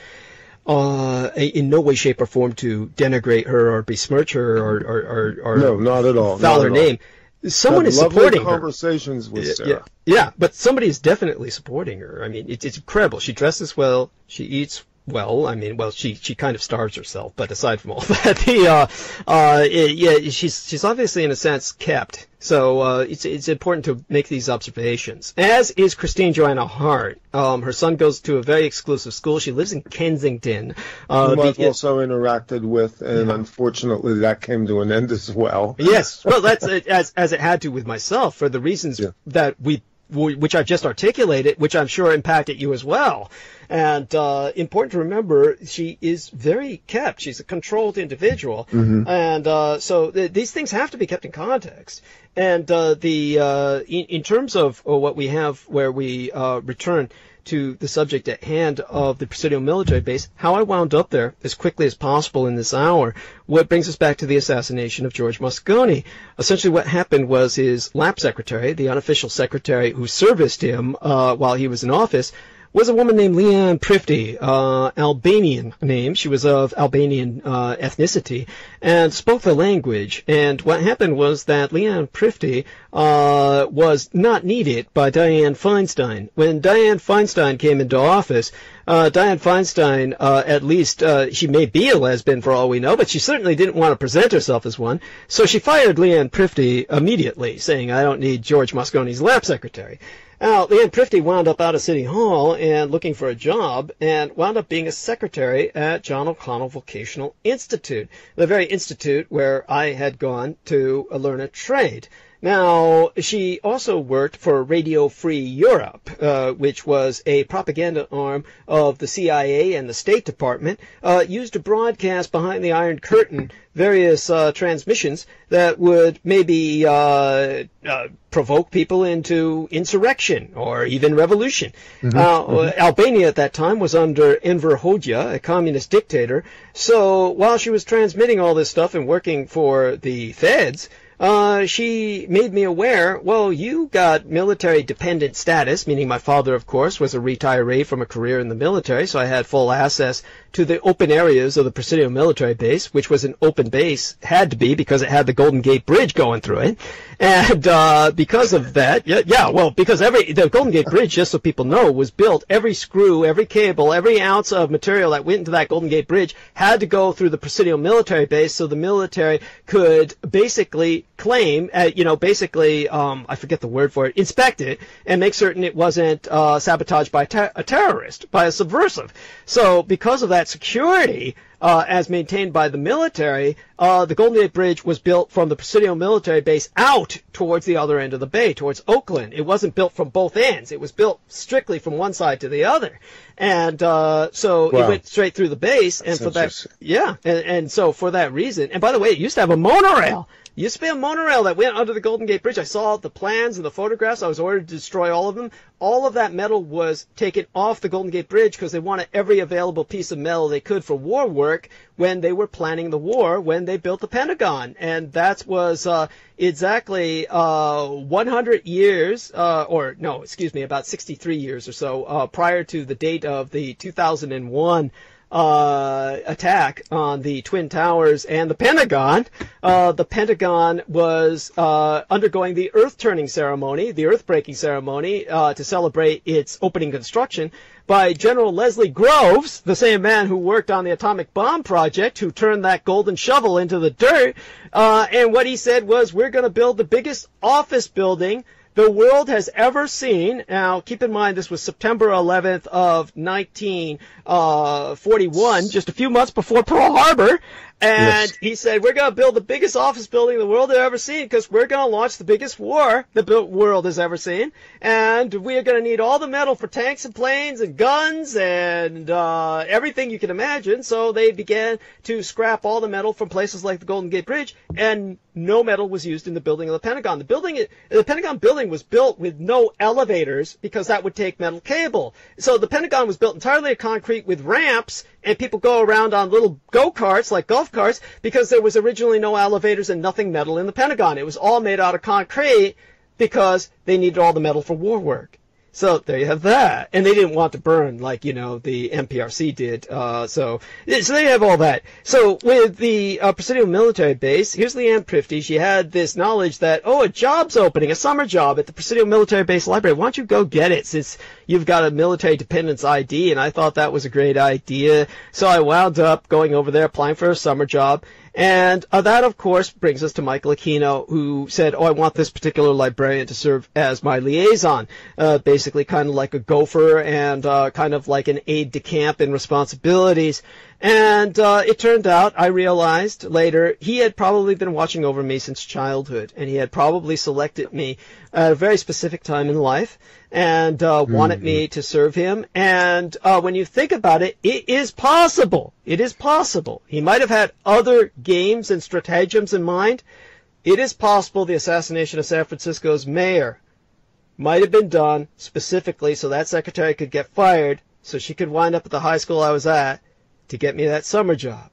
no way, shape, or form to denigrate her or besmirch her or no, not at all, foul her name. Someone is supporting her. Conversations with Sarah. Yeah, yeah, but somebody is definitely supporting her. I mean, it's incredible. She dresses well. She eats well. I mean, well, she kind of starves herself, but aside from all that, she's obviously in a sense kept. So it's important to make these observations. As is Christine Joanna Hart. Her son goes to a very exclusive school. She lives in Kensington. Who I've also interacted with, and unfortunately that came to an end as well. Yes, well, that's as it had to with myself for the reasons that which I've just articulated, which I'm sure impacted you as well. And important to remember, she is very kept. She's a controlled individual. And so these things have to be kept in context. And in terms of what we have where we return to the subject at hand of the Presidio military base, how I wound up there as quickly as possible in this hour, what brings us back to the assassination of George Moscone. Essentially what happened was his lab secretary, the unofficial secretary who serviced him while he was in office, was a woman named Leanne Prifty, Albanian name. She was of Albanian ethnicity and spoke the language. And what happened was that Leanne Prifty was not needed by Dianne Feinstein. When Dianne Feinstein came into office, Dianne Feinstein, at least, she may be a lesbian for all we know, but she certainly didn't want to present herself as one. So she fired Leanne Prifty immediately, saying, "I don't need George Moscone's lab secretary." Now, Leanne Prifty wound up out of City Hall and looking for a job, and wound up being a secretary at John O'Connell Vocational Institute, the very institute where I had gone to learn a trade. Now, she also worked for Radio Free Europe, which was a propaganda arm of the CIA and the State Department, used to broadcast behind the Iron Curtain various transmissions that would maybe provoke people into insurrection or even revolution. Albania at that time was under Enver Hoxha, a communist dictator, so while she was transmitting all this stuff and working for the feds, she made me aware, well, you got military dependent status, meaning my father, of course, was a retiree from a career in the military, so I had full access to the open areas of the Presidio military base, which was an open base, had to be, because it had the Golden Gate Bridge going through it. And because of that, because the Golden Gate Bridge, just so people know, was built, every screw, every cable, every ounce of material that went into that Golden Gate Bridge had to go through the Presidio military base, so the military could basically claim, I forget the word for it, inspect it and make certain it wasn't sabotaged by a terrorist, by a subversive. So because of that, that security as maintained by the military, the Golden Gate Bridge was built from the Presidio military base out towards the other end of the bay, towards Oakland. It wasn't built from both ends. It was built strictly from one side to the other. And so wow. It went straight through the base. And so for that reason. And by the way, it used to have a monorail. It used to be a monorail that went under the Golden Gate Bridge. I saw the plans and the photographs. I was ordered to destroy all of them. All of that metal was taken off the Golden Gate Bridge because they wanted every available piece of metal they could for war work. When they were planning the war, when they built the Pentagon. And that was exactly 100 years, or no, excuse me, about 63 years or so prior to the date of the 2001 attack on the Twin Towers and the Pentagon. The Pentagon was undergoing the earth-turning ceremony, the earth-breaking ceremony, to celebrate its opening construction by General Leslie Groves, the same man who worked on the atomic bomb project, who turned that golden shovel into the dirt. And what he said was, we're going to build the biggest office building the world has ever seen. Now, keep in mind, this was September 11th of 1941, just a few months before Pearl Harbor. And yes. He said, we're going to build the biggest office building the world has ever seen because we're going to launch the biggest war the world has ever seen. And we are going to need all the metal for tanks and planes and guns and everything you can imagine. So they began to scrap all the metal from places like the Golden Gate Bridge, and no metal was used in the building of the Pentagon. The Pentagon building was built with no elevators because that would take metal cable. So the Pentagon was built entirely of concrete with ramps, and people go around on little go-karts like golf carts because there was originally no elevators and nothing metal in the Pentagon. It was all made out of concrete because they needed all the metal for war work. So there you have that. And they didn't want to burn like, you know, the MPRC did. So they have all that. So with the Presidio military base, here's Leanne Prifty. She had this knowledge that, oh, a job's opening, a summer job at the Presidio military base library. Why don't you go get it since you've got a military dependence ID? And I thought that was a great idea. So I wound up going over there, applying for a summer job. And that, of course, brings us to Michael Aquino, who said, oh, I want this particular librarian to serve as my liaison, basically kind of like a gopher and kind of like an aide-de-camp in responsibilities. And it turned out, I realized later, he had probably been watching over me since childhood, and he had probably selected me at a very specific time in life and wanted me to serve him. And when you think about it, it is possible. It is possible. He might have had other games and stratagems in mind. It is possible the assassination of San Francisco's mayor might have been done specifically so that secretary could get fired, so she could wind up at the high school I was at to get me that summer job.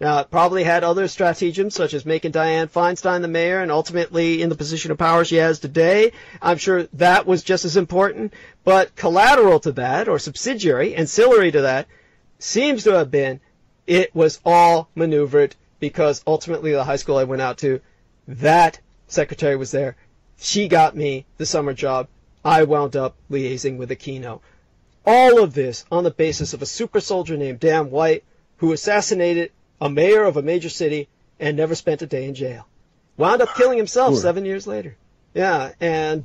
Now, it probably had other stratagems, such as making Dianne Feinstein the mayor and ultimately in the position of power she has today. I'm sure that was just as important. But collateral to that, or subsidiary, ancillary to that, seems to have been it was all maneuvered because ultimately the high school I went out to, that secretary was there. She got me the summer job. I wound up liaising with Aquino. All of this on the basis of a super soldier named Dan White who assassinated a mayor of a major city and never spent a day in jail. Wound up killing himself 7 years later. Yeah, and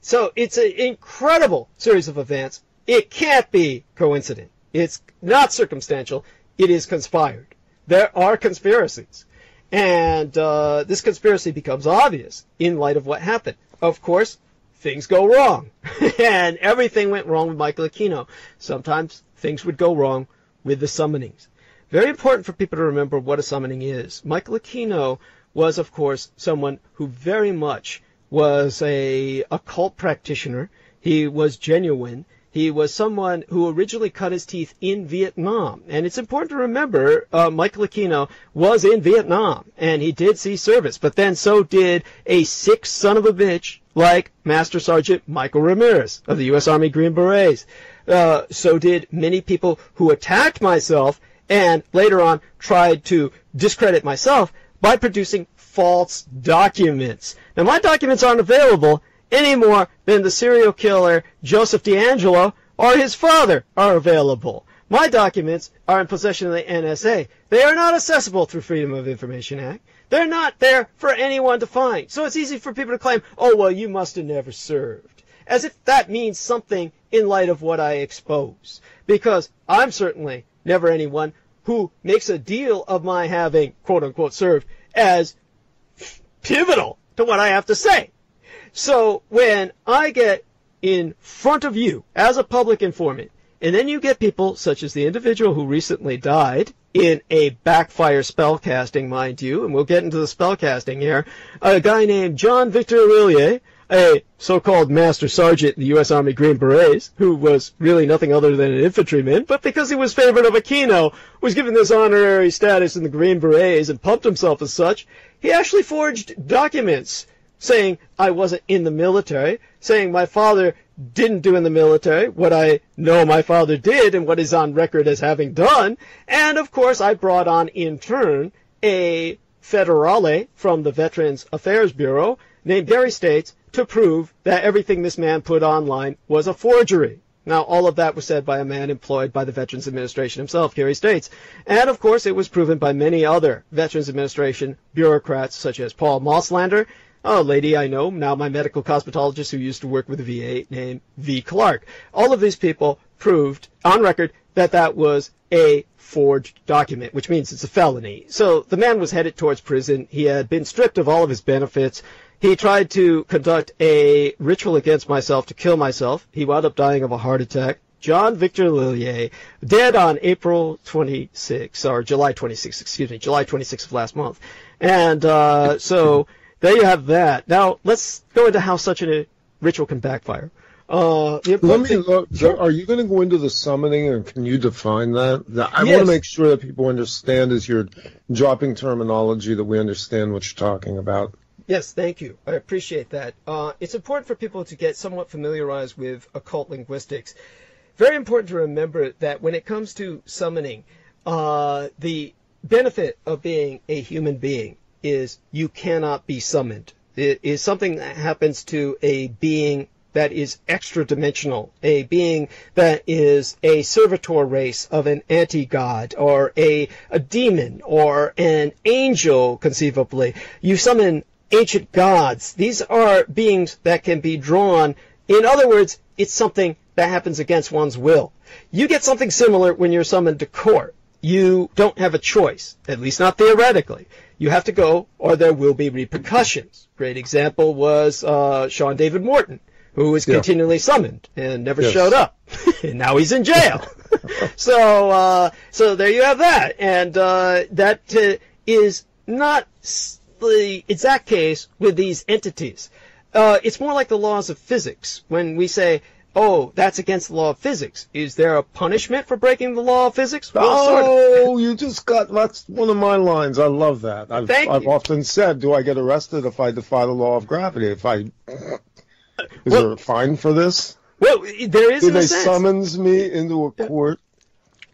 so it's an incredible series of events. It can't be coincident. It's not circumstantial. It is conspired. There are conspiracies. And this conspiracy becomes obvious in light of what happened. Of course, things go wrong. And everything went wrong with Michael Aquino. Sometimes things would go wrong with the summonings. Very important for people to remember what a summoning is. Michael Aquino was, of course, someone who very much was an occult practitioner. He was genuine. He was someone who originally cut his teeth in Vietnam. And it's important to remember Michael Aquino was in Vietnam, and he did see service. But then so did a sick son of a bitch like Master Sergeant Michael Ramirez of the U.S. Army Green Berets. So did many people who attacked myself and later on tried to discredit myself by producing false documents. Now, my documents aren't available any more than the serial killer Joseph D'Angelo or his father are available. My documents are in possession of the NSA. They are not accessible through Freedom of Information Act. They're not there for anyone to find. So it's easy for people to claim, oh, well, you must have never served, as if that means something in light of what I expose, because I'm certainly never anyone who makes a deal of my having, quote-unquote, served as pivotal to what I have to say. So when I get in front of you as a public informant, and then you get people such as the individual who recently died in a backfire spellcasting, mind you, and we'll get into the spellcasting here, a guy named John Victor Arillier, a so-called master sergeant in the U.S. Army Green Berets, who was really nothing other than an infantryman, but because he was favored of Aquino, was given this honorary status in the Green Berets and pumped himself as such, he actually forged documents saying I wasn't in the military, saying my father didn't do in the military what I know my father did and what is on record as having done, and of course I brought on in turn a federale from the Veterans Affairs Bureau named Gary States to prove that everything this man put online was a forgery. Now, all of that was said by a man employed by the Veterans Administration himself, Gary States. And, of course, it was proven by many other Veterans Administration bureaucrats, such as Paul Mosslander, a lady I know, now my medical cosmetologist who used to work with the VA, named V. Clark. All of these people proved, on record, that that was a forged document, which means it's a felony. So the man was headed towards prison. He had been stripped of all of his benefits. He tried to conduct a ritual against myself to kill myself. He wound up dying of a heart attack. John Victor Lillier, dead on July 26th of last month. And so there you have that. Now, let's go into how such a ritual can backfire. Are you going to go into the summoning, and can you define that? I want to make sure that people understand as you're dropping terminology that we understand what you're talking about. Yes, thank you. I appreciate that. It's important for people to get somewhat familiarized with occult linguistics. Very important to remember that when it comes to summoning, the benefit of being a human being is you cannot be summoned. It is something that happens to a being that is extra-dimensional, a being that is a servitor race of an anti-god or a demon or an angel, conceivably. You summon ancient gods. These are beings that can be drawn. In other words, it's something that happens against one's will. You get something similar when you're summoned to court. You don't have a choice, at least not theoretically. You have to go, or there will be repercussions. Great example was Sean David Morton, who was continually summoned and never showed up, and now he's in jail. So there you have that, and that is not the exact case with these entities. It's more like the laws of physics. When we say, oh, that's against the law of physics, is there a punishment for breaking the law of physics? Well, sort of. You just got, that's one of my lines. I love that. I've often said, do I get arrested if I defy the law of gravity? Is there a fine for this? Well, there is in a sense. Summons me into a court?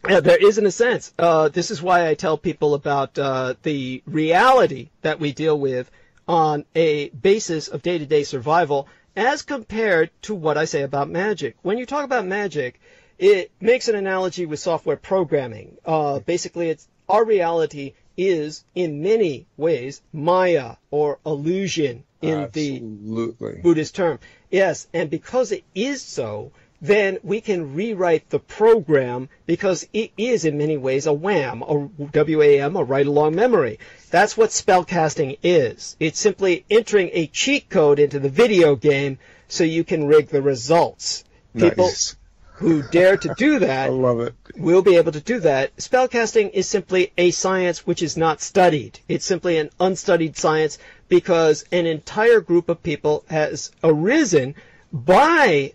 Yeah, there is in a sense. This is why I tell people about the reality that we deal with on a basis of day-to-day survival as compared to what I say about magic. When you talk about magic, it makes an analogy with software programming. Basically, it's our reality is, in many ways, Maya or illusion in the Buddhist term. Yes, and because it is so, then we can rewrite the program because it is in many ways a WAM, a W-A-M, a right-along memory. That's what spellcasting is. It's simply entering a cheat code into the video game so you can rig the results. People who dare to do that will be able to do that. Spellcasting is simply a science which is not studied. It's simply an unstudied science because an entire group of people has arisen by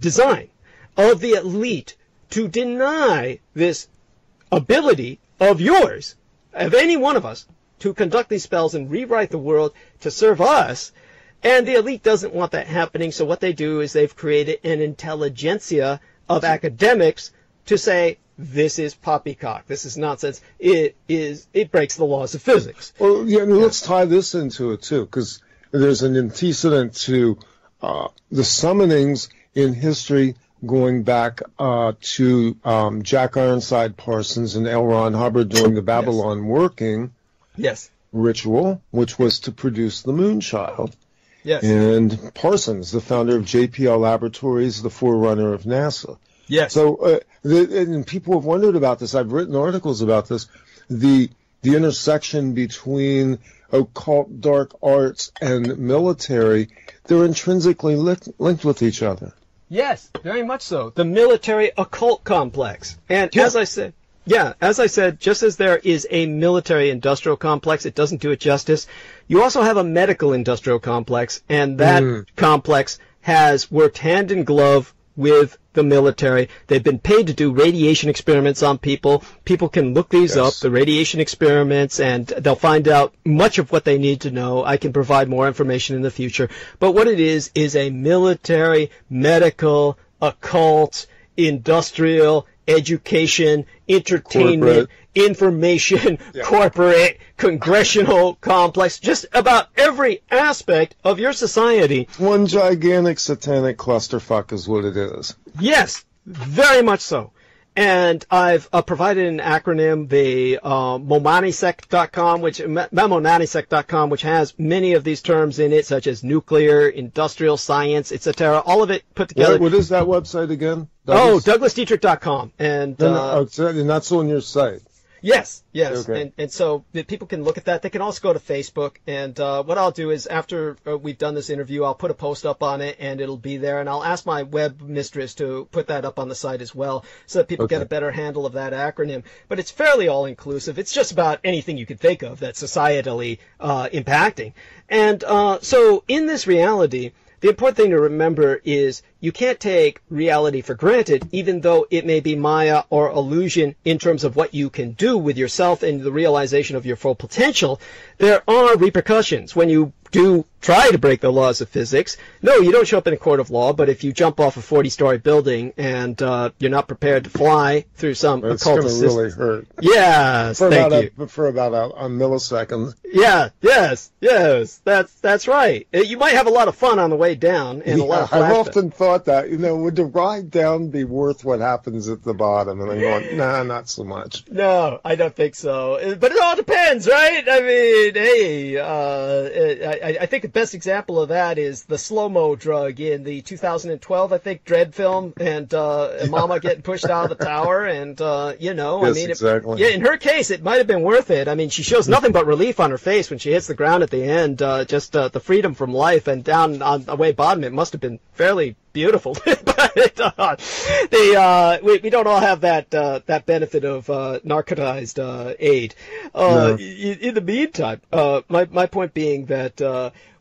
design of the elite to deny this ability of yours, of any one of us, to conduct these spells and rewrite the world to serve us, and the elite doesn't want that happening, so what they do is they've created an intelligentsia of academics to say, this is poppycock, this is nonsense, it breaks the laws of physics. Well, let's tie this into it, too, because there's an antecedent to the summonings in history going back to Jack Ironside Parsons and L. Ron Hubbard during the Babylon working ritual, which was to produce the Moonchild. And Parsons, the founder of JPL Laboratories, the forerunner of NASA. Yes. So and people have wondered about this. I've written articles about this. The intersection between occult dark arts and military, they're intrinsically linked with each other. Yes, very much so. The military occult complex. And yes. As I said, just as there is a military industrial complex, it doesn't do it justice. You also have a medical industrial complex, and that complex has worked hand in glove with the military. They've been paid to do radiation experiments on people. People can look these up, the radiation experiments, and they'll find out much of what they need to know. I can provide more information in the future. But what it is a military, medical, occult, industrial, education, entertainment, information, corporate, congressional complex, just about every aspect of your society. One gigantic satanic clusterfuck is what it is. Yes, very much so. And I've provided an acronym, the MoMonanisec.com, which has many of these terms in it, such as nuclear, industrial science, etc. All of it put together. What is that website again? Douglas? Oh, DouglasDietrich.com. And and that's on your site. Yes, yes. Okay. And so people can look at that. They can also go to Facebook. And what I'll do is after we've done this interview, I'll put a post up on it, and it'll be there. And I'll ask my web mistress to put that up on the site as well so that people get a better handle of that acronym. But it's fairly all-inclusive. It's just about anything you could think of that's societally impacting. And so in this reality, the important thing to remember is you can't take reality for granted, even though it may be Maya or illusion in terms of what you can do with yourself and the realization of your full potential. There are repercussions when you do try to break the laws of physics. No, you don't show up in a court of law, but if you jump off a 40-story building and you're not prepared to fly through some occult system, it's going to really hurt. Yes, for about a millisecond. Yeah, yes, that's right. You might have a lot of fun on the way down, and a lot of flashbacks. I've often thought that, would the ride down be worth what happens at the bottom? And I'm going, nah, not so much. No, I don't think so. But it all depends, right? I mean, hey, I think the best example of that is the slow-mo drug in the 2012, I think, Dredd film, and Mama getting pushed out of the tower, and, yes, I mean, exactly. In her case, it might have been worth it. I mean, she shows nothing but relief on her face when she hits the ground at the end, the freedom from life, and down on the way bottom, it must have been fairly beautiful. But we don't all have that benefit of narcotized aid. No. In the meantime, my point being that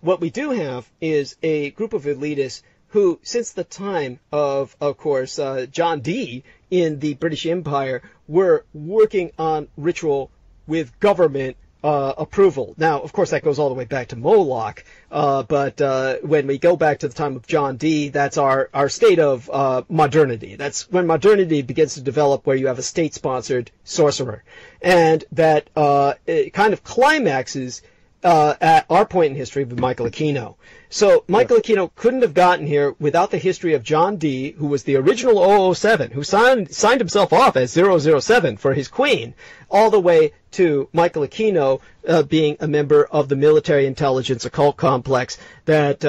what we do have is a group of elitists who, since the time of course, John Dee in the British Empire, were working on ritual with government approval. Now, of course, that goes all the way back to Moloch, but when we go back to the time of John Dee, that's our state of modernity. That's when modernity begins to develop, where you have a state-sponsored sorcerer. And that it kind of climaxes at our point in history with Michael Aquino. So Michael Aquino couldn't have gotten here without the history of John Dee, who was the original 007, who signed himself off as 007 for his queen, all the way to Michael Aquino being a member of the military intelligence occult complex that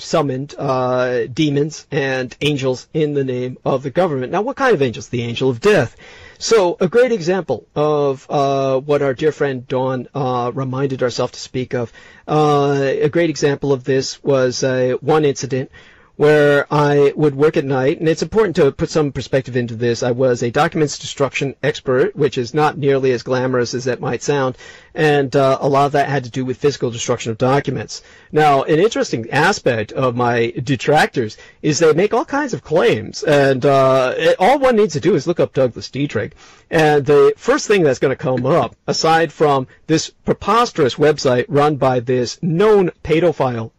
summoned demons and angels in the name of the government. Now, what kind of angels? The angel of death. So a great example of what our dear friend Dawn reminded herself to speak of, a great example of this was one incident where I would work at night, and it's important to put some perspective into this. I was a documents destruction expert, which is not nearly as glamorous as it might sound, and a lot of that had to do with physical destruction of documents. Now, an interesting aspect of my detractors is they make all kinds of claims, and all one needs to do is look up Douglas Dietrich, and the first thing that's going to come up, aside from this preposterous website run by this known pedophile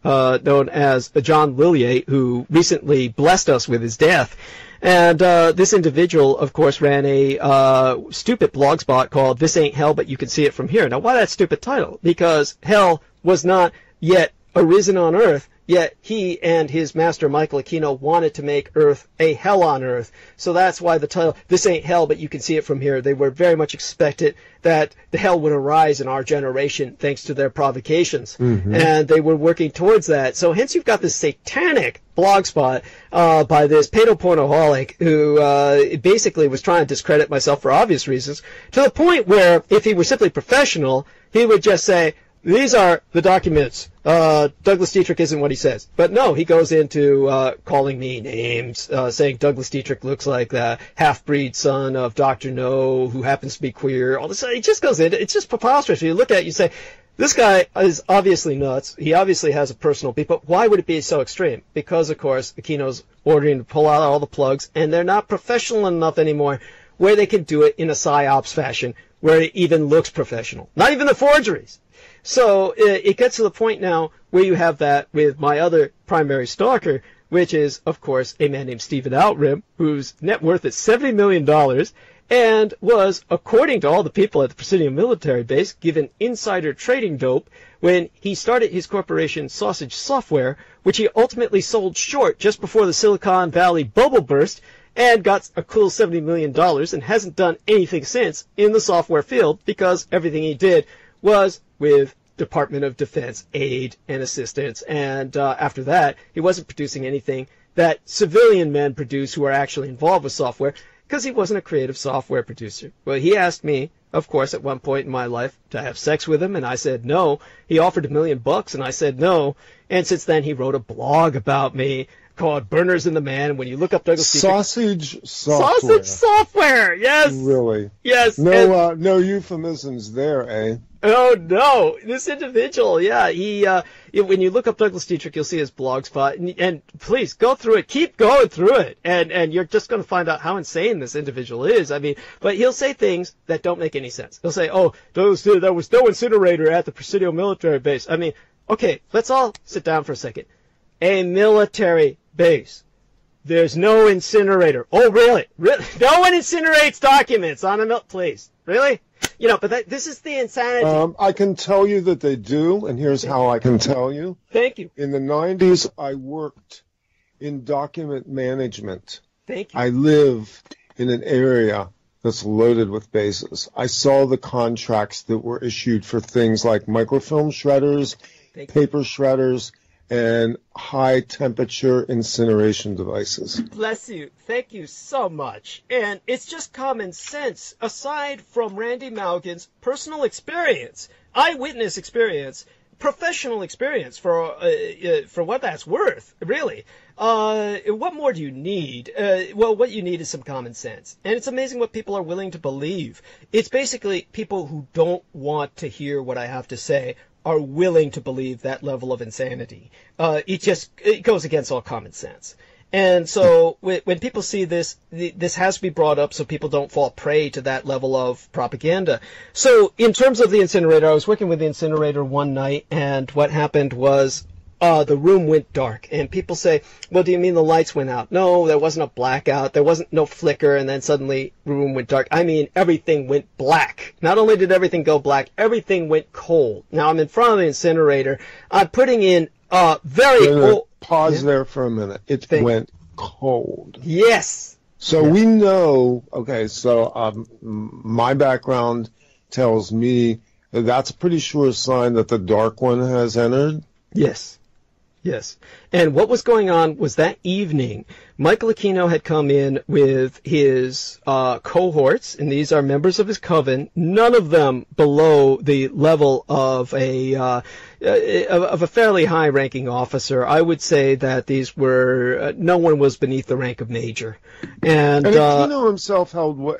known as John Lillier, who recently blessed us with his death. And this individual, of course, ran a stupid blog spot called This Ain't Hell, But You Can See It From Here. Now, why that stupid title? Because hell was not yet arisen on earth Yet he and his master, Michael Aquino, wanted to make Earth a hell on Earth. So that's why the title, This Ain't Hell, But You Can See It From Here, they were very much expected that the hell would arise in our generation thanks to their provocations. Mm-hmm. And they were working towards that. So hence you've got this satanic blog spot by this pedopornoholic who basically was trying to discredit myself for obvious reasons, to the point where if he were simply professional, he would just say, these are the documents. Douglas Dietrich isn't what he says. But no, he goes into calling me names, saying Douglas Dietrich looks like the half-breed son of Dr. No, who happens to be queer. All this, it just goes in. It's just preposterous. You look at it, you say, this guy is obviously nuts. He obviously has a personal beef. But why would it be so extreme? Because, of course, Aquino's ordering to pull out all the plugs, and they're not professional enough anymore where they can do it in a psyops fashion, where it even looks professional. Not even the forgeries. So it gets to the point now where you have that with my other primary stalker, which is, of course, a man named Stephen Outram, whose net worth is $70 million and was, according to all the people at the Presidio military base, given insider trading dope when he started his corporation Sausage Software, which he ultimately sold short just before the Silicon Valley bubble burst, and got a cool $70 million and hasn't done anything since in the software field because everything he did was with Department of Defense aid and assistance. And after that, he wasn't producing anything that civilian men produce who are actually involved with software, because he wasn't a creative software producer. Well, he asked me, of course, at one point in my life to have sex with him, and I said no. He offered $1 million, and I said no. And since then, he wrote a blog about me called Burners in the Man. When you look up Douglas Dietrich, Sausage Software, yes. Really? Yes. No, and, no euphemisms there, eh? Oh, no, this individual, yeah, he, when you look up Douglas Dietrich, you'll see his blog spot, and please, go through it, keep going through it, and you're just going to find out how insane this individual is. I mean, but he'll say things that don't make any sense. He'll say, oh, there was no incinerator at the Presidio military base. I mean, okay, let's all sit down for a second. A military base. There's no incinerator. Oh, really? Really? No one incinerates documents on a please. Really? You know, but this is the insanity. I can tell you that they do, and here's how I can tell you. Thank you. In the 90s, I worked in document management. Thank you. I live in an area that's loaded with bases. I saw the contracts that were issued for things like microfilm shredders, paper shredders, and high-temperature incineration devices. Bless you. Thank you so much. And it's just common sense. Aside from Randy Maugans' personal experience, eyewitness experience, professional experience for what that's worth, really. What more do you need? Well, what you need is some common sense. And it's amazing what people are willing to believe. It's basically people who don't want to hear what I have to say are willing to believe that level of insanity. It goes against all common sense. And so when people see this, this has to be brought up so people don't fall prey to that level of propaganda. So in terms of the incinerator, I was working with the incinerator one night, and what happened was the room went dark. And people say, well, do you mean the lights went out? No, there wasn't a blackout. There wasn't no flicker, and then suddenly the room went dark. I mean, everything went black. Not only did everything go black, everything went cold. Now, I'm in front of the incinerator. I'm putting in very cold... Pause there for a minute. It went cold. Yes. So we know... Okay, so my background tells me that's a pretty sure sign that the dark one has entered. Yes. Yes. And what was going on was that evening, Michael Aquino had come in with his cohorts, and these are members of his coven, none of them below the level of a fairly high-ranking officer. I would say that these were, no one was beneath the rank of major. And Aquino himself held, what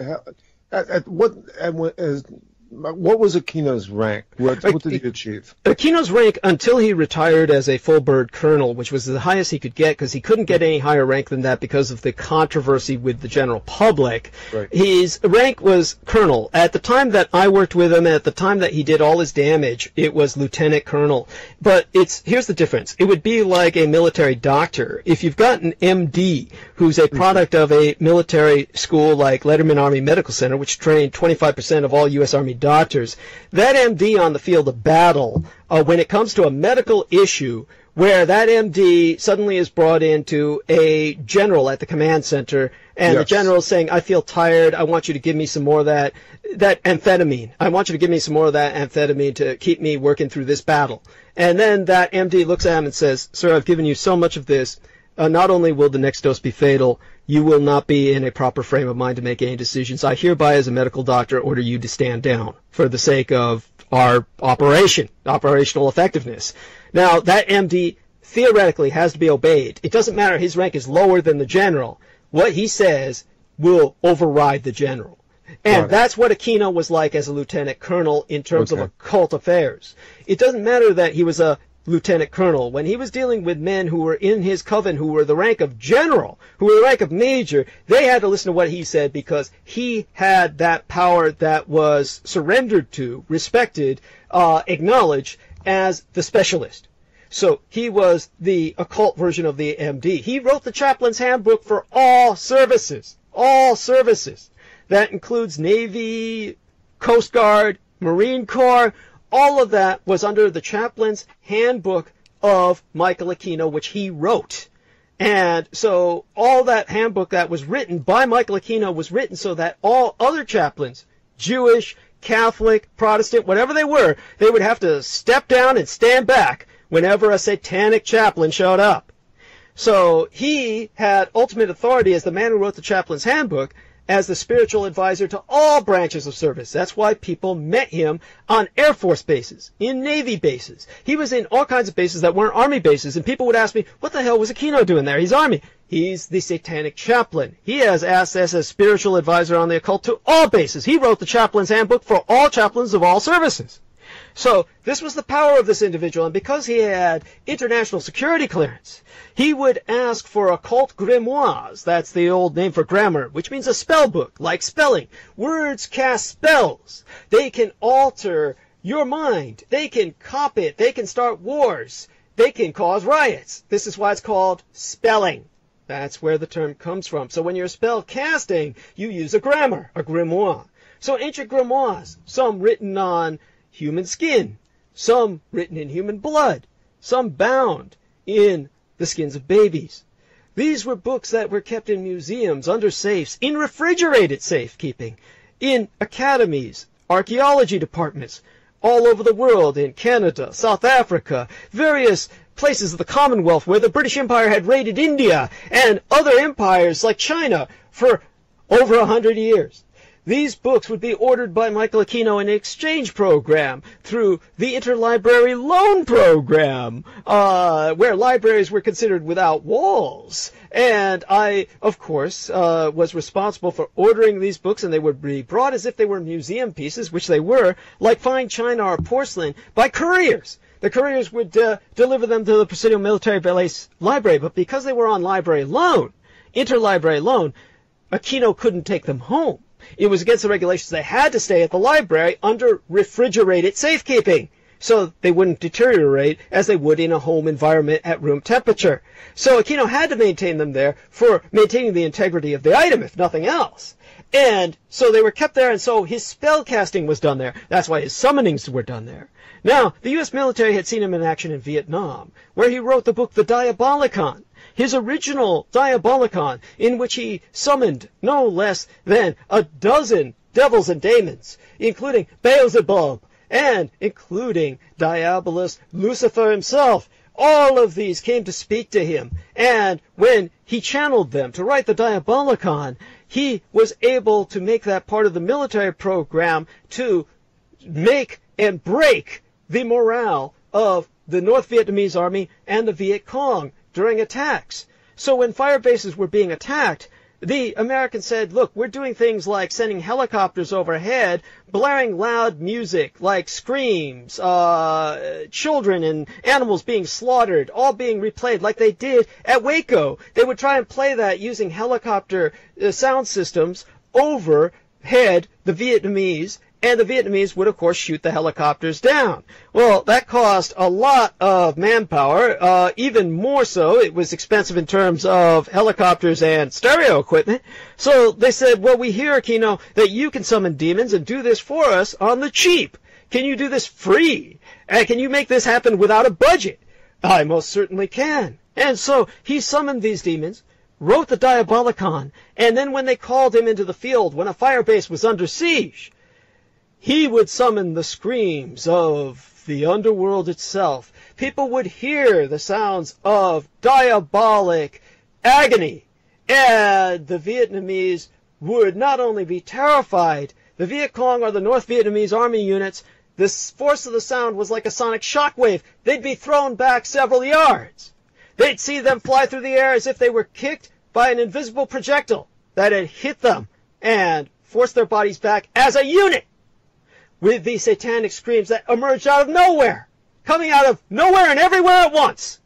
was Aquino's rank? What did he achieve? Aquino's rank, until he retired as a full-bird colonel, which was the highest he could get, because he couldn't get any higher rank than that because of the controversy with the general public. Right. His rank was colonel. At the time that I worked with him, and at the time that he did all his damage, it was lieutenant colonel. But here's the difference. It would be like a military doctor. If you've got an MD who's a product of a military school like Letterman Army Medical Center, which trained 25% of all U.S. Army doctors. That MD on the field of battle, when it comes to a medical issue, where that MD suddenly is brought into a general at the command center, and yes. The general is saying, I feel tired, I want you to give me some more of that amphetamine. I want you to give me some more of that amphetamine to keep me working through this battle. And then that MD looks at him and says, sir, I've given you so much of this, not only will the next dose be fatal, you will not be in a proper frame of mind to make any decisions. I hereby, as a medical doctor, order you to stand down for the sake of our operational effectiveness. Now, that MD theoretically has to be obeyed. It doesn't matter, his rank is lower than the general. What he says will override the general. And that's what Aquino was like as a lieutenant colonel in terms of occult affairs. It doesn't matter that he was a lieutenant colonel. When he was dealing with men who were in his coven, who were the rank of general, who were the rank of major, they had to listen to what he said because he had that power that was surrendered to, respected, acknowledged as the specialist. So he was the occult version of the MD. He wrote the chaplain's handbook for all services. All services. That includes Navy, Coast Guard, Marine Corps. All of that was under the chaplain's handbook of Michael Aquino, which he wrote. And so all that handbook that was written by Michael Aquino was written so that all other chaplains, Jewish, Catholic, Protestant, whatever they were, they would have to step down and stand back whenever a satanic chaplain showed up. So he had ultimate authority as the man who wrote the chaplain's handbook, as the spiritual advisor to all branches of service. That's why people met him on Air Force bases, in Navy bases. He was in all kinds of bases that weren't Army bases, and people would ask me, what the hell was Aquino doing there? He's Army. He's the satanic chaplain. He has access as spiritual advisor on the occult to all bases. He wrote the chaplain's handbook for all chaplains of all services. So this was the power of this individual, and because he had international security clearance, he would ask for occult grimoires, that's the old name for grammar, which means a spell book, like spelling. Words cast spells. They can alter your mind. They can cop it. They can start wars. They can cause riots. This is why it's called spelling. That's where the term comes from. So when you're spell casting, you use a grammar, a grimoire. So ancient grimoires, some written on human skin, some written in human blood, some bound in the skins of babies. These were books that were kept in museums, under safes, in refrigerated safekeeping, in academies, archaeology departments, all over the world, in Canada, South Africa, various places of the Commonwealth where the British Empire had raided India and other empires like China for over 100 years. These books would be ordered by Michael Aquino in an exchange program through the interlibrary loan program, where libraries were considered without walls. And I, of course, was responsible for ordering these books, and they would be brought as if they were museum pieces, which they were, like fine china or porcelain, by couriers. The couriers would deliver them to the Presidio Military Base Library, but because they were on library loan, interlibrary loan, Aquino couldn't take them home. It was against the regulations. They had to stay at the library under refrigerated safekeeping so they wouldn't deteriorate as they would in a home environment at room temperature. So Aquino had to maintain them there for maintaining the integrity of the item, if nothing else. And so they were kept there, and so his spell casting was done there. That's why his summonings were done there. Now, the U.S. military had seen him in action in Vietnam, where he wrote the book The Diabolicon. His original Diabolicon, in which he summoned no less than a dozen devils and demons, including Beelzebub and including Diabolus Lucifer himself. All of these came to speak to him, and when he channeled them to write the Diabolicon, he was able to make that part of the military program to make and break the morale of the North Vietnamese Army and the Viet Cong during attacks. So when fire bases were being attacked, the Americans said, look, we're doing things like sending helicopters overhead, blaring loud music like screams, children and animals being slaughtered, all being replayed like they did at Waco. They would try and play that using helicopter sound systems overhead the Vietnamese and the Vietnamese would, of course, shoot the helicopters down. Well, that cost a lot of manpower, even more so. It was expensive in terms of helicopters and stereo equipment. So they said, well, we hear, Aquino, that you can summon demons and do this for us on the cheap. Can you do this free? And can you make this happen without a budget? I most certainly can. And so he summoned these demons, wrote the Diabolicon, and then when they called him into the field, when a firebase was under siege, he would summon the screams of the underworld itself. People would hear the sounds of diabolic agony, and the Vietnamese would not only be terrified, the Viet Cong or the North Vietnamese army units, the force of the sound was like a sonic shockwave. They'd be thrown back several yards. They'd see them fly through the air as if they were kicked by an invisible projectile that had hit them and forced their bodies back as a unit, with these satanic screams that emerged out of nowhere, coming out of nowhere and everywhere at once.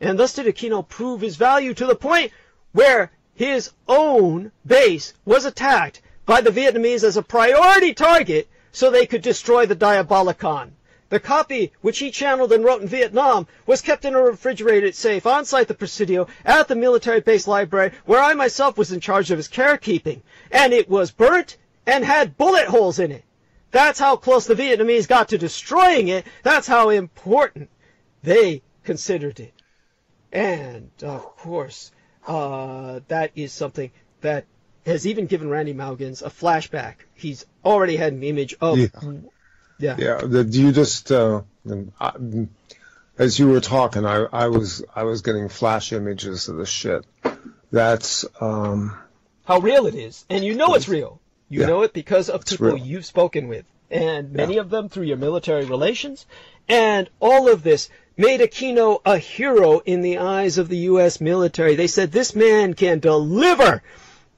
And thus did Aquino prove his value to the point where his own base was attacked by the Vietnamese as a priority target so they could destroy the Diabolicon. The copy, which he channeled and wrote in Vietnam, was kept in a refrigerated safe on site the Presidio at the military base library, where I myself was in charge of his carekeeping. And it was burnt and had bullet holes in it. That's how close the Vietnamese got to destroying it. That's how important they considered it. And, of course, that is something that has even given Randy Maugans a flashback. He's already had an image of... you just as you were talking, I was getting flash images of the shit. That's how real it is, and you know it's real. You know it because of people you've spoken with, and many of them through your military relations, and all of this made Aquino a hero in the eyes of the U.S. military. They said this man can deliver,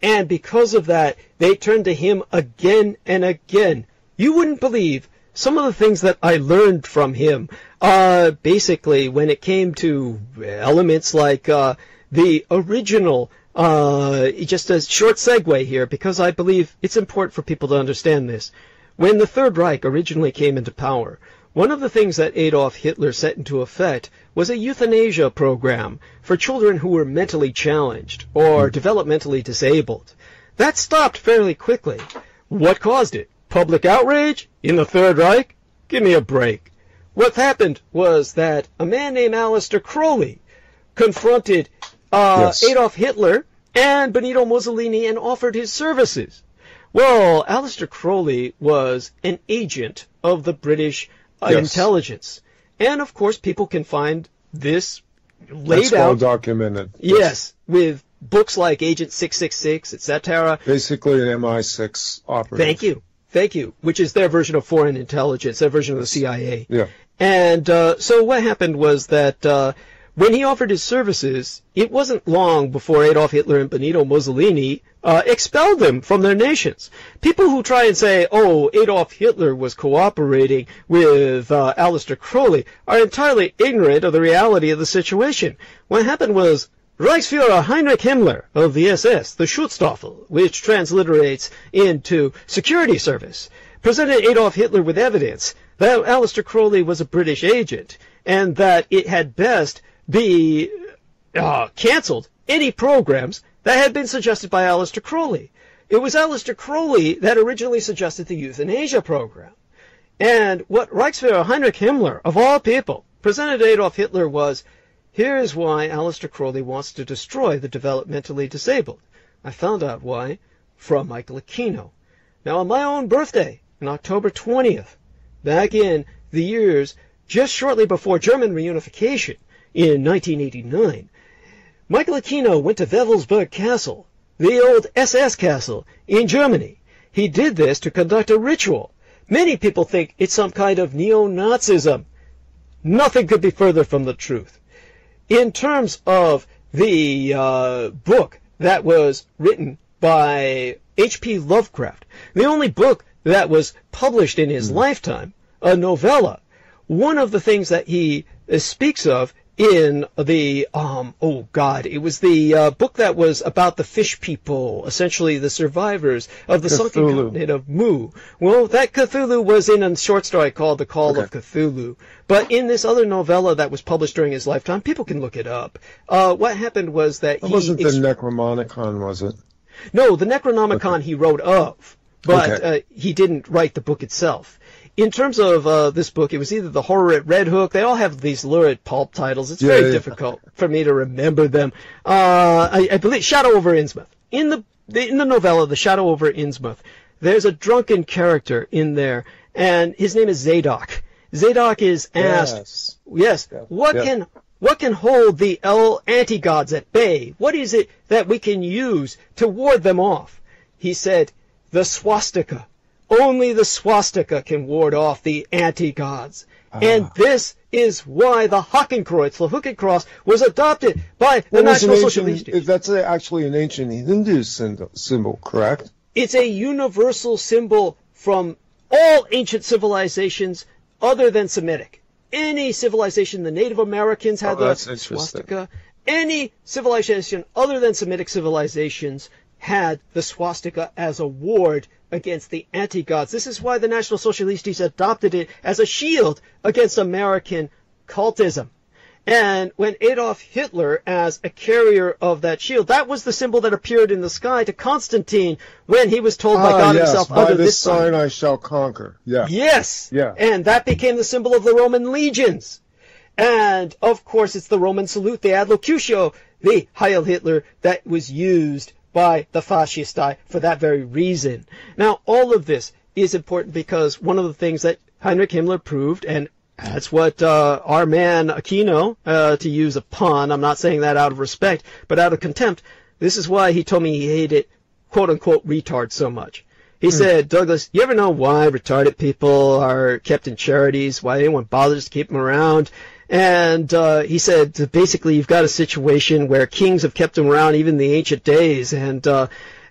and because of that, they turned to him again and again. You wouldn't believe some of the things that I learned from him, basically, when it came to elements like the original, just a short segue here, because I believe it's important for people to understand this. When the Third Reich originally came into power, one of the things that Adolf Hitler set into effect was a euthanasia program for children who were mentally challenged or developmentally disabled. That stopped fairly quickly. What caused it? Public outrage in the Third Reich? Give me a break. What happened was that a man named Aleister Crowley confronted Adolf Hitler and Benito Mussolini and offered his services. Well, Aleister Crowley was an agent of the British intelligence. And, of course, people can find this laid out. That's well documented. Yes, with books like Agent 666, etc. Basically an MI6 operative. Thank you, which is their version of foreign intelligence, their version of the CIA. Yeah. And so what happened was that when he offered his services, it wasn't long before Adolf Hitler and Benito Mussolini expelled them from their nations. People who try and say, oh, Adolf Hitler was cooperating with Aleister Crowley are entirely ignorant of the reality of the situation. What happened was Reichsfuhrer Heinrich Himmler of the SS, the Schutzstaffel, which transliterates into security service, presented Adolf Hitler with evidence that Aleister Crowley was a British agent and that it had best be canceled any programs that had been suggested by Aleister Crowley. It was Aleister Crowley that originally suggested the euthanasia program. And what Reichsfuhrer Heinrich Himmler, of all people, presented Adolf Hitler was, here is why Aleister Crowley wants to destroy the developmentally disabled. I found out why from Michael Aquino. Now, on my own birthday, on October 20th, back in the years just shortly before German reunification in 1989, Michael Aquino went to Wevelsberg Castle, the old SS castle in Germany. He did this to conduct a ritual. Many people think it's some kind of neo-Nazism. Nothing could be further from the truth. In terms of the book that was written by H.P. Lovecraft, the only book that was published in his lifetime, a novella, one of the things that he speaks of in the, it was the book that was about the fish people, essentially the survivors of the sunken continent of Mu. Well, that Cthulhu was in a short story called The Call of Cthulhu. But in this other novella that was published during his lifetime, people can look it up. What happened was that he... wasn't the Necronomicon, was it? No, the Necronomicon he wrote of, but he didn't write the book itself. In terms of this book, it was either The Horror at Red Hook. They all have these lurid pulp titles. It's very difficult for me to remember them. I believe Shadow over Innsmouth. In the novella, The Shadow over Innsmouth, there's a drunken character in there, and his name is Zadok. Zadok is asked, what can hold the anti-gods at bay? What is it that we can use to ward them off? He said, the swastika. Only the swastika can ward off the anti-gods. And this is why the Hakenkreuz, the hook and cross, was adopted by the National Socialist. That's actually an ancient Hindu symbol, correct? It's a universal symbol from all ancient civilizations other than Semitic. Any civilization, the Native Americans had the swastika. Any civilization other than Semitic civilizations had the swastika as a ward against the anti-gods. This is why the National Socialistes adopted it as a shield against American cultism. And when Adolf Hitler, as a carrier of that shield, that was the symbol that appeared in the sky to Constantine when he was told by God himself, by this sign I shall conquer. Yeah. Yes. Yeah. And that became the symbol of the Roman legions. And, of course, it's the Roman salute, the adlocutio, the Heil Hitler, that was used by the fascisti for that very reason. Now, all of this is important because one of the things that Heinrich Himmler proved, and that's what our man Aquino, to use a pun, I'm not saying that out of respect, but out of contempt, this is why he told me he hated quote-unquote retard so much. He said, Douglas, you ever know why retarded people are kept in charities, why anyone bothers to keep them around? And he said, basically, you've got a situation where kings have kept them around even in the ancient days. And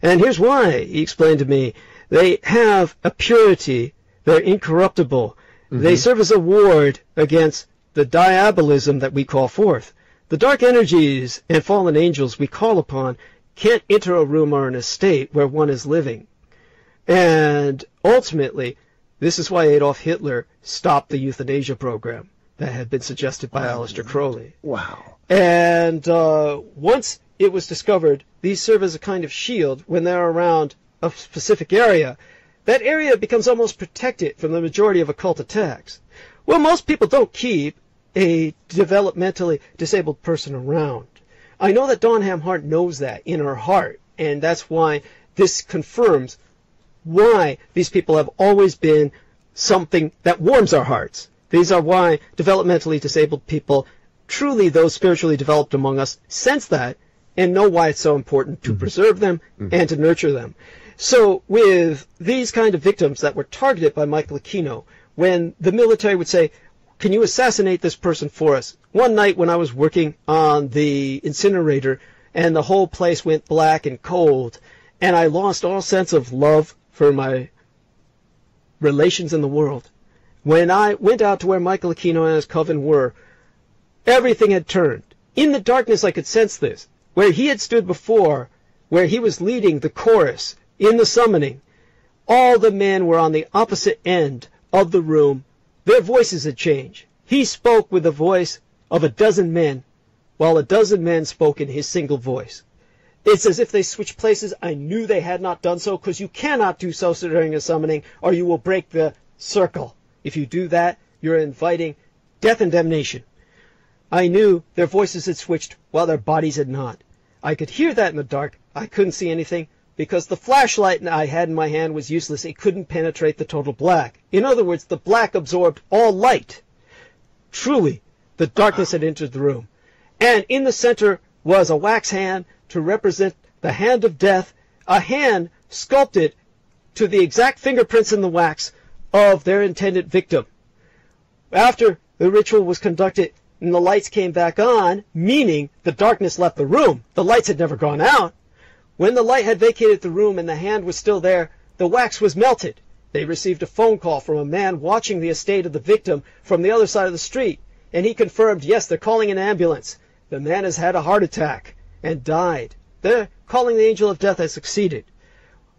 here's why, he explained to me. They have a purity. They're incorruptible. They serve as a ward against the diabolism that we call forth. The dark energies and fallen angels we call upon can't enter a room or an estate where one is living. And ultimately, this is why Adolf Hitler stopped the euthanasia program that had been suggested by Aleister Crowley. Wow. And once it was discovered, these serve as a kind of shield when they're around a specific area. That area becomes almost protected from the majority of occult attacks. Well, most people don't keep a developmentally disabled person around. I know that Dawn Hamhart knows that in her heart, and that's why this confirms why these people have always been something that warms our hearts. These are why developmentally disabled people, truly those spiritually developed among us, sense that and know why it's so important to preserve them and to nurture them. So with these kind of victims that were targeted by Michael Aquino, when the military would say, can you assassinate this person for us? One night when I was working on the incinerator and the whole place went black and cold, and I lost all sense of love for my relations in the world. When I went out to where Michael Aquino and his coven were, everything had turned. In the darkness, I could sense this. Where he had stood before, where he was leading the chorus in the summoning, all the men were on the opposite end of the room. Their voices had changed. He spoke with the voice of a dozen men, while a dozen men spoke in his single voice. It's as if they switched places. I knew they had not done so, because you cannot do so during a summoning, or you will break the circle. If you do that, you're inviting death and damnation. I knew their voices had switched while their bodies had not. I could hear that in the dark. I couldn't see anything because the flashlight I had in my hand was useless. It couldn't penetrate the total black. In other words, the black absorbed all light. Truly, the darkness had entered the room. And in the center was a wax hand to represent the hand of death, a hand sculpted to the exact fingerprints in the wax of their intended victim. After the ritual was conducted and the lights came back on, meaning the darkness left the room, the lights had never gone out. When the light had vacated the room and the hand was still there, the wax was melted. They received a phone call from a man watching the estate of the victim from the other side of the street. and he confirmed, yes, they're calling an ambulance. The man has had a heart attack and died. They're calling the angel of death has succeeded.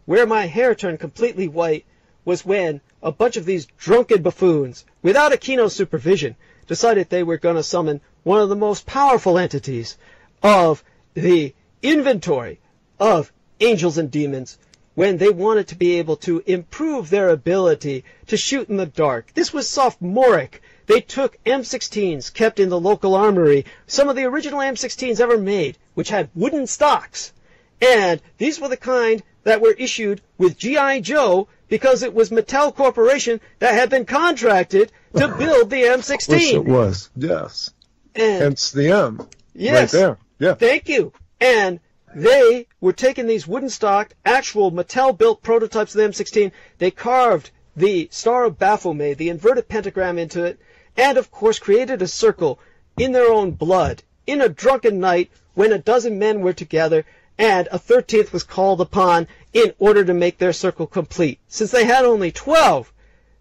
Where my hair turned completely white was when a bunch of these drunken buffoons, without Aquino's supervision, decided they were going to summon one of the most powerful entities of the inventory of angels and demons, when they wanted to be able to improve their ability to shoot in the dark. This was sophomoric. They took M16s kept in the local armory, some of the original M16s ever made, which had wooden stocks. And these were the kind that were issued with G.I. Joe because it was Mattel Corporation that had been contracted to build the M16. Yes, it was. Yes. And hence the M. Yes. Right there. Yeah. Thank you. And they were taking these wooden stock, actual Mattel-built prototypes of the M16. They carved the Star of Baphomet, the inverted pentagram, into it, and, of course, created a circle in their own blood, in a drunken night when 12 men were together, and a 13th was called upon in order to make their circle complete. Since they had only 12,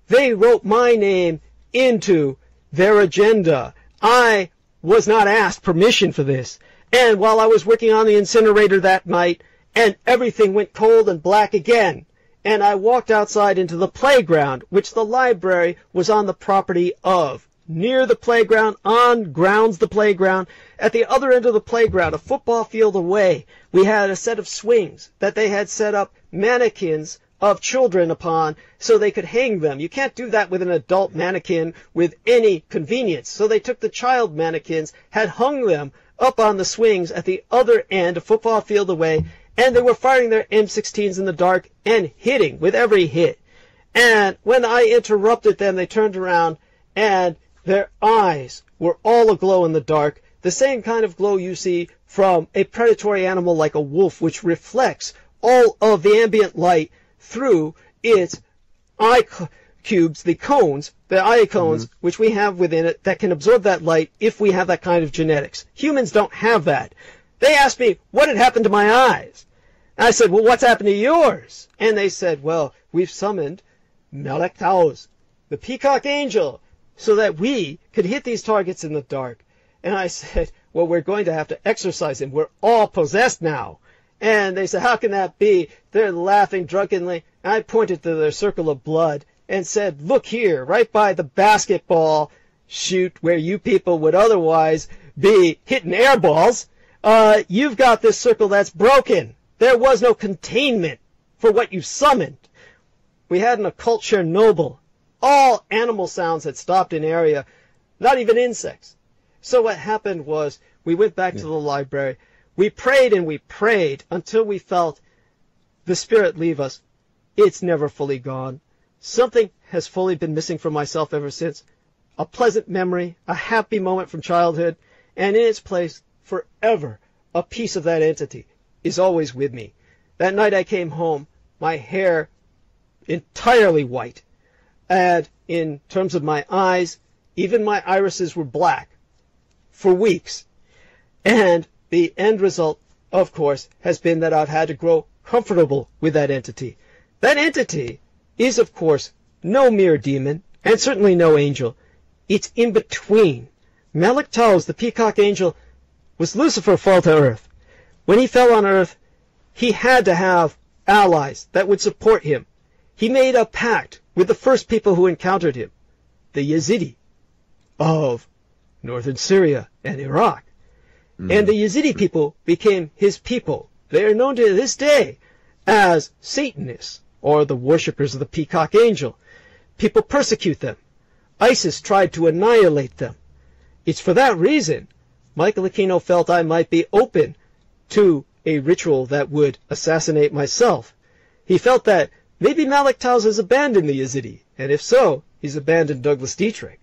they wrote my name into their agenda. I was not asked permission for this. And while I was working on the incinerator that night, and everything went cold and black again, and I walked outside into the playground, which the library was on the property of. Near the playground, on grounds the playground, at the other end of the playground, a football field away, we had a set of swings that they had set up mannequins of children upon so they could hang them. You can't do that with an adult mannequin with any convenience. So they took the child mannequins, had hung them up on the swings at the other end, a football field away, and they were firing their M16s in the dark and hitting with every hit. And when I interrupted them, they turned around, and their eyes were all aglow in the dark, the same kind of glow you see from a predatory animal like a wolf, which reflects all of the ambient light through its eye cubes, the cones, the eye cones, which we have within it that can absorb that light if we have that kind of genetics. Humans don't have that. They asked me what had happened to my eyes. And I said, well, what's happened to yours? And they said, well, we've summoned Melek Taus, the peacock angel, so that we could hit these targets in the dark. And I said, well, we're going to have to exorcise him. We're all possessed now. And they said, how can that be? They're laughing drunkenly. And I pointed to their circle of blood and said, look here, right by the basketball shoot where you people would otherwise be hitting air balls, you've got this circle that's broken. There was no containment for what you summoned. We had an occult Chernobyl. All animal sounds had stopped in area, not even insects. So what happened was we went back to the library. We prayed until we felt the spirit leave us. It's never fully gone. Something has fully been missing from myself ever since. A pleasant memory, a happy moment from childhood, and in its place forever, a piece of that entity is always with me. That night I came home, my hair entirely white, and in terms of my eyes, even my irises were black for weeks. And the end result, of course, has been that I've had to grow comfortable with that entity. That entity is, of course, no mere demon, and certainly no angel. It's in between. Melek Taus, the peacock angel, was Lucifer fall to earth. When he fell on earth, he had to have allies that would support him. He made a pact with the first people who encountered him, the Yazidi of northern Syria and Iraq. And the Yazidi people became his people. They are known to this day as Satanists, or the worshippers of the peacock angel. People persecute them. ISIS tried to annihilate them. It's for that reason Michael Aquino felt I might be open to a ritual that would assassinate myself. He felt that maybe Melek Taus has abandoned the Yazidi, and if so, he's abandoned Douglas Dietrich.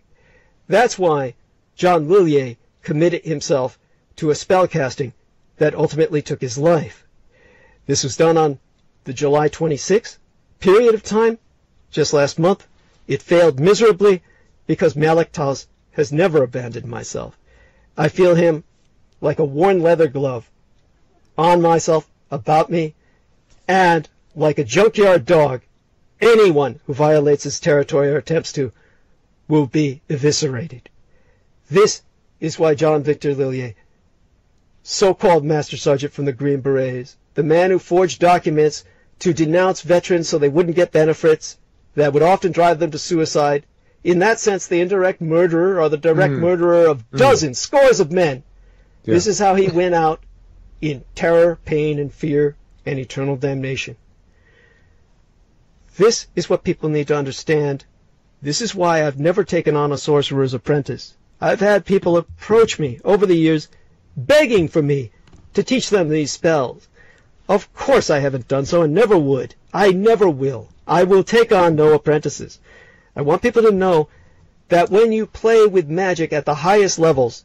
That's why John Lillier committed himself to a spellcasting that ultimately took his life. This was done on the July 26th period of time, just last month. It failed miserably because Melek Taus has never abandoned myself. I feel him like a worn leather glove on myself, about me, and like a junkyard dog. Anyone who violates his territory or attempts to will be eviscerated. This is why John Victor Lillier, so-called Master Sergeant from the Green Berets, the man who forged documents to denounce veterans so they wouldn't get benefits that would often drive them to suicide, in that sense the indirect murderer or the direct murderer of dozens, scores of men. Yeah. This is how he went out in terror, pain, and fear, and eternal damnation. This is what people need to understand. This is why I've never taken on a sorcerer's apprentice. I've had people approach me over the years begging for me to teach them these spells. Of course I haven't done so and never would. I never will. I will take on no apprentices. I want people to know that when you play with magic at the highest levels,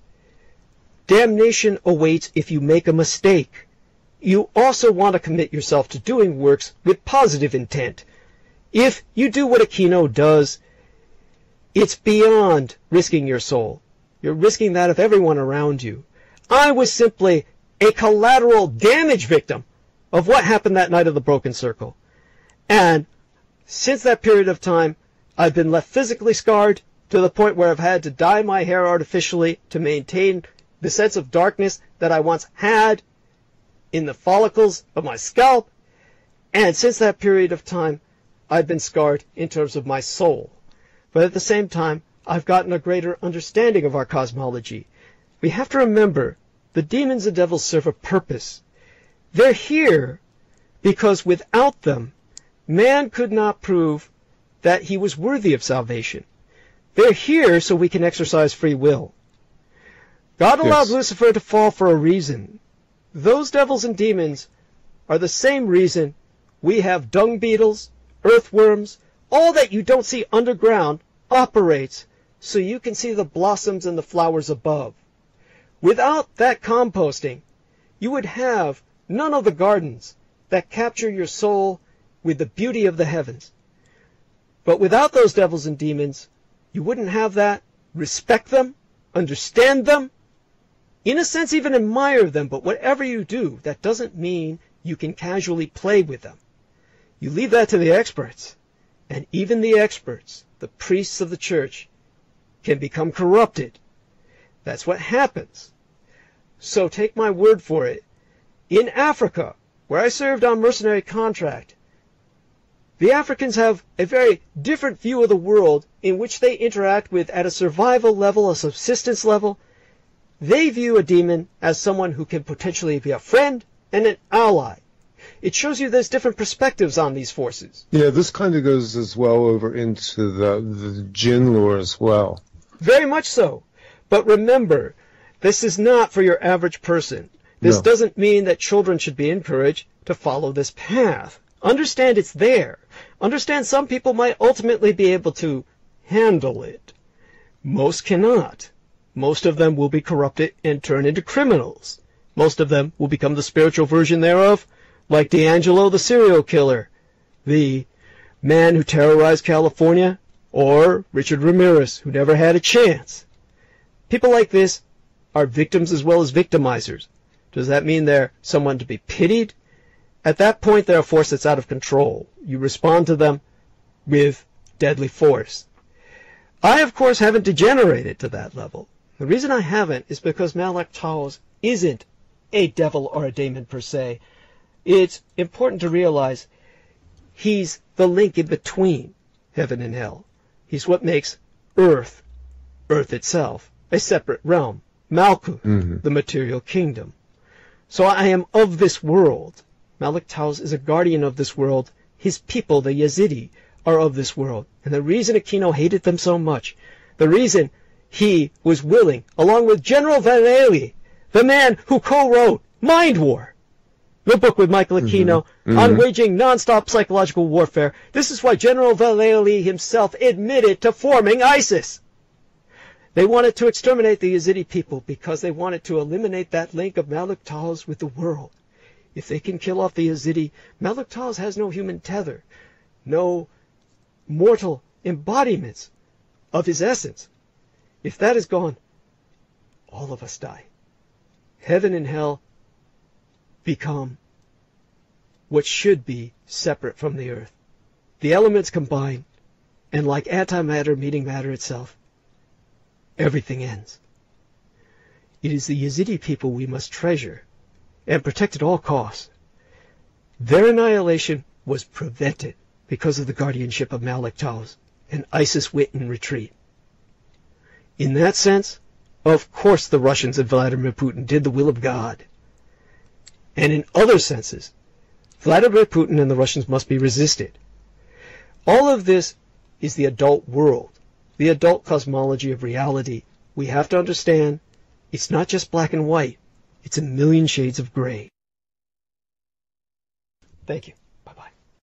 damnation awaits if you make a mistake. You also want to commit yourself to doing works with positive intent. If you do what Aquino does, it's beyond risking your soul. You're risking that of everyone around you. I was simply a collateral damage victim of what happened that night of the Broken Circle. And since that period of time, I've been left physically scarred to the point where I've had to dye my hair artificially to maintain the sense of darkness that I once had in the follicles of my scalp. And since that period of time, I've been scarred in terms of my soul. But at the same time, I've gotten a greater understanding of our cosmology. We have to remember, the demons and devils serve a purpose. They're here because without them, man could not prove that he was worthy of salvation. They're here so we can exercise free will. God allowed Lucifer to fall for a reason. Those devils and demons are the same reason we have dung beetles, earthworms, all that you don't see underground operates so you can see the blossoms and the flowers above. Without that composting, you would have none of the gardens that capture your soul with the beauty of the heavens. But without those devils and demons, you wouldn't have that. Respect them, understand them, in a sense even admire them, but whatever you do, that doesn't mean you can casually play with them. You leave that to the experts, and even the experts, the priests of the church, can become corrupted. That's what happens. So take my word for it. In Africa, where I served on mercenary contract, the Africans have a very different view of the world in which they interact with at a survival level, a subsistence level. They view a demon as someone who can potentially be a friend and an ally. It shows you there's different perspectives on these forces. Yeah, this kind of goes as well over into the djinn lore as well. Very much so. But remember, this is not for your average person. This doesn't mean that children should be encouraged to follow this path. Understand it's there. Understand some people might ultimately be able to handle it. Most cannot. Most of them will be corrupted and turn into criminals. Most of them will become the spiritual version thereof, like D'Angelo the serial killer, the man who terrorized California, or Richard Ramirez, who never had a chance. People like this are victims as well as victimizers. Does that mean they're someone to be pitied? At that point, they're a force that's out of control. You respond to them with deadly force. I, of course, haven't degenerated to that level. The reason I haven't is because Melek Taus isn't a devil or a daemon per se. It's important to realize he's the link in between heaven and hell. He's what makes Earth, Earth itself, a separate realm, Malkuth, the material kingdom. So I am of this world. Melek Taus is a guardian of this world. His people, the Yazidi, are of this world. And the reason Aquino hated them so much, the reason he was willing, along with General Van Ailey, the man who co-wrote Mind War, the book with Michael Aquino, on waging non-stop psychological warfare. This is why General Van Ailey himself admitted to forming ISIS. They wanted to exterminate the Yazidi people because they wanted to eliminate that link of Melek Taus with the world. If they can kill off the Yazidi, Melek Taus has no human tether, no mortal embodiments of his essence. If that is gone, all of us die. Heaven and hell become what should be separate from the earth. The elements combine, and like antimatter meeting matter itself, everything ends. It is the Yazidi people we must treasure and protect at all costs. Their annihilation was prevented because of the guardianship of Melek Taus and ISIS wit in retreat. In that sense, of course the Russians and Vladimir Putin did the will of God. And in other senses, Vladimir Putin and the Russians must be resisted. All of this is the adult world, the adult cosmology of reality. We have to understand it's not just black and white. It's a million shades of gray. Thank you.